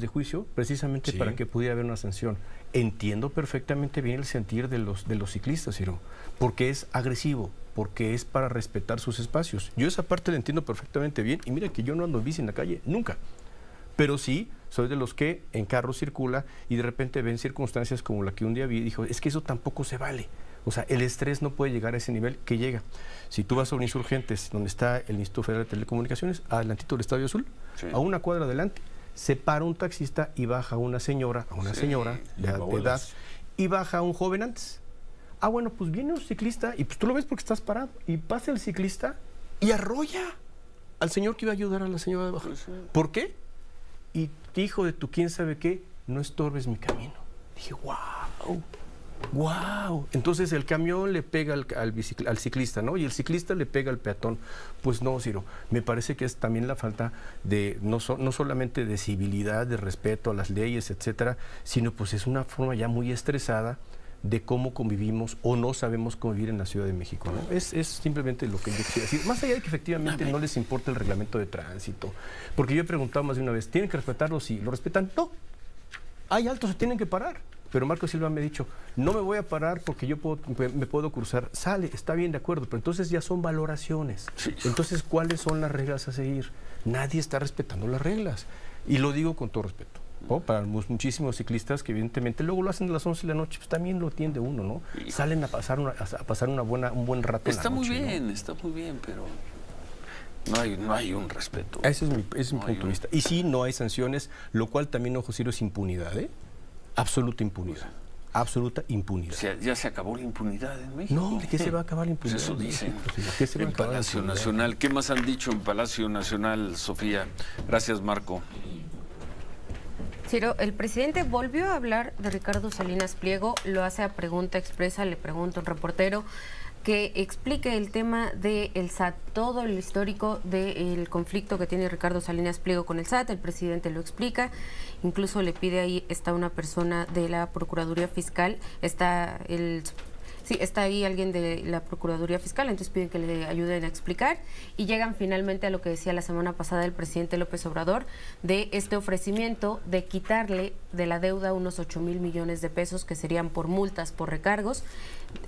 de juicio precisamente para que pudiera haber una sanción? Entiendo perfectamente bien el sentir de los ciclistas, Ciro, porque es agresivo, porque es para respetar sus espacios. Yo esa parte la entiendo perfectamente bien, y mira que yo no ando en bici en la calle, nunca. Pero sí, soy de los que en carro circula y de repente ven circunstancias como la que un día vi y dijo, es que eso tampoco se vale. O sea, el estrés no puede llegar a ese nivel que llega. Si tú vas sobre Insurgentes, donde está el Instituto Federal de Telecomunicaciones, adelantito del Estadio Azul, a una cuadra adelante, se para un taxista y baja a una señora de edad, y baja un joven antes. Ah, bueno, pues viene un ciclista, y pues tú lo ves porque estás parado, y pasa el ciclista y arrolla al señor que iba a ayudar a la señora de abajo. ¿Por qué? Y hijo de tu quién sabe qué, no estorbes mi camino. Dije, wow. Entonces el camión le pega al ciclista, ¿no? Y el ciclista le pega al peatón. Pues no, Ciro, me parece que es también la falta de, no solamente de civilidad, de respeto a las leyes, etcétera, sino pues es una forma ya muy estresada de cómo convivimos o no sabemos convivir en la Ciudad de México, ¿no? Es simplemente lo que yo quisiera decir. Más allá de que efectivamente no les importa el reglamento de tránsito, porque yo he preguntado más de una vez, ¿tienen que respetarlo? Sí. ¿Lo respetan? No. Hay altos, se tienen que parar. Pero Marco Silva me ha dicho, no me voy a parar porque yo me puedo cruzar. Sale, está bien, de acuerdo, pero entonces ya son valoraciones. Entonces, ¿cuáles son las reglas a seguir? Nadie está respetando las reglas. Y lo digo con todo respeto, ¿no? Para muchísimos ciclistas que evidentemente luego lo hacen a las 11 de la noche, pues también lo atiende uno, ¿no? Sí. Salen a pasar un buen rato. Está en la noche, está muy bien, pero no hay un respeto. Ese es mi punto de vista. Y sí, no hay sanciones, lo cual también, ojo, Ciro, es impunidad, ¿eh? Absoluta impunidad. Absoluta impunidad. O sea, ya se acabó la impunidad en México. No, ¿de qué se va a acabar la impunidad? Pues eso dicen. En Palacio Nacional. ¿Qué más han dicho en Palacio Nacional, Sofía? Gracias, Marco. Ciro, el presidente volvió a hablar de Ricardo Salinas Pliego, lo hace a pregunta expresa, le pregunta un reportero que explique el tema del SAT, todo el histórico del conflicto que tiene Ricardo Salinas Pliego con el SAT. El presidente lo explica, incluso le pide, ahí está una persona de la Procuraduría Fiscal, está ahí alguien de la Procuraduría Fiscal, entonces piden que le ayuden a explicar y llegan finalmente a lo que decía la semana pasada el presidente López Obrador de este ofrecimiento de quitarle de la deuda unos 8,000 millones de pesos que serían por multas, por recargos.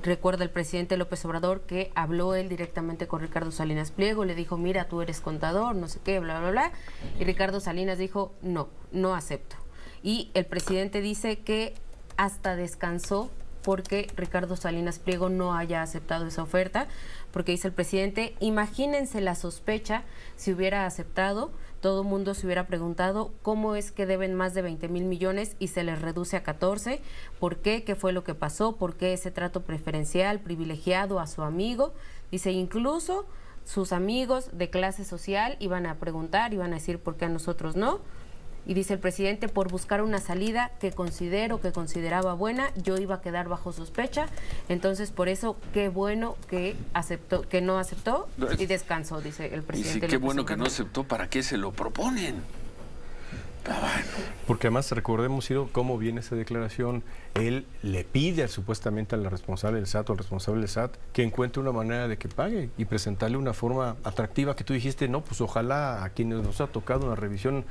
Recuerda el presidente López Obrador que habló él directamente con Ricardo Salinas Pliego, le dijo, mira, tú eres contador, no sé qué, bla, bla, bla, y Ricardo Salinas dijo, no, no acepto. Y el presidente dice que hasta descansó porque Ricardo Salinas Pliego no haya aceptado esa oferta, porque dice el presidente, imagínense la sospecha si hubiera aceptado, todo mundo se hubiera preguntado cómo es que deben más de 20,000 millones y se les reduce a 14, ¿por qué? ¿Qué fue lo que pasó? ¿Por qué ese trato preferencial, privilegiado a su amigo? Dice, incluso sus amigos de clase social iban a preguntar, iban a decir por qué a nosotros no. Y dice el presidente, por buscar una salida que consideraba buena, yo iba a quedar bajo sospecha, entonces por eso qué bueno que aceptó, que no aceptó y descansó, dice el presidente. Y sí, qué bueno que no aceptó, ¿para qué se lo proponen? Ah, bueno. Porque además recordemos cómo viene esa declaración, él le pide supuestamente a la responsable del SAT o al responsable del SAT que encuentre una manera de que pague y presentarle una forma atractiva que tú dijiste, no, pues ojalá a quienes nos ha tocado una revisión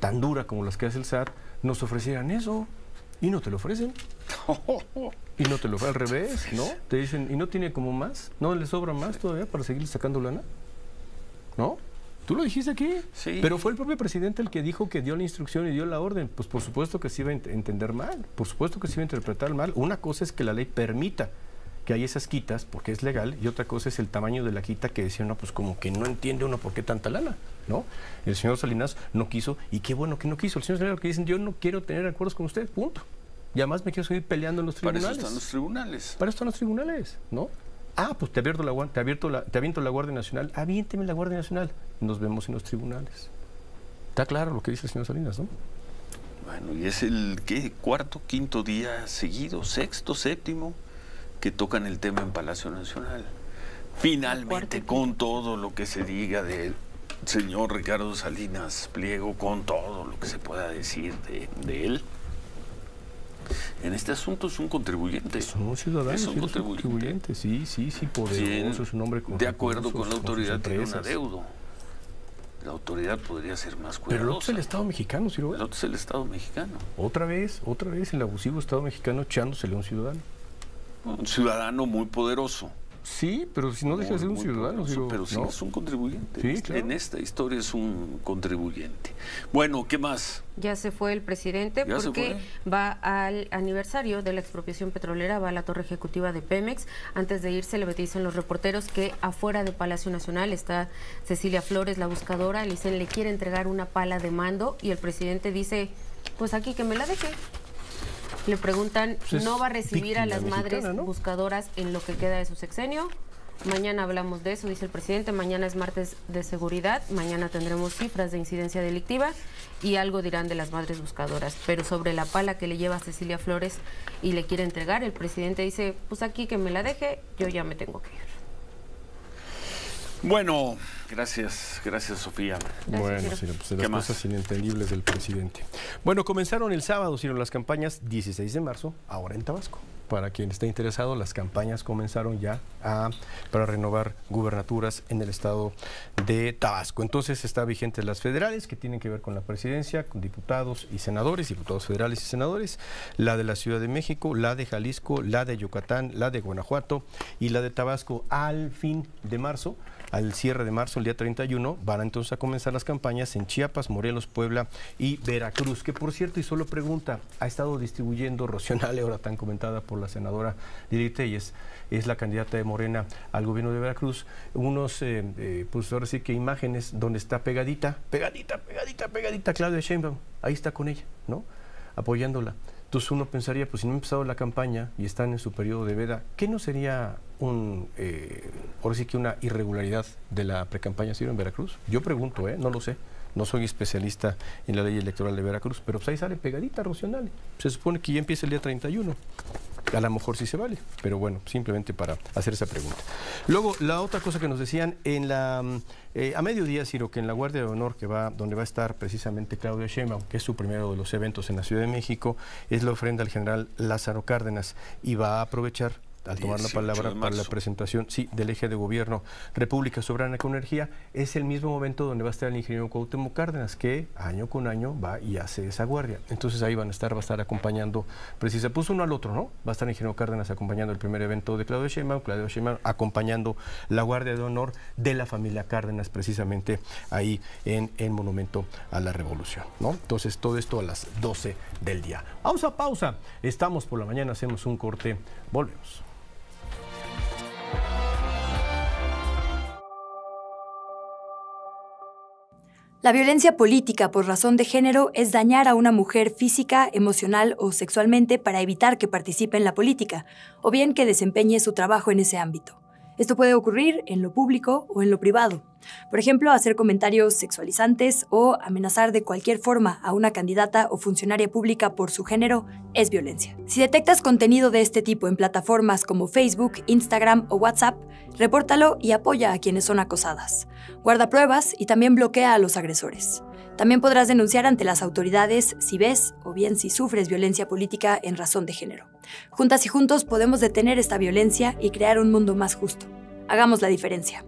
tan dura como las que hace el SAT, nos ofrecieran eso, y no te lo ofrecen. Y no te lo ofrecen, al revés, ¿no? Te dicen, ¿y no tiene como más? ¿No le sobra más todavía para seguir sacando lana? ¿No? Tú lo dijiste aquí, sí. Pero fue el propio presidente el que dijo que dio la instrucción y dio la orden. Pues por supuesto que se iba a entender mal, por supuesto que se iba a interpretar mal. Una cosa es que la ley permita que hay esas quitas, porque es legal, y otra cosa es el tamaño de la quita que decía, no, pues como que no entiende uno por qué tanta lana, ¿no? El señor Salinas no quiso, y qué bueno que no quiso. El señor Salinas, que dicen, yo no quiero tener acuerdos con usted, punto. Y además me quiero seguir peleando en los tribunales. Para eso están los tribunales. Para eso están los tribunales, ¿no? Ah, pues te aviento la Guardia Nacional, aviénteme la Guardia Nacional, nos vemos en los tribunales. Está claro lo que dice el señor Salinas, ¿no? Bueno, y es el, ¿qué? Cuarto, quinto día seguido, sexto, séptimo, que tocan el tema en Palacio Nacional. Finalmente, con todo lo que se diga del señor Ricardo Salinas Pliego, con todo lo que se pueda decir de él, en este asunto es un contribuyente. Es un ciudadano, es un contribuyente. Sí, poderoso, es un hombre con... De acuerdo con la autoridad, tiene un adeudo. La autoridad podría ser más cuidadosa. Pero el otro es el Estado mexicano, Ciro. El otro es el Estado mexicano. Otra vez el abusivo Estado mexicano echándosele a un ciudadano. Un ciudadano muy poderoso. Sí, pero si no deja de ser un ciudadano. Poderoso, pero si no es un contribuyente. Sí, claro. En esta historia es un contribuyente. Bueno, ¿qué más? Ya se fue el presidente porque va al aniversario de la expropiación petrolera, va a la torre ejecutiva de Pemex. Antes de irse le dicen los reporteros que afuera de Palacio Nacional está Cecilia Flores, la buscadora. Le dicen, le quiere entregar una pala de mando y el presidente dice, pues aquí que me la deje. Le preguntan, pues ¿no va a recibir a las madres mexicana, ¿no? buscadoras en lo que queda de su sexenio? Mañana hablamos de eso, dice el presidente. Mañana es martes de seguridad. Mañana tendremos cifras de incidencia delictiva y algo dirán de las madres buscadoras. Pero sobre la pala que le lleva a Cecilia Flores y le quiere entregar, el presidente dice, pues aquí que me la deje, yo ya me tengo que ir. Bueno, gracias Sofía. Bueno, Ciro, pues las cosas inentendibles del presidente. Bueno, comenzaron el sábado, Ciro, las campañas 16 de marzo, ahora en Tabasco. Para quien esté interesado, las campañas comenzaron ya para renovar gubernaturas en el estado de Tabasco. Entonces está vigente las federales que tienen que ver con la presidencia, con diputados y senadores, diputados federales y senadores, la de la Ciudad de México, la de Jalisco, la de Yucatán, la de Guanajuato y la de Tabasco. Al fin de marzo, al cierre de marzo, el día 31, van entonces a comenzar las campañas en Chiapas, Morelos, Puebla y Veracruz, que por cierto, y solo pregunta, ha estado distribuyendo Rocío Nahle, ahora tan comentada por la senadora Lili Téllez, es la candidata de Morena al gobierno de Veracruz, unos, pues ahora sí que imágenes donde está pegadita Claudia Sheinbaum, ahí está con ella, ¿no? Apoyándola. Entonces uno pensaría, pues si no ha empezado la campaña y están en su periodo de veda, ¿qué no sería ahora sí que una irregularidad de la precampaña, Ciro, en Veracruz? Yo pregunto, no lo sé. No soy especialista en la ley electoral de Veracruz, pero pues ahí sale pegadita, Rocío Nahle. Se supone que ya empieza el día 31. a lo mejor sí se vale, pero bueno, simplemente para hacer esa pregunta. Luego, la otra cosa que nos decían en la a mediodía, Ciro, que en la Guardia de Honor, que va donde va a estar precisamente Claudia Sheinbaum, que es su primero de los eventos en la Ciudad de México, es la ofrenda al general Lázaro Cárdenas, y va a aprovechar al tomar la palabra para la presentación, sí, del eje de gobierno República Soberana con Energía. Es el mismo momento donde va a estar el ingeniero Cuauhtémoc Cárdenas, que año con año va y hace esa guardia. Entonces ahí van a estar, va a estar acompañando, precisa, pues uno al otro, ¿no? Va a estar el ingeniero Cárdenas acompañando el primer evento de Claudia Sheinbaum acompañando la guardia de honor de la familia Cárdenas, precisamente ahí en el Monumento a la Revolución, ¿no? Entonces todo esto a las 12 del día. Pausa, pausa. Estamos por la mañana, hacemos un corte, volvemos. La violencia política por razón de género es dañar a una mujer física, emocional o sexualmente para evitar que participe en la política, o bien que desempeñe su trabajo en ese ámbito. Esto puede ocurrir en lo público o en lo privado. Por ejemplo, hacer comentarios sexualizantes o amenazar de cualquier forma a una candidata o funcionaria pública por su género es violencia. Si detectas contenido de este tipo en plataformas como Facebook, Instagram o WhatsApp, repórtalo y apoya a quienes son acosadas. Guarda pruebas y también bloquea a los agresores. También podrás denunciar ante las autoridades si ves o bien si sufres violencia política en razón de género. Juntas y juntos podemos detener esta violencia y crear un mundo más justo. Hagamos la diferencia.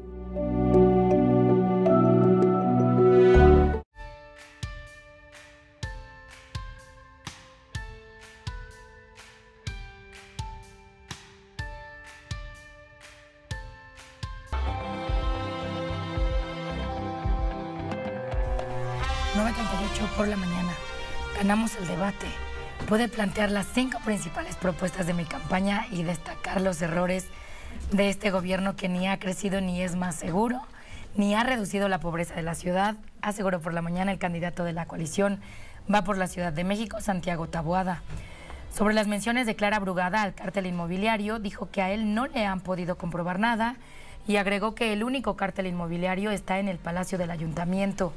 Por la mañana, ganamos el debate. Pude plantear las 5 principales propuestas de mi campaña y destacar los errores de este gobierno que ni ha crecido ni es más seguro, ni ha reducido la pobreza de la ciudad, aseguró por la mañana el candidato de la coalición Va por la Ciudad de México, Santiago Taboada. Sobre las menciones de Clara Brugada al cártel inmobiliario, dijo que a él no le han podido comprobar nada y agregó que el único cártel inmobiliario está en el Palacio del Ayuntamiento.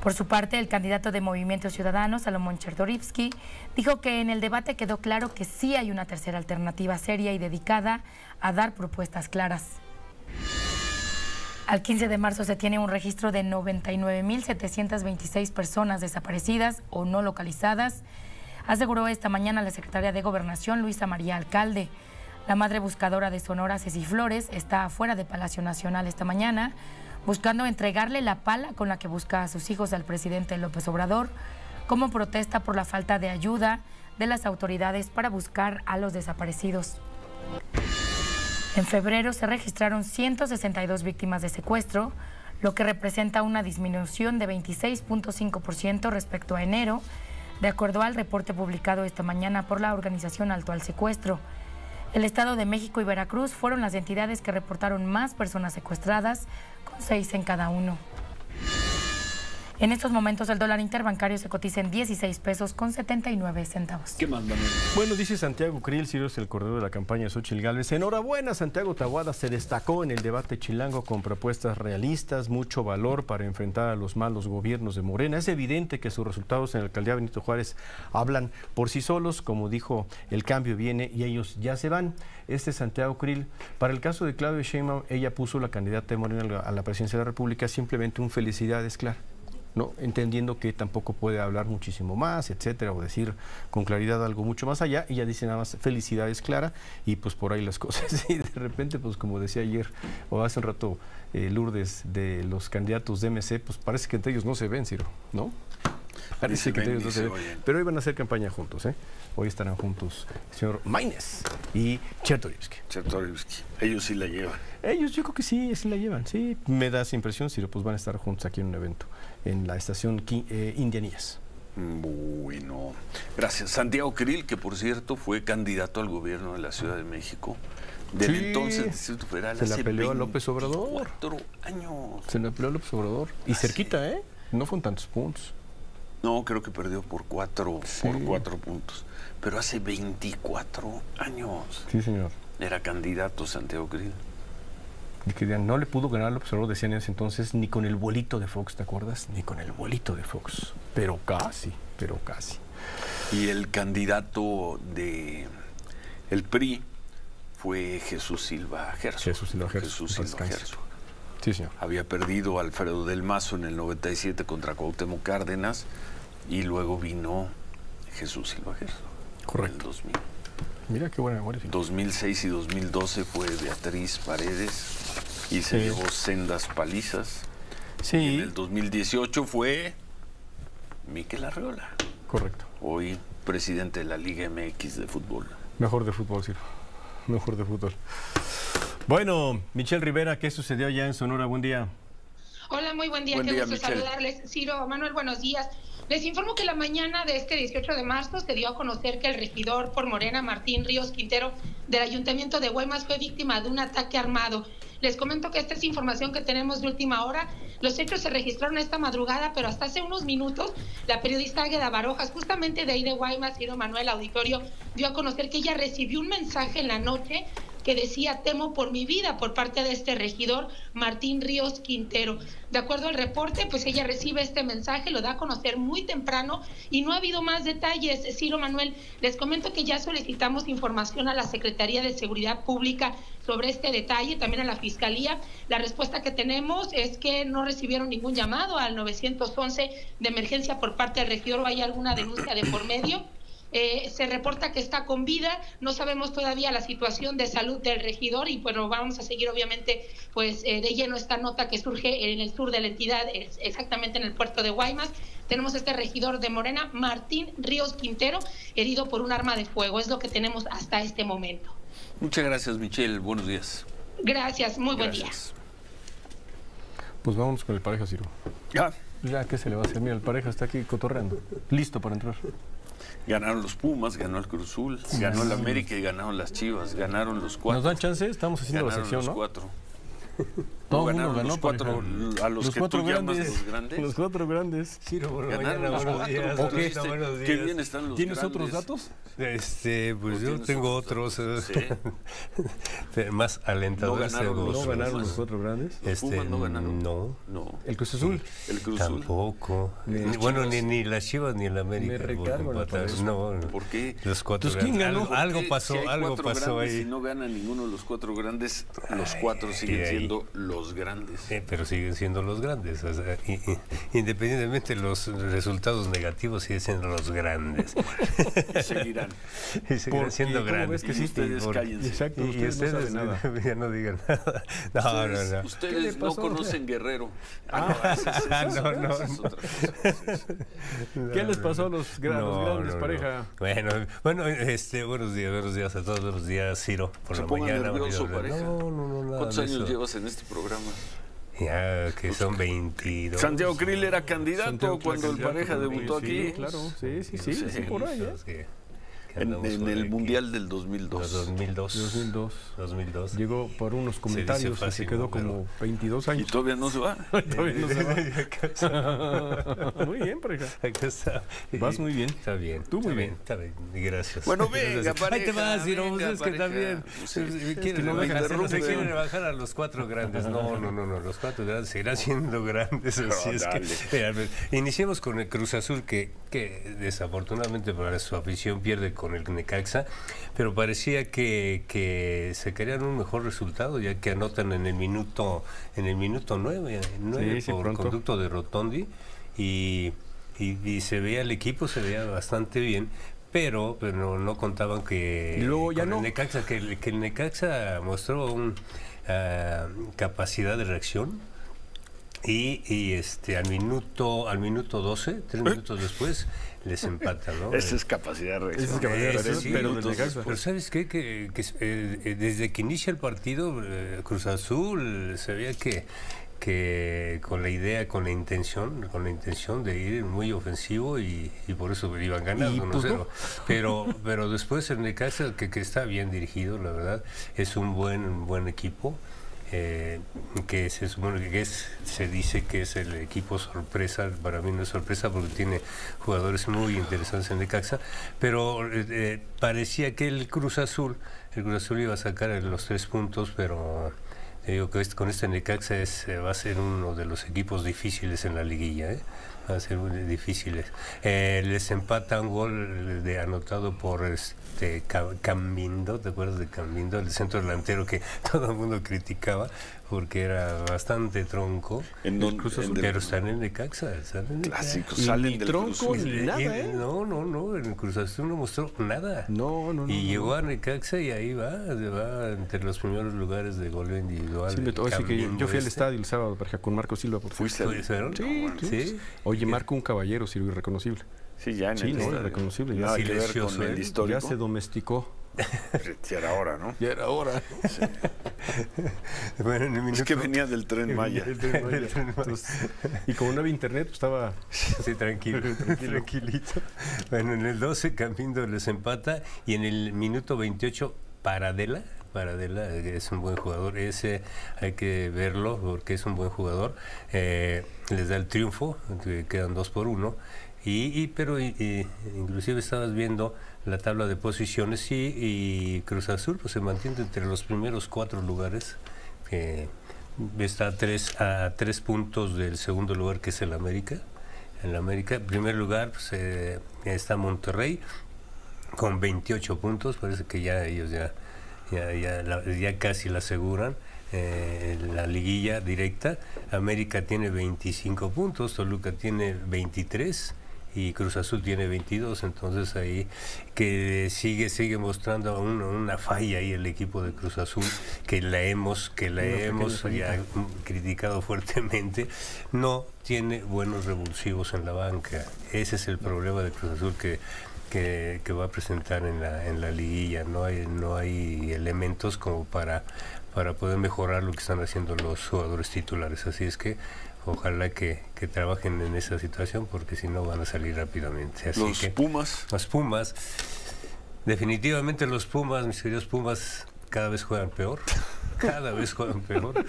Por su parte, el candidato de Movimiento Ciudadano, Salomón Chertorivski, dijo que en el debate quedó claro que sí hay una tercera alternativa seria y dedicada a dar propuestas claras. Al 15 de marzo se tiene un registro de 99.726 personas desaparecidas o no localizadas, aseguró esta mañana la secretaria de Gobernación, Luisa María Alcalde. La madre buscadora de Sonora, Ceci Flores, está afuera de Palacio Nacional esta mañana, buscando entregarle la pala con la que busca a sus hijos al presidente López Obrador, como protesta por la falta de ayuda de las autoridades para buscar a los desaparecidos. En febrero se registraron 162 víctimas de secuestro, lo que representa una disminución de 26.5% respecto a enero, de acuerdo al reporte publicado esta mañana por la Organización Alto del Secuestro. El Estado de México y Veracruz fueron las entidades que reportaron más personas secuestradas, con 6 en cada uno. En estos momentos el dólar interbancario se cotiza en 16 pesos con 79 centavos. ¿Qué más, Daniel? Bueno, dice Santiago Krill, Ciro, es el corredor de la campaña de Xóchitl Gálvez. Enhorabuena, Santiago Taboada se destacó en el debate chilango con propuestas realistas, mucho valor para enfrentar a los malos gobiernos de Morena. Es evidente que sus resultados en la alcaldía Benito Juárez hablan por sí solos, como dijo, el cambio viene y ellos ya se van. Este Santiago Krill, para el caso de Claudia Sheinbaum, ella puso la candidata de Morena a la presidencia de la República, simplemente un felicidades, Clara. ¿No? Entendiendo que tampoco puede hablar muchísimo más, etcétera, o decir con claridad algo mucho más allá, y ya dice nada más felicidades, Clara, y pues por ahí las cosas. Y de repente, pues como decía ayer o hace un rato Lourdes, de los candidatos de MC, pues parece que entre ellos no se ven, Ciro, ¿no? Parece que ellos no se ven. Pero hoy van a hacer campaña juntos, ¿eh? Hoy estarán juntos el señor Maínez y Chertorivski. Ellos sí la llevan. Ellos yo creo que sí la llevan, sí. Me da esa impresión, Ciro, pues van a estar juntos aquí en un evento, en la estación Indianías. Bueno, gracias. Santiago Krill, que por cierto fue candidato al gobierno de la Ciudad de México. Desde entonces, Distrito Federal, se la peleó a López Obrador. 4 años. Se la peleó a López Obrador. Y cerquita, ¿eh? No fueron tantos puntos. No, creo que perdió por 4, sí, por 4 puntos. Pero hace 24 años. Sí, señor. Era candidato Santiago Krill. Y que no le pudo ganar al observador, decían en ese entonces, ni con el bolito de Fox, ¿te acuerdas? Ni con el bolito de Fox. Pero casi, pero casi. Y el candidato de El PRI fue Jesús Silva Gerso. Jesús Silva Gerso. Sí, señor. Había perdido a Alfredo del Mazo en el 97 contra Cuauhtémoc Cárdenas y luego vino Jesús Silva Gerso. Correcto. En el 2000. Mira qué buena memoria. 2006 y 2012 fue Beatriz Paredes y se llevó sendas palizas. Sí. Y en el 2018 fue Miquel Arriola. Correcto. Hoy presidente de la Liga MX de fútbol. Mejor de fútbol, sí. Mejor de fútbol. Bueno, Michelle Rivera, ¿qué sucedió allá en Sonora? Buen día. Hola, muy buen día. Qué gusto saludarles. Ciro, Manuel, buenos días. Les informo que la mañana de este 18 de marzo se dio a conocer que el regidor por Morena, Martín Ríos Quintero, del Ayuntamiento de Güemas, fue víctima de un ataque armado. Les comento que esta es información que tenemos de última hora. Los hechos se registraron esta madrugada, pero hasta hace unos minutos la periodista Águeda Barojas, justamente de ahí de Guaymas, Ciro, Manuel, auditorio, dio a conocer que ella recibió un mensaje en la noche que decía: temo por mi vida, por parte de este regidor Martín Ríos Quintero. De acuerdo al reporte, pues ella recibe este mensaje, lo da a conocer muy temprano y no ha habido más detalles. Ciro, Manuel, les comento que ya solicitamos información a la Secretaría de Seguridad Pública sobre este detalle, también a la Fiscalía. La respuesta que tenemos es que no recibieron ningún llamado al 911 de emergencia por parte del regidor o hay alguna denuncia de por medio. Se reporta que está con vida, no sabemos todavía la situación de salud del regidor y bueno, vamos a seguir obviamente pues de lleno esta nota que surge en el sur de la entidad, exactamente en el puerto de Guaymas. Tenemos este regidor de Morena, Martín Ríos Quintero, herido por un arma de fuego, es lo que tenemos hasta este momento. Muchas gracias, Michelle, buenos días. Gracias, muy buen día. Pues vámonos con el Pareja, Ciro. Ya, ¿qué se le va a hacer? Mira, el Pareja está aquí cotorreando, listo para entrar. Ganaron los Pumas, ganó el Cruz Azul, ganó el América y ganaron las Chivas, ganaron los cuatro. ¿Nos dan chance? Estamos haciendo la sección, ¿no? Ganaron los cuatro, a los que tú llamas los grandes. Los cuatro grandes. Ganaron los cuatro. Qué bien están los ¿Tienes grandes. ¿Otros datos? Pues yo tengo otros más alentadores. ¿No ganaron los cuatro grandes? Los Pumas no ganaron. No. ¿El Cruz Azul? El Cruz Azul. Tampoco. Bueno, ni las Chivas ni el América. ¿Por qué? Los cuatro grandes. Algo pasó ahí. Si no ganan ninguno de los cuatro grandes, los cuatro siguen siendo los grandes. Pero siguen siendo los grandes. O sea, independientemente de los resultados negativos, siguen siendo los grandes. Y seguirán. Y seguirán siendo grandes. Ustedes ya no digan nada. No. Ustedes no conocen Guerrero. ¿Qué les pasó a los grandes, Pareja? Bueno, buenos días a todos. Buenos días, Ciro. No, ¿cuántos años llevas en este programa? Ya, que son 22. Santiago Krill era candidato cuando el Pareja debutó aquí. Claro, sí, por ahí. En el Mundial del 2002. 2002. Llegó por unos comentarios y se quedó como 22 años. Y todavía no se va. Muy bien, Pareja. Vas muy bien. Está bien. Tú muy bien. Está bien. Gracias. Bueno, venga, Pareja. Ahí te vas, Ciro. Es que también se quieren bajar a los cuatro grandes. No. Los cuatro grandes seguirán siendo grandes. Así es que iniciemos con el Cruz Azul, que desafortunadamente para su afición pierde con el Necaxa, pero parecía que se querían un mejor resultado, ya que anotan en el minuto 9 por conducto de Rotondi y se veía el equipo, se veía bastante bien, pero no contaban que luego ya no. Necaxa, que el Necaxa mostró una capacidad de reacción. Y al minuto 12, 3 minutos después, les empatan, ¿no? Esa es capacidad de reacción. Pero ¿sabes qué? Que desde que inicia el partido, Cruz Azul se veía que con la intención de ir muy ofensivo y por eso iban ganando 1-0. Pero después el Necaxa, que está bien dirigido, la verdad, es un buen equipo. Que se supone que se dice que es el equipo sorpresa. Para mí no es sorpresa porque tiene jugadores muy interesantes en Necaxa, pero parecía que el Cruz Azul iba a sacar los 3 puntos, pero te digo que con este Necaxa va a ser uno de los equipos difíciles en la liguilla, Va a ser muy difíciles. Les empata un gol de anotado por Cambindo, ¿te acuerdas de Cambindo? El centro delantero que todo el mundo criticaba porque era bastante tronco. Pero están en Necaxa. Clásico, salen del Cruz Azul. Tronco, nada, ¿eh? No, en el Cruz Azul no mostró nada. Y llegó a Necaxa y ahí va entre los primeros lugares de goleo individual. Sí, yo fui al estadio el sábado con Marco Silva. ¿Fuiste? Sí. Oye, Marco, un caballero, sirvió irreconocible. Sí, ya en el reconocible. Ya nada que ver con el histórico. Ya se domesticó. Ya era hora, ¿no? Ya era hora. Sí. Bueno, en el minuto, es que venía del Tren Maya. Entonces, y como no había internet, pues estaba... Sí, tranquilito. Bueno, en el 12 Cambindo les empata y en el minuto 28 Paradela es un buen jugador. Ese hay que verlo porque es un buen jugador. Les da el triunfo, quedan 2-1. Pero inclusive estabas viendo la tabla de posiciones y Cruz Azul pues se mantiene entre los primeros 4 lugares, que está a tres puntos del segundo lugar, que es el América. En América, en primer lugar, pues, está Monterrey con 28 puntos, parece que ya ellos ya casi la aseguran. La liguilla directa. América tiene 25 puntos, Toluca tiene 23 y Cruz Azul tiene 22, entonces ahí que sigue mostrando aún una falla ahí el equipo de Cruz Azul, que la hemos ya criticado fuertemente. No tiene buenos revulsivos en la banca. Ese es el problema de Cruz Azul que va a presentar en la liguilla. No hay elementos como para poder mejorar lo que están haciendo los jugadores titulares. Así es que ojalá que trabajen en esa situación, porque si no van a salir rápidamente. Así los que, Pumas. Los Pumas. Definitivamente los Pumas, mis queridos Pumas, cada vez juegan peor. Cada vez juegan peor.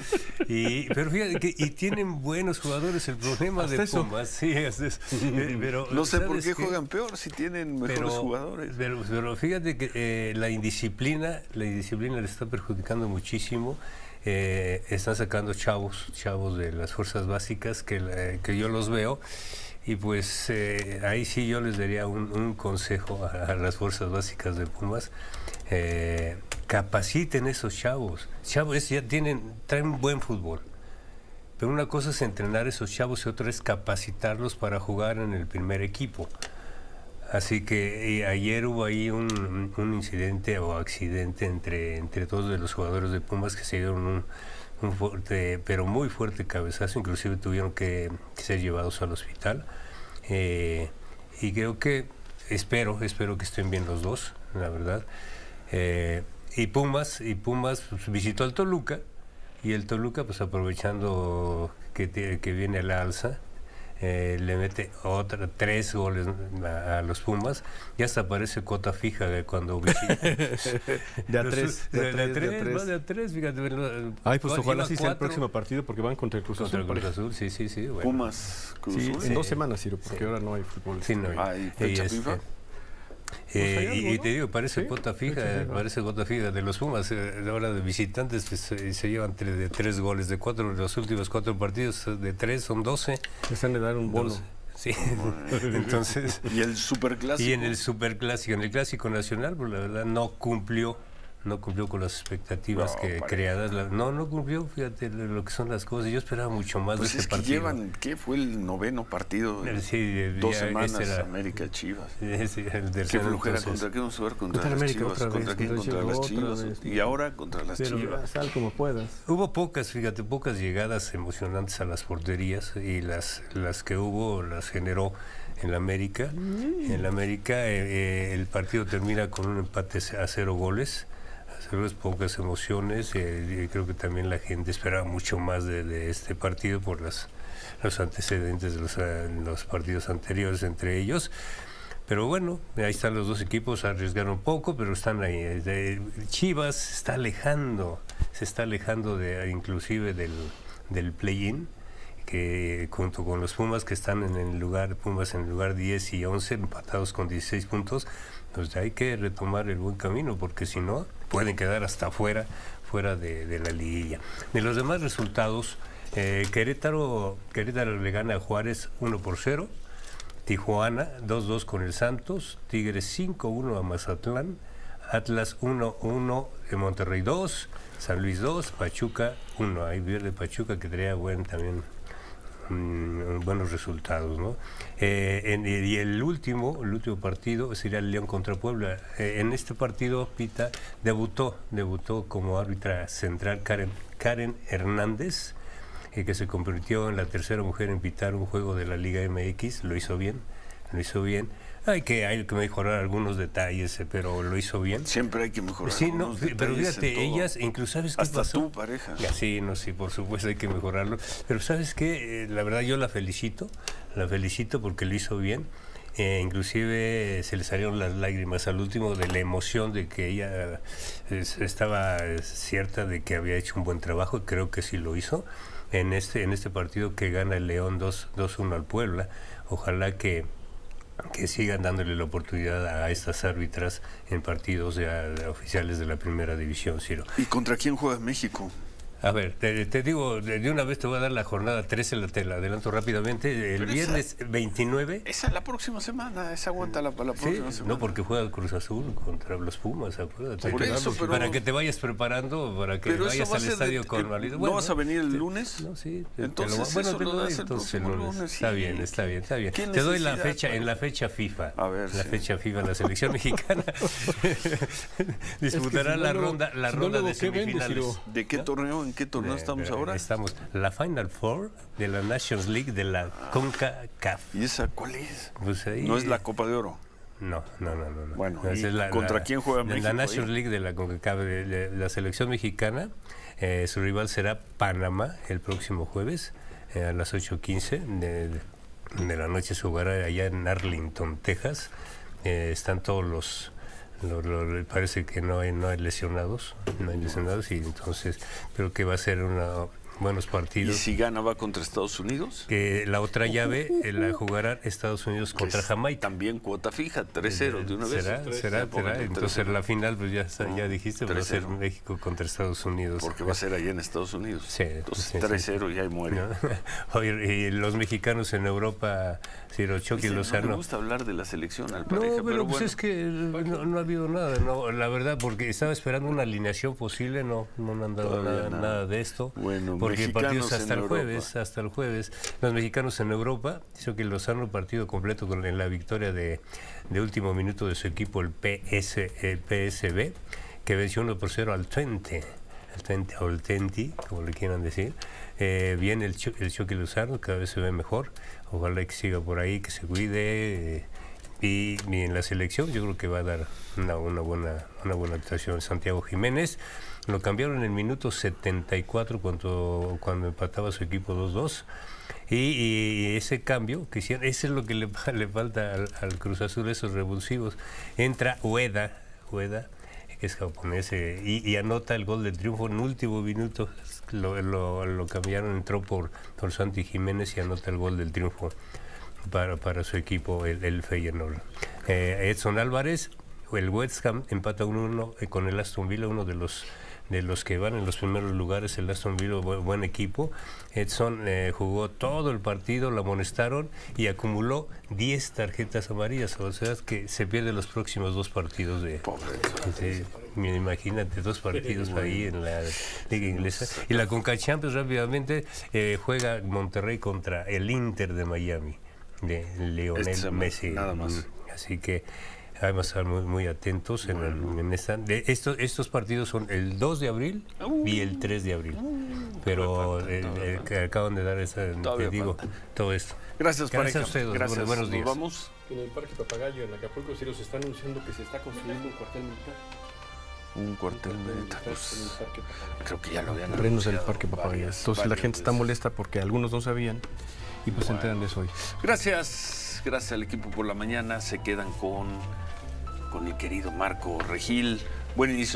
Pero fíjate que tienen buenos jugadores. El problema de Pumas, sí, pero no sé por qué juegan peor si tienen mejores jugadores. Pero fíjate que la indisciplina les está perjudicando muchísimo. Están sacando chavos de las fuerzas básicas que yo los veo. Y pues ahí sí yo les daría un consejo a las fuerzas básicas de Pumas. Capaciten esos chavos, ya traen buen fútbol, pero una cosa es entrenar a esos chavos y otra es capacitarlos para jugar en el primer equipo. Así que ayer hubo ahí un incidente o accidente entre dos de los jugadores de Pumas que se dieron un fuerte, pero muy fuerte cabezazo, inclusive tuvieron que ser llevados al hospital. Y creo que, espero que estén bien los dos, la verdad. Y Pumas visitó al Toluca, y el Toluca pues aprovechando que viene la alza, le mete 3 goles a los Pumas. Ya hasta aparece cuota fija de cuando visita. De a tres, fíjate. Ay, pues ojalá sí sea el próximo partido, porque van contra el Cruz Azul. Sí, bueno. Pumas, Cruz Azul. Sí, en 2 semanas, Ciro, porque ahora no hay fútbol. Sí, no hay. Y te digo, parece cuota fija, de los Pumas. Ahora de visitantes se llevan de 3 goles, de 4 los últimos 4 partidos, de 3 son 12. Están de dar un bono. Sí. Entonces, y el superclásico. Y en el superclásico, en el clásico nacional, pues la verdad no cumplió con las expectativas creadas. No cumplió, fíjate lo que son las cosas. Yo esperaba mucho más de ese partido. ¿Qué fue el 9º partido? Sí, 2 semanas América Chivas. Sí, el tercero. ¿Qué flujera? ¿Contra qué vamos a jugar? Contra las Chivas. ¿Contra quién? Contra las Chivas. Y ahora contra las Chivas. Sal como puedas. Hubo pocas llegadas emocionantes a las porterías, y las que hubo las generó en la América. En la América el partido termina con un empate a 0 goles. Pocas emociones. Creo que también la gente esperaba mucho más de este partido por los antecedentes de los partidos anteriores entre ellos. Pero bueno, ahí están los dos equipos, arriesgaron poco, pero están ahí. Chivas se está alejando inclusive del play-in, que junto con los Pumas, que están en el lugar 10 y 11, empatados con 16 puntos. Pues hay que retomar el buen camino, porque si no, pueden quedar hasta fuera de la liguilla. De los demás resultados, Querétaro le gana a Juárez 1-0. Tijuana 2-2 con el Santos. Tigres 5-1 a Mazatlán. Atlas 1-1 de Monterrey 2. San Luis 2. Pachuca 1. Ahí pierde Pachuca, que traía también buenos resultados, ¿no? Y el último partido sería el León contra Puebla. En este partido Pita debutó como árbitra central Karen Hernández, que se convirtió en la tercera mujer en pitar un juego de la Liga MX. Lo hizo bien, lo hizo bien. Hay que mejorar algunos detalles, pero lo hizo bien. Siempre hay que mejorar. Sí, no, pero fíjate, ellas, incluso, ¿sabes qué pasó? Hasta tu pareja. Sí, no, sí, por supuesto hay que mejorarlo. Pero ¿sabes qué? La verdad yo la felicito porque lo hizo bien. Inclusive se le salieron las lágrimas al último de la emoción de que ella estaba cierta de que había hecho un buen trabajo, y creo que sí lo hizo. En este partido que gana el León 2-1 al Puebla, ojalá que sigan dándole la oportunidad a estas árbitras en partidos de oficiales de la primera división, Ciro. ¿Y contra quién juega México? A ver, te digo, de una vez te voy a dar la jornada 13, la adelanto rápidamente. El viernes 29... Esa es la próxima semana, esa aguanta la próxima semana. No, porque juega el Cruz Azul contra los Pumas, acuérdate. Por eso, pero... Para que te vayas preparando, para que vayas al estadio con validez. ¿No vas a venir el lunes? No, sí. Entonces eso lo das el próximo lunes. Está bien, está bien, está bien. Te doy la fecha, en la fecha FIFA. A ver, la fecha FIFA, la selección mexicana disputará la ronda de semifinales. ¿De qué torneo? ¿En qué torneo estamos ahora? Estamos la Final Four de la Nations League de la CONCACAF. ¿Y esa cuál es? Pues ahí, ¿no es la Copa de Oro? No. Bueno, no, ¿contra quién juega México? La Nations League de la CONCACAF, la selección mexicana, su rival será Panamá el próximo jueves a las 8:15 de la noche. Se jugará allá en Arlington, Texas. Están todos los... parece que no hay lesionados, y entonces creo que va a ser buenos partidos. ¿Y si gana va contra Estados Unidos? Que la otra llave la jugará Estados Unidos contra Jamaica. También cuota fija, 3-0 de una vez. ¿Será? Entonces la final, pues ya dijiste, va a ser México contra Estados Unidos. Porque va a ser allá en Estados Unidos. Sí. Entonces 3-0 y ahí muere. ¿No? Oye, los mexicanos en Europa, Cirochoque y Lozano. No me gusta hablar de la selección al pareja, pero pues bueno. Es que no ha habido nada, la verdad, porque estaba esperando una alineación posible, no han dado nada de esto. Bueno, porque partidos hasta el jueves. Los mexicanos en Europa, hizo que Lozano partido completo con la victoria de último minuto de su equipo, el PSV, que venció 1-0 al Twente. Al Twente, como le quieran decir. Viene el Chucky Lozano, cada vez se ve mejor. Ojalá que siga por ahí, que se cuide. Y en la selección yo creo que va a dar una buena actuación. Santiago Jiménez lo cambiaron en el minuto 74 cuando empataba su equipo 2-2. Y ese cambio que hicieron, eso es lo que le falta al Cruz Azul, esos revulsivos. Entra Ueda, que es japonés, y anota el gol de triunfo en último minuto. Lo cambiaron, entró por Santi Jiménez y anota el gol del triunfo para su equipo, el Feyenoord. Edson Álvarez, el West Ham empata 1-1 con el Aston Villa, uno de los que van en los primeros lugares, el Aston Villa, buen equipo. Edson jugó todo el partido, lo amonestaron y acumuló 10 tarjetas amarillas, o sea que se pierde los próximos 2 partidos de... Imagínate, 2 partidos ahí en la Liga Inglesa. Y la CONCACHAMPIONS rápidamente, juega Monterrey contra el Inter de Miami, de Lionel Messi. Nada más. Así que... Además, estar muy atentos en esta. Estos partidos son el 2 de abril y el 3 de abril. Pero que acaban de dar esa, te digo, todo esto. Gracias a ustedes. Gracias. Buenos días. Nos vamos. En el Parque Papagayo, en Acapulco, Ciro, se está anunciando que se está construyendo un cuartel militar. Un cuartel militar. Creo que ya lo habían terrenos del Parque Papagayo. Entonces la gente está molesta porque algunos no sabían y pues se enteran de eso hoy. Gracias al equipo por la mañana. Se quedan con el querido Marco Regil. Buen inicio.